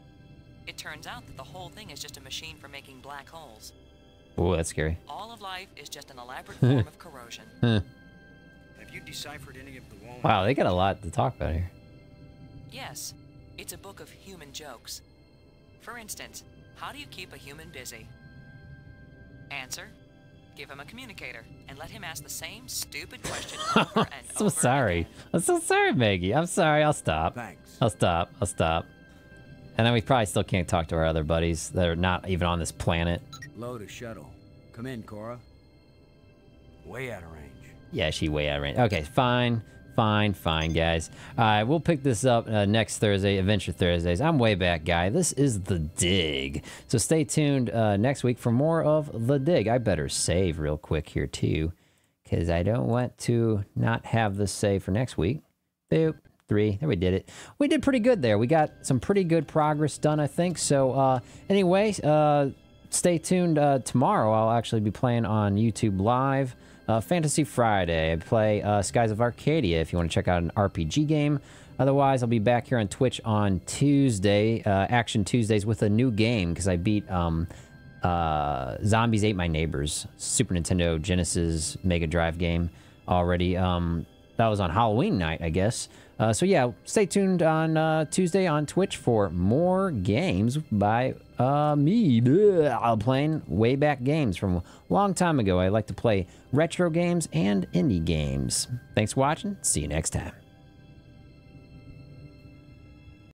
It turns out that the whole thing is just a machine for making black holes. Oh, that's scary. All of life is just an elaborate form of corrosion. Have you deciphered any of the wall? Wow, they got a lot to talk about here. Yes, it's a book of human jokes. For instance, how do you keep a human busy? Answer: give him a communicator and let him ask the same stupid question over and I'm so over sorry. Again. I'm so sorry, Maggie. I'm sorry. I'll stop. Thanks. I'll stop. I'll stop. And then we probably still can't talk to our other buddies that are not even on this planet. Low to shuttle. Come in, Cora. Way out of range. Yeah, she way out of range. Okay, fine, fine, fine, guys. All right, we'll pick this up uh, next Thursday, Adventure Thursdays. I'm WaybackGuy. This is The Dig. So stay tuned uh, next week for more of The Dig. I better save real quick here, too, because I don't want to not have this save for next week. Boop. Three. There we did it. We did pretty good there. We got some pretty good progress done, I think. So uh, anyway, uh, stay tuned. Uh, tomorrow I'll actually be playing on YouTube Live. Uh, Fantasy Friday, I play uh, Skies of Arcadia if you want to check out an R P G game. Otherwise, I'll be back here on Twitch on Tuesday, uh, Action Tuesdays, with a new game, because I beat um, uh, Zombies Ate My Neighbors, Super Nintendo Genesis Mega Drive game already. Um, that was on Halloween night, I guess. Uh, so yeah, stay tuned on uh, Tuesday on Twitch for more games by uh, me. I'm playing way back games from a long time ago. I like to play retro games and indie games. Thanks for watching. See you next time.